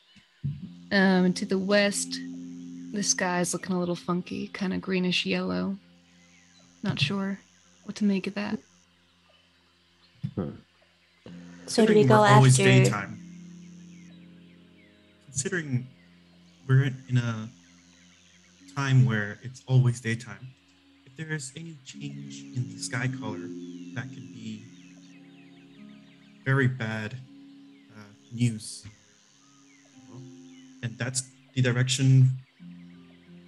Um, and to the west, the sky is looking a little funky, kind of greenish yellow. Not sure what to make of that. Hmm. So do we go after... Always daytime. Considering we're in a time where it's always daytime, if there is any change in the sky color, that could be very bad uh, news. And that's the direction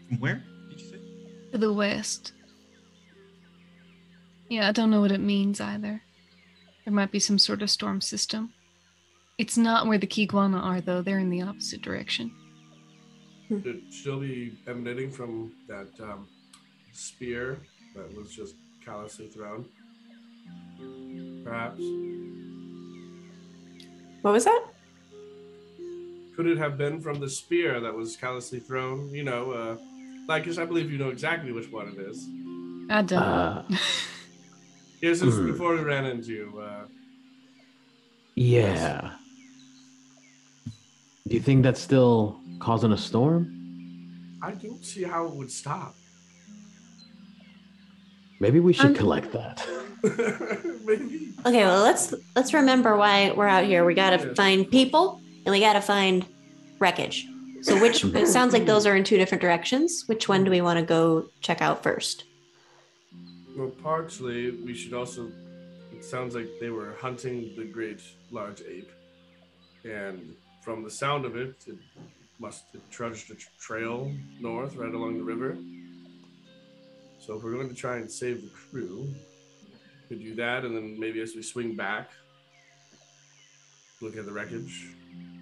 from where, did you say? To the west. Yeah, I don't know what it means either. There might be some sort of storm system. It's not where the Kiguana are, though. They're in the opposite direction. Should it still be emanating from that um, spear that was just callously thrown? Perhaps. What was that? Could it have been from the spear that was callously thrown? You know, uh, Lycus, I believe you know exactly which one it is. I don't. Uh. Yeah, since mm. before we ran into. Uh, yeah. Do you think that's still causing a storm? I don't see how it would stop. Maybe we should um, collect that. Maybe. Okay, well let's let's remember why we're out here. We gotta yeah. find people and we gotta find wreckage. So which it sounds like those are in two different directions. Which one do we want to go check out first? Well, partially, we should also, it sounds like they were hunting the great large ape. And from the sound of it, it must have trudged a trail north right along the river. So if we're going to try and save the crew, we could do that. And then maybe as we swing back, look at the wreckage.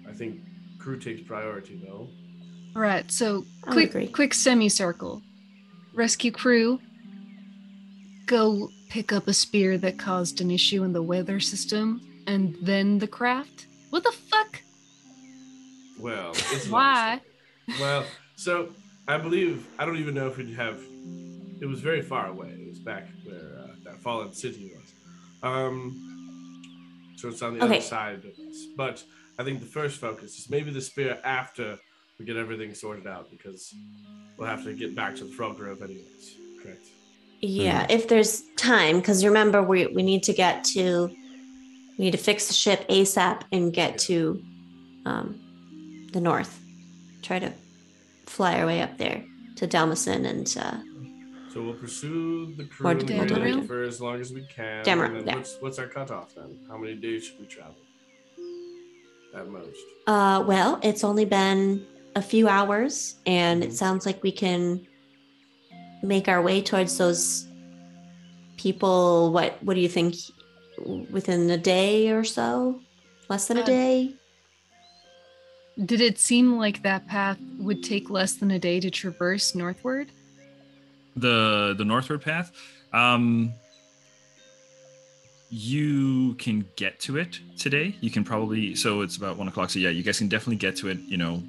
I think crew takes priority, though. All right, so quick, quick semicircle. Rescue crew. Go pick up a spear that caused an issue in the weather system, and then the craft? What the fuck? Well, it's why? Well, so I believe, I don't even know if we'd have, it was very far away. It was back where uh, that fallen city was. Um, so it's on the okay. other side of us. But I think the first focus is maybe the spear after we get everything sorted out, because we'll have to get back to the Frog Grove anyways, correct? Yeah, mm-hmm. if there's time, because remember, we, we need to get to, we need to fix the ship ASAP and get yeah. to um, the north. Try to fly our way up there to Dalmacin and... Uh, so we'll pursue the crew really for as long as we can. Dammer, and then yeah. what's, what's our cutoff then? How many days should we travel? At most. Uh, well, it's only been a few hours, and mm-hmm. it sounds like we can make our way towards those people. What What do you think? Within a day or so? Less than uh, a day? Did it seem like that path would take less than a day to traverse northward? The the northward path? Um, you can get to it today. You can probably, so it's about one o'clock. So yeah, you guys can definitely get to it, you know,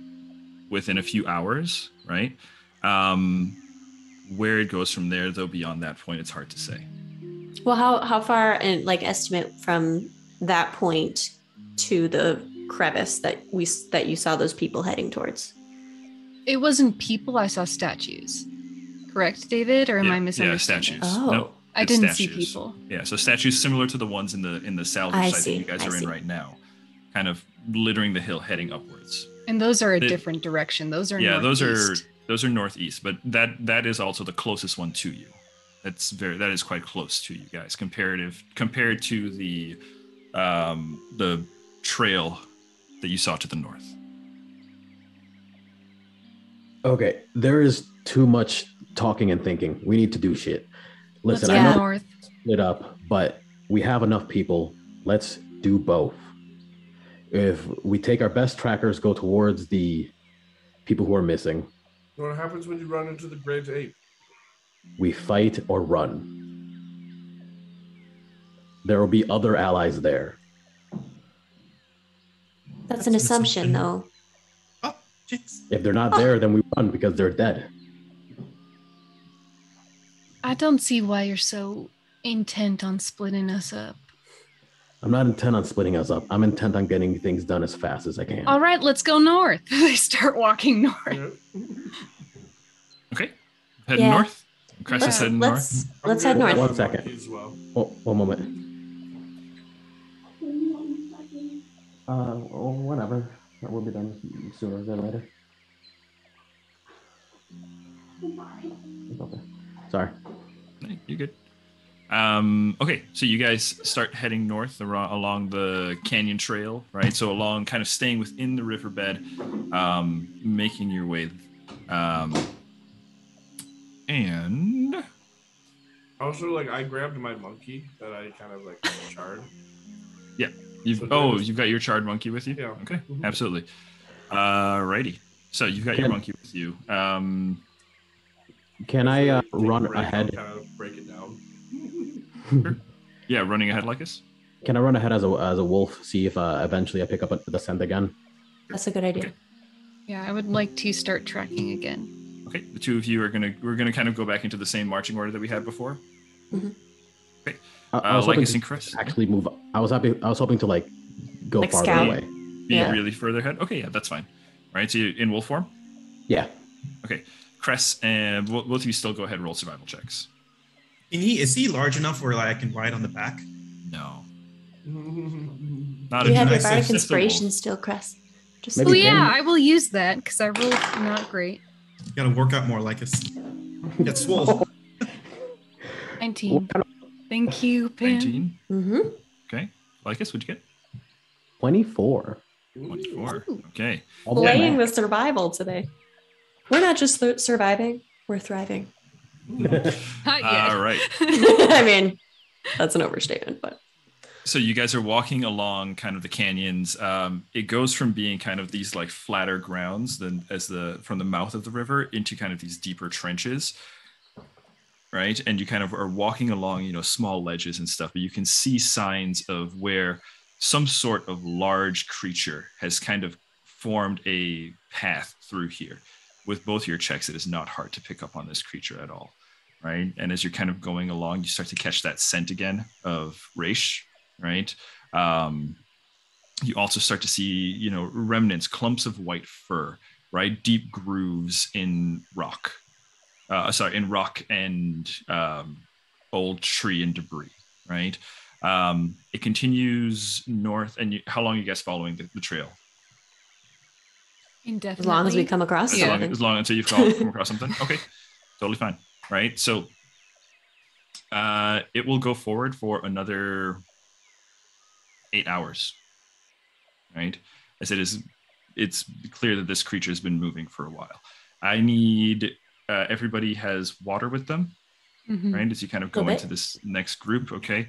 within a few hours, right? Um, where it goes from there, though, beyond that point, it's hard to say. Well, how, how far, and like estimate from that point to the crevice that we that you saw those people heading towards? It wasn't people, I saw statues. Correct, David? Or am yeah, I misunderstanding? Yeah, statues. Oh, no, I didn't statues. see people. Yeah, so statues similar to the ones in the in the salvage I site see, that you guys I are see. in right now, kind of littering the hill heading upwards. And those are a they, different direction. Those are yeah, northeast. those are those are northeast, but that that is also the closest one to you. That's very that is quite close to you guys, comparative compared to the um, the trail that you saw to the north. Okay, there is too much talking and thinking. We need to do shit. Listen, I know north. split up, but we have enough people. Let's do both. If we take our best trackers, go towards the people who are missing. What happens when you run into the Graves Ape? We fight or run. There will be other allies there. That's an assumption, though. Oh, if they're not oh. there, then we run because they're dead. I don't see why you're so intent on splitting us up. I'm not intent on splitting us up. I'm intent on getting things done as fast as I can. All right, let's go north. They start walking north. Okay, heading yeah. north. Let's, heading let's, north. let's head north. One second. Oh, one moment. Uh, whatever. We'll be done sooner than later. It's okay. Sorry. You're good. Um, okay, so you guys start heading north along the canyon trail, right? So along, kind of staying within the riverbed, um, making your way. Um, and also, like, I grabbed my monkey that I kind of like charred. Yeah. You've, so oh, was... you've got your charred monkey with you? Yeah. Okay, mm-hmm. absolutely. Alrighty. So you've got can, your monkey with you. Um, can I uh, run ahead? Kind of break it down. Sure. Yeah, running ahead like this? Can I run ahead as a as a wolf, see if uh, eventually I pick up the scent again? That's a good idea. Okay. Yeah, I would like to start tracking again. Okay, the two of you are going to, we're going to kind of go back into the same marching order that we had before. Mm-hmm. Okay. Uh, I was like hoping to actually move up. I was happy. I was hoping to like go like farther scout. away. Be yeah. really further ahead. Okay, yeah, that's fine. All right, so you're in wolf form. Yeah. Okay, Cress and both of you still go ahead and roll survival checks. Can he? Is he large enough where like, I can ride on the back? No. Not Do you have your bardic inspiration still, Cress? Just Maybe oh ten? yeah, I will use that because I rolled not great. You gotta work out more like us. Get swole. nineteen. Thank you, Pim. nineteen. Mm-hmm. Okay. Lycus, what'd you get? twenty-four. twenty-four. Ooh. Okay. Playing the survival today. We're not just th- surviving, we're thriving. All right. I mean, that's an overstatement, but. So you guys are walking along kind of the canyons. Um, it goes from being kind of these like flatter grounds than as the from the mouth of the river into kind of these deeper trenches. Right, and you kind of are walking along, you know, small ledges and stuff, but you can see signs of where some sort of large creature has kind of formed a path through here. With both your checks, it is not hard to pick up on this creature at all, right? And as you're kind of going along, you start to catch that scent again of Raish, right? Um, you also start to see, you know, remnants, clumps of white fur, right? Deep grooves in rock. Uh, sorry, in rock and um, old tree and debris, right? Um, it continues north, and you, how long are you guys following the, the trail? Indefinitely. As long as we come across yeah. something. As long, as long until you've come across something. Okay, totally fine. Right, so uh, it will go forward for another eight hours. Right, as it is, it's clear that this creature has been moving for a while. I need uh, everybody has water with them, mm-hmm. right? As you kind of go into this next group, okay?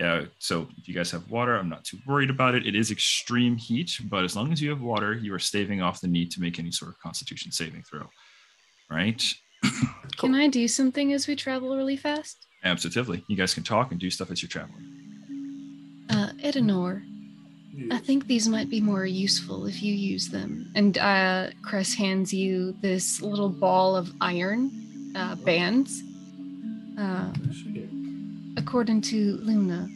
Yeah, so if you guys have water, I'm not too worried about it. It is extreme heat, but as long as you have water, you are staving off the need to make any sort of constitution saving throw, right? Cool. Can I do something as we travel really fast? Absolutely. You guys can talk and do stuff as you're traveling. Uh, Ednor, yes. I think these might be more useful if you use them. And uh, Cress hands you this little ball of iron uh, bands. Uh, According to Luna,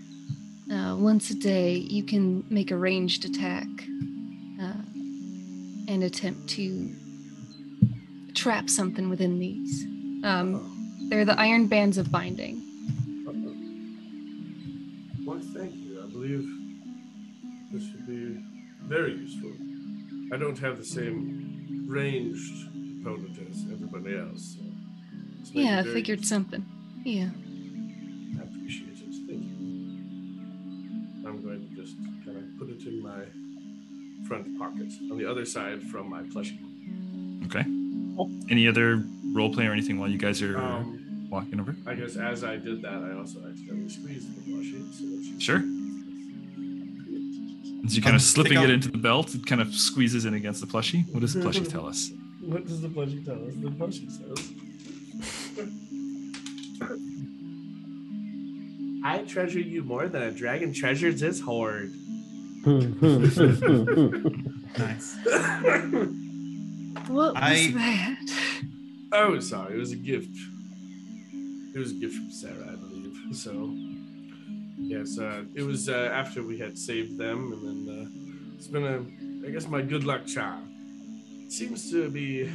uh, once a day you can make a ranged attack uh, and attempt to trap something within these. Um, they're the iron bands of binding. Why, thank you. I believe this should be very useful. I don't have the same ranged opponent as everybody else. So yeah, I figured useful. something. Yeah. I'm going to just kind of put it in my front pocket on the other side from my plushie. Okay. Any other role play or anything while you guys are um, walking over? I guess as I did that, I also accidentally squeezed the plushie. So sure. As you kind I'm of slipping it into the belt, it kind of squeezes in against the plushie. What does the plushie tell us? What does the plushie tell us? The plushie says... I treasure you more than a dragon treasures its hoard. Nice. What was I... that? Oh, sorry. It was a gift. It was a gift from Sarah, I believe. So, yes, uh, it was uh, after we had saved them, and then uh, it's been a, I guess, my good luck charm. It seems to be.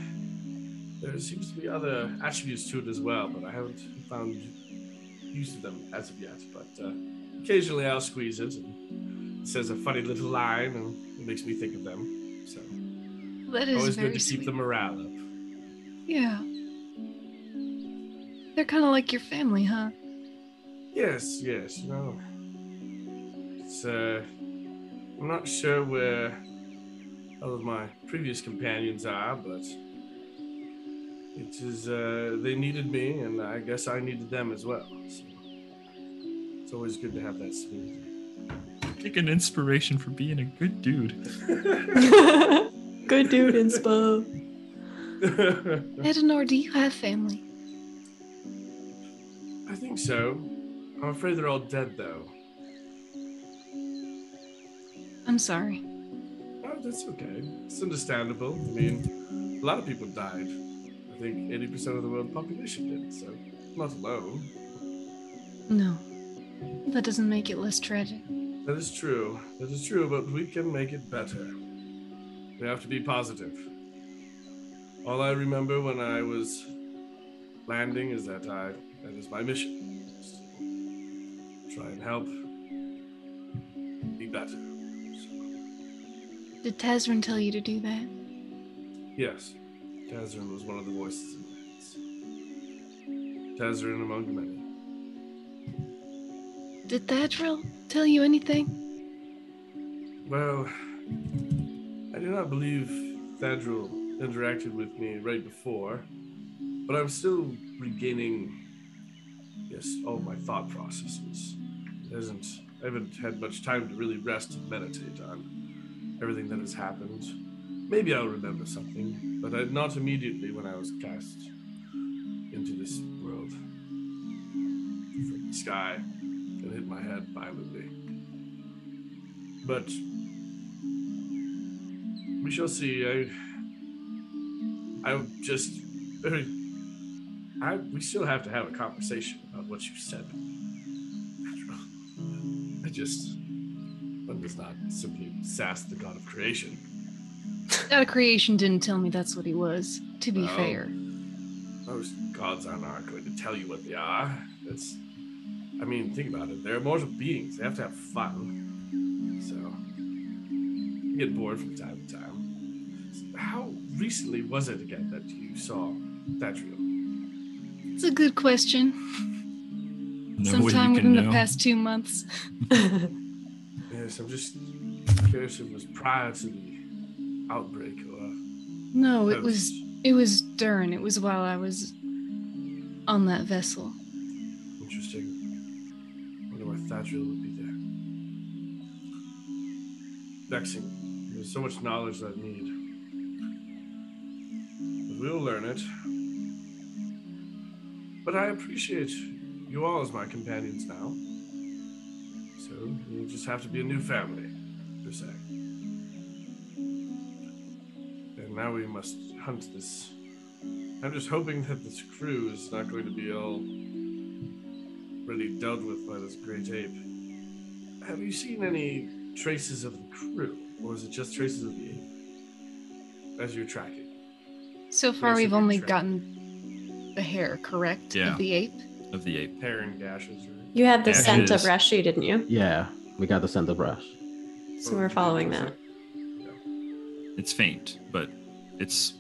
There seems to be other attributes to it as well, but I haven't found use of them as of yet, but uh, occasionally I'll squeeze it and it says a funny little line and it makes me think of them. So that is always good to sweet. Keep the morale up. Yeah. They're kind of like your family, huh? Yes, yes, you know. It's, uh, I'm not sure where all of my previous companions are, but it is, uh, they needed me, and I guess I needed them as well. So it's always good to have that spirit. Take an inspiration for being a good dude. Good dude inspo. Ednor, do you have family? I think so. I'm afraid they're all dead, though. I'm sorry. Oh, that's okay. It's understandable. I mean, a lot of people died. I think eighty percent of the world population did, so not alone. No, that doesn't make it less tragic. That is true. That is true, but we can make it better. We have to be positive. All I remember when I was landing is that I, that is my mission. Just try and help be better. So. Did Tazrin tell you to do that? Yes. Tazrin was one of the voices in that. Tazrin among the many. Did Thadriel tell you anything? Well, I do not believe Thadriel interacted with me right before, but I'm still regaining, yes, all my thought processes. It hasn't, I haven't had much time to really rest and meditate on everything that has happened. Maybe I'll remember something, but I, not immediately when I was cast into this world from the sky and hit my head violently. But we shall see. I, I just, I, we still have to have a conversation about what you said. I just, one does not simply sass the god of creation. God of creation didn't tell me that's what he was, to be well, fair. Most gods are not going to tell you what they are. That's, I mean, think about it. They're immortal beings. They have to have fun. So, you get bored from time to time. How recently was it again that you saw Thadriel? It's a good question. No Sometime within know. the past two months. Yes, I'm just curious if it was prior to the outbreak or... No, it was, it was during. It was while I was on that vessel. Interesting. I wonder why Thadriel would be there. Vexing. There's so much knowledge that I need. But we'll learn it. But I appreciate you all as my companions now. So you just have to be a new family, per se. And now we must hunt this. I'm just hoping that this crew is not going to be all really dealt with by this great ape. Have you seen any traces of the crew? Or is it just traces of the ape as you're tracking? So far, we've only tracking. gotten the hair, correct? Yeah. Of the ape? Of the ape. Hair and gashes, right? You had the gashes. scent of Rashi, didn't you? Yeah, we got the scent of Rash. So we're following that. Yeah. It's faint, but it's...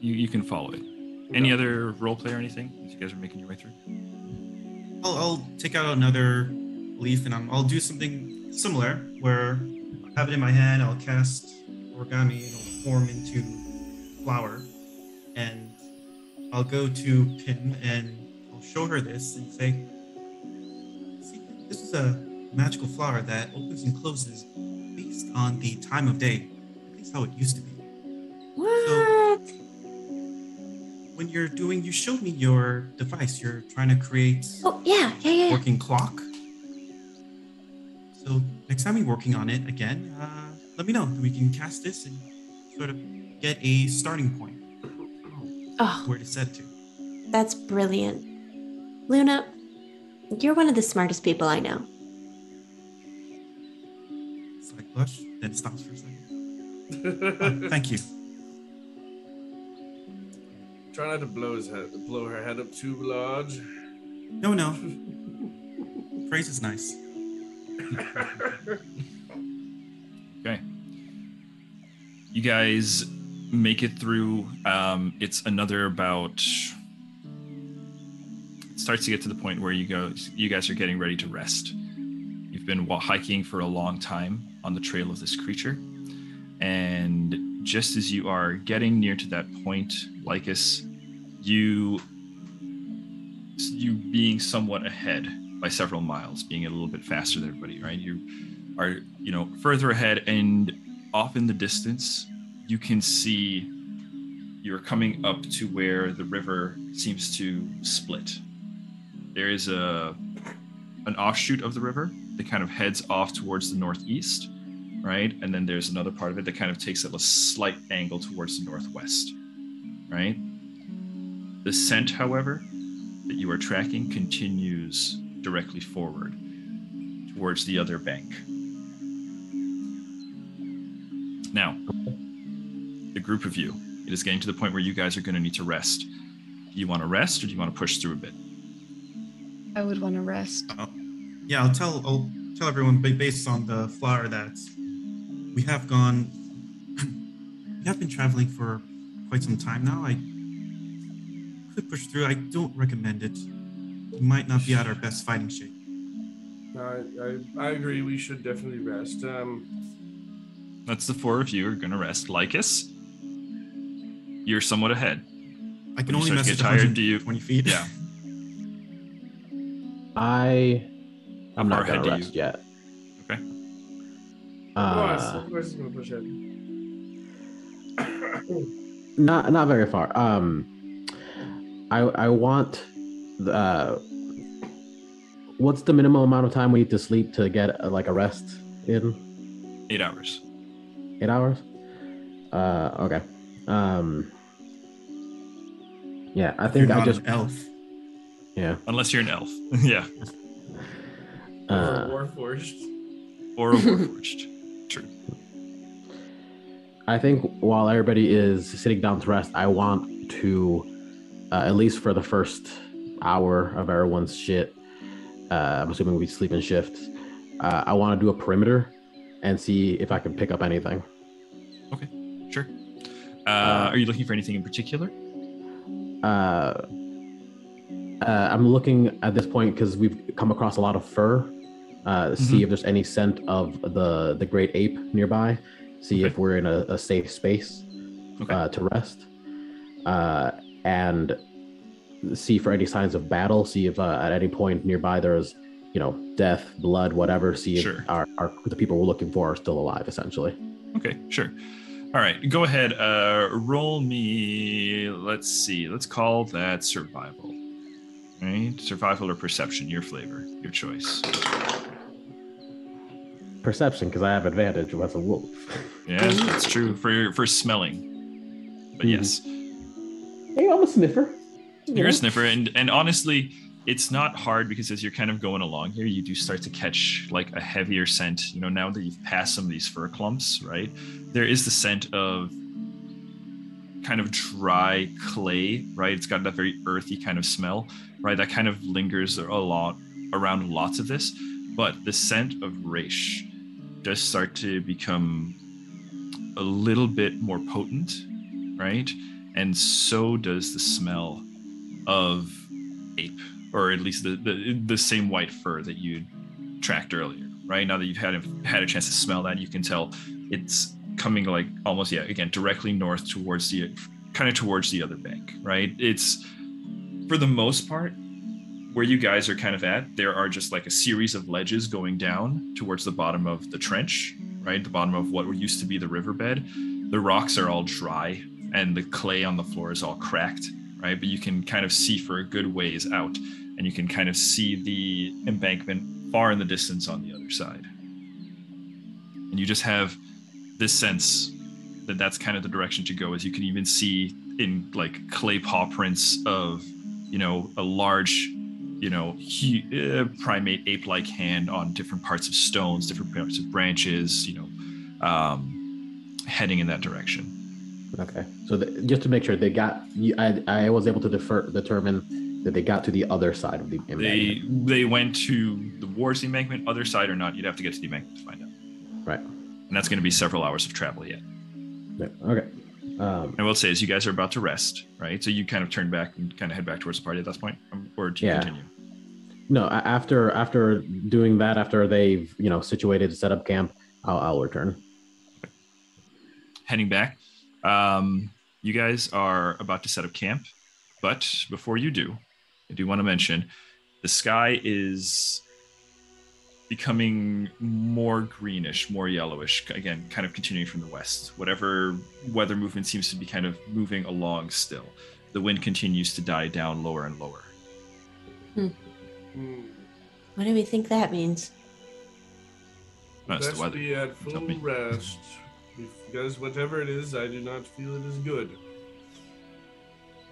You, you can follow it. Any no. other roleplay or anything as you guys are making your way through? I'll, I'll take out another leaf and I'm, I'll do something similar where... have it in my hand, I'll cast origami, it'll form into flower, and I'll go to Pim and I'll show her this and say, see, this is a magical flower that opens and closes based on the time of day, at least how it used to be. What? So, when you're doing, you showed me your device, you're trying to create oh, yeah, yeah, yeah, a working clock. So next time we're working on it again, uh, let me know. We can cast this and sort of get a starting point. Oh, where to set it to. That's brilliant. Luna, you're one of the smartest people I know. It's like blush, then stops for a second. uh, thank you. Try not to blow his head, blow her head up too large. No, no. Praise is nice. Okay. You guys make it through. Um, it's another about. It starts to get to the point where you go. You guys are getting ready to rest. You've been hiking for a long time on the trail of this creature, and just as you are getting near to that point, Lycus, you, you being somewhat ahead. By several miles, being a little bit faster than everybody, right? You are, you know, further ahead, and off in the distance, you can see you're coming up to where the river seems to split. There is a an offshoot of the river that kind of heads off towards the northeast, right? And then there's another part of it that kind of takes a slight angle towards the northwest, right? The scent, however, that you are tracking continues directly forward towards the other bank. Now, the group of you, it is getting to the point where you guys are going to need to rest. Do you want to rest or do you want to push through a bit? I would want to rest. Uh, yeah, I'll tell, I'll tell everyone based on the flower that we have gone, we have been traveling for quite some time now. I could push through. I don't recommend it. Might not be at our best fighting shape. Uh, I, I agree. We should definitely rest. Um, That's the four of you are going to rest. Lycus, you're somewhat ahead. I can when only message tired. Do you twenty feet? Yeah. I, I'm not going to rest yet. Okay. Uh, not not very far. Um, I I want. Uh, what's the minimum amount of time we need to sleep to get uh, like a rest in? Eight hours. Eight hours? Uh, okay. Um, yeah, I think you're I just. An elf. Yeah. Unless you're an elf. Yeah. Uh, or a warforged. Or a warforged. True. I think while everybody is sitting down to rest, I want to, uh, at least for the first hour of everyone's shit, uh, I'm assuming we sleep in shifts, uh, I want to do a perimeter and see if I can pick up anything. Okay, sure. Uh, are you looking for anything in particular? Uh, uh, I'm looking at this point because we've come across a lot of fur. Uh, see mm-hmm. if there's any scent of the, the great ape nearby. See okay. if we're in a, a safe space okay. uh, to rest. Uh, and see for any signs of battle. See if uh, at any point nearby there's, you know, death, blood, whatever. See sure. if our, our the people we're looking for are still alive, essentially. Okay, sure. All right, go ahead. Uh, roll me. Let's see. Let's call that survival. Right? Survival or perception, your flavor, your choice. Perception, because I have advantage as a wolf. Yeah, that's true for for smelling. But mm-hmm. yes. Hey, I'm a sniffer. You're yeah. a sniffer, and and honestly, it's not hard because as you're kind of going along here, you do start to catch like a heavier scent. You know, now that you've passed some of these fur clumps, right? There is the scent of kind of dry clay, right? It's got that very earthy kind of smell, right? That kind of lingers a lot around lots of this, but the scent of Raish does start to become a little bit more potent, right? And so does the smell of ape, or at least the, the, the same white fur that you tracked earlier, right? Now that you've had a, had a chance to smell that, you can tell it's coming like almost, yeah, again, directly north towards the, kind of towards the other bank, right? It's, for the most part, where you guys are kind of at, there are just like a series of ledges going down towards the bottom of the trench, right? The bottom of what used to be the riverbed. The rocks are all dry and the clay on the floor is all cracked, right? But you can kind of see for a good ways out and you can kind of see the embankment far in the distance on the other side. And you just have this sense that that's kind of the direction to go, as you can even see in like clay paw prints of, you know, a large, you know, he, uh, primate ape-like hand on different parts of stones, different parts of branches, you know, um, heading in that direction. Okay, so the, just to make sure they got, I, I was able to defer, determine that they got to the other side of the embankment. They, they went to the war's embankment, other side or not, you'd have to get to the embankment to find out. Right. And that's going to be several hours of travel yet. Yeah, okay. Um, and what I'll say is you guys are about to rest, right? So you kind of turn back and kind of head back towards the party at this point, or do you yeah. continue? No, after after doing that, after they've, you know, situated, set up camp, I'll, I'll return. Okay. Heading back. Um, you guys are about to set up camp, but before you do, I do want to mention the sky is becoming more greenish, more yellowish, again, kind of continuing from the west. Whatever weather movement seems to be kind of moving along still. The wind continues to die down lower and lower. Hmm. Hmm. What do we think that means? No, it's the weather. Be at full rest. Because whatever it is, I do not feel it is good.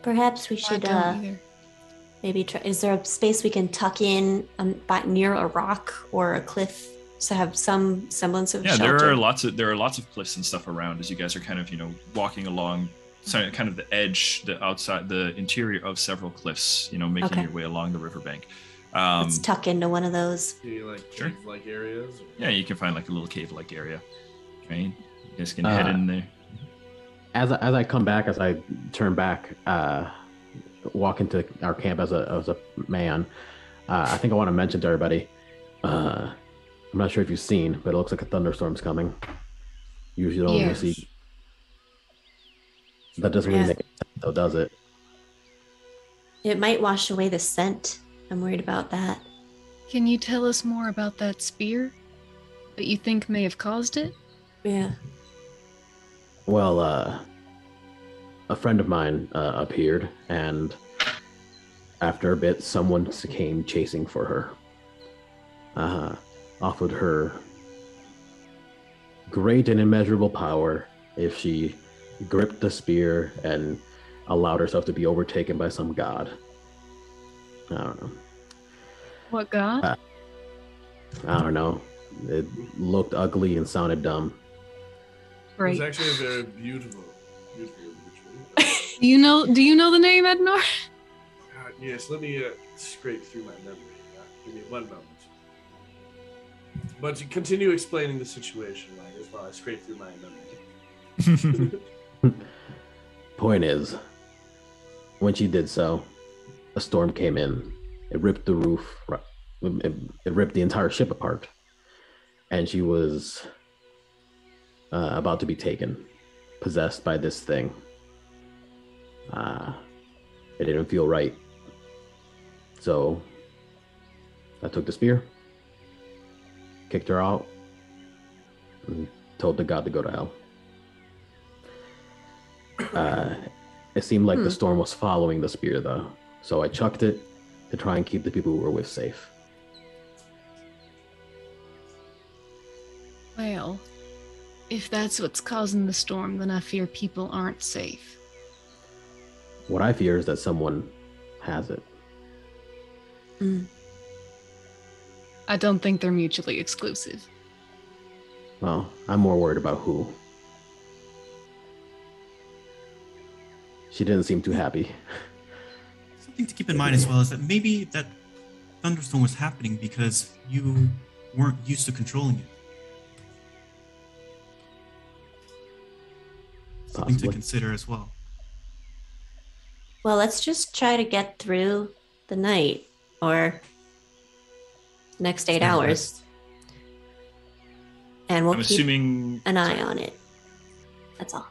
Perhaps we should uh, maybe try. Is there a space we can tuck in um, near a rock or a cliff to have some semblance of yeah, shelter? Yeah, there are lots of there are lots of cliffs and stuff around as you guys are kind of, you know, walking along, sorry, kind of the edge, the outside, the interior of several cliffs. You know, making okay. your way along the riverbank. Um, Let's tuck into one of those. Any, like sure. cave-like areas. Yeah, you can find like a little cave-like area, right? Just gonna uh, head in there. As I, as I come back, as I turn back, uh, walk into our camp as a as a man, uh, I think I want to mention to everybody. Uh, I'm not sure if you've seen, but it looks like a thunderstorm's coming. Usually, don't yes. really see. That doesn't really yeah. make sense, though, does it? It might wash away the scent. I'm worried about that. Can you tell us more about that spear that you think may have caused it? Yeah. Well, uh, a friend of mine uh, appeared, and after a bit, someone came chasing for her. Uh, offered her great and immeasurable power if she gripped the spear and allowed herself to be overtaken by some god. I don't know. What god? Uh, I don't know. It looked ugly and sounded dumb. Right. It was actually a very beautiful, beautiful imagery. do you know? Do you know the name Ednor? Uh, yes. Let me uh, scrape through my memory. Uh, give me one moment. But continue explaining the situation, like, as well. I scrape through my memory. Point is, when she did so, a storm came in. It ripped the roof, it, it ripped the entire ship apart, and she was uh, about to be taken, possessed by this thing. Uh, it didn't feel right. So I took the spear, kicked her out, and told the god to go to hell. Uh, it seemed like hmm. the storm was following the spear, though. So I chucked it to try and keep the people who were with safe. Well, if that's what's causing the storm, then I fear people aren't safe. What I fear is that someone has it. Mm. I don't think they're mutually exclusive. Well, I'm more worried about who. She didn't seem too happy. Something to keep in mind as well is that maybe that thunderstorm was happening because you weren't used to controlling it. Something Possibly. to consider as well. Well, let's just try to get through the night or next eight hours. And we'll I'm keep assuming... an eye on it. That's all.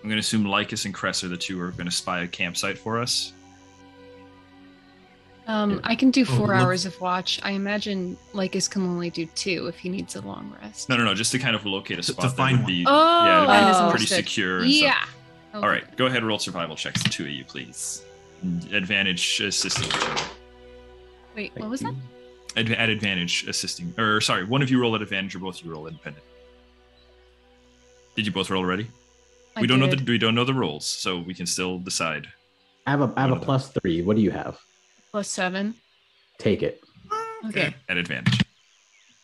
I'm going to assume Lycus and Cress are the two who are going to spy a campsite for us. Um, yeah. I can do four oh, hours of watch. I imagine Lycus can only do two if he needs a long rest. No, no, no. Just to kind of locate a spot to, to find that would be, oh, yeah, it'd be oh. pretty secure. And yeah. Stuff. Okay. All right. Go ahead. Roll survival checks, the two of you, please. Advantage assisting each other. Wait, what was that? Ad- at advantage assisting. Or sorry, one of you roll at advantage or both of you roll independent. Did you both roll already? We don't, know the, we don't know the rules, so we can still decide. I have a, I have a plus them. three. What do you have? Plus seven. Take it. Okay. At advantage.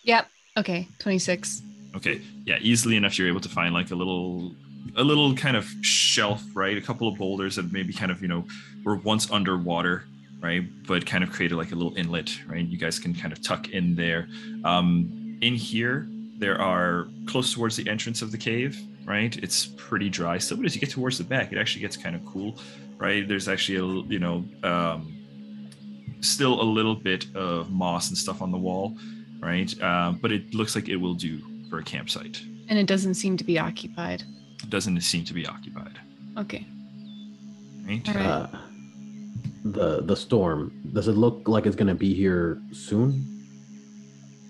Yep. Okay. twenty-six. Okay. Yeah, easily enough you're able to find like a little a little kind of shelf, right? A couple of boulders that maybe kind of, you know, were once underwater, right? But kind of created like a little inlet, right? You guys can kind of tuck in there. Um, in here, there are close towards the entrance of the cave. Right, it's pretty dry still, but as you get towards the back, it actually gets kind of cool, right? There's actually a you know um, still a little bit of moss and stuff on the wall, right? Uh, but it looks like it will do for a campsite. And it doesn't seem to be occupied. It doesn't seem to be occupied. Okay. Right. All right. Uh, the the storm. Does it look like it's gonna be here soon?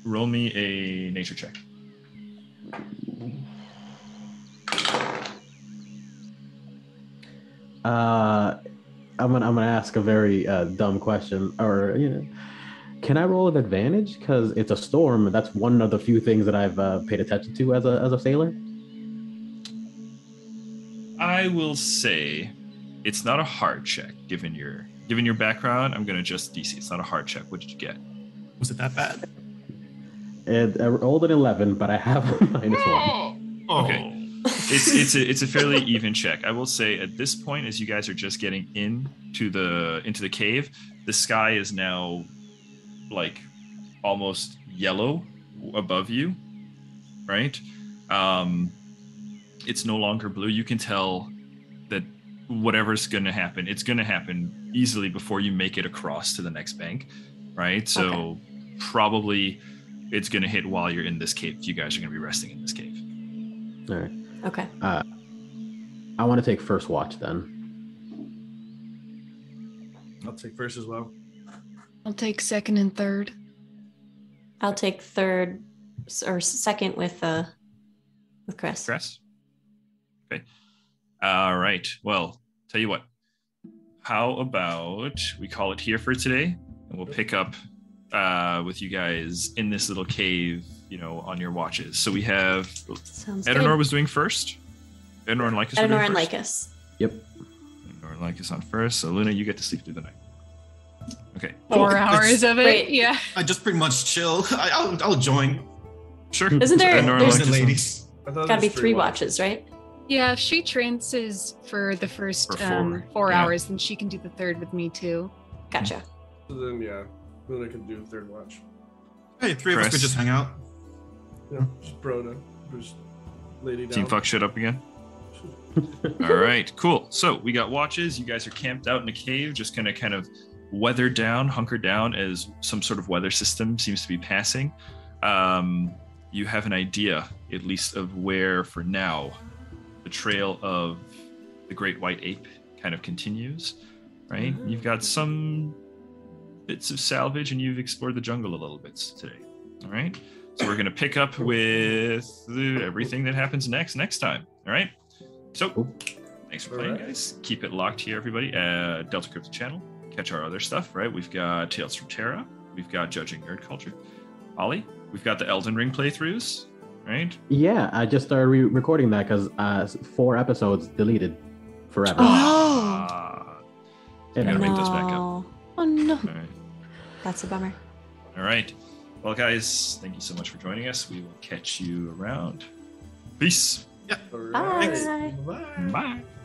Roll me a nature check. Uh, I'm gonna I'm gonna ask a very uh, dumb question, or you know, can I roll an advantage because it's a storm? And that's one of the few things that I've uh, paid attention to as a as a sailor. I will say, it's not a hard check given your given your background. I'm gonna just D C. It's not a hard check. What did you get? Was it that bad? And I rolled an eleven, but I have a minus oh. one. Oh. Okay. it's it's a it's a fairly even check. I will say at this point, as you guys are just getting in to the into the cave, the sky is now like almost yellow above you, right? Um, it's no longer blue. You can tell that whatever's going to happen, it's going to happen easily before you make it across to the next bank, right? So okay. probably it's going to hit while you're in this cave. You guys are going to be resting in this cave. All right. Okay. Uh, I want to take first watch then. I'll take first as well. I'll take second and third. I'll take third or second with uh with Cress. Cress. Okay. All right. Well, tell you what. How about we call it here for today, and we'll pick up uh, with you guys in this little cave. You know, on your watches. So we have Sounds Ednor good. was doing first. Ednor and Lycus. Ednor and Lycus. Yep. Ednor and Lycus on first. So Luna, you get to sleep through the night. Okay. Four well, hours of it. Wait. Yeah. I just pretty much chill. I, I'll I'll join. Sure. Isn't there? So there's the ladies. Gotta be three watches, watches, right? Yeah. If she trances for the first for four, um, four yeah. hours, then she can do the third with me too. Gotcha. So then yeah, Luna can do the third watch. Hey, three Cress. of us could just hang out. Yeah, just Brona, just lady down. Team fuck shit up again? All right, cool. So we got watches. You guys are camped out in a cave, just going to kind of weather down, hunker down as some sort of weather system seems to be passing. Um, you have an idea, at least, of where, for now, the trail of the Great White Ape kind of continues, right? You've got some bits of salvage, and you've explored the jungle a little bit today, all right? So we're going to pick up with the, everything that happens next next time, all right? So, thanks for playing, guys. Keep it locked here, everybody. Uh, Delta Cryptid channel. Catch our other stuff, right? We've got Tales from Terra. We've got Judging Nerd Culture. Ollie, we've got the Elden Ring playthroughs, right? Yeah, I just started re- recording that because uh, four episodes deleted forever. Oh! Uh, so I gotta make those back up. Oh, no. All right. That's a bummer. All right. Well, guys, thank you so much for joining us. We will catch you around. Peace. Yeah. Bye. Bye. Bye.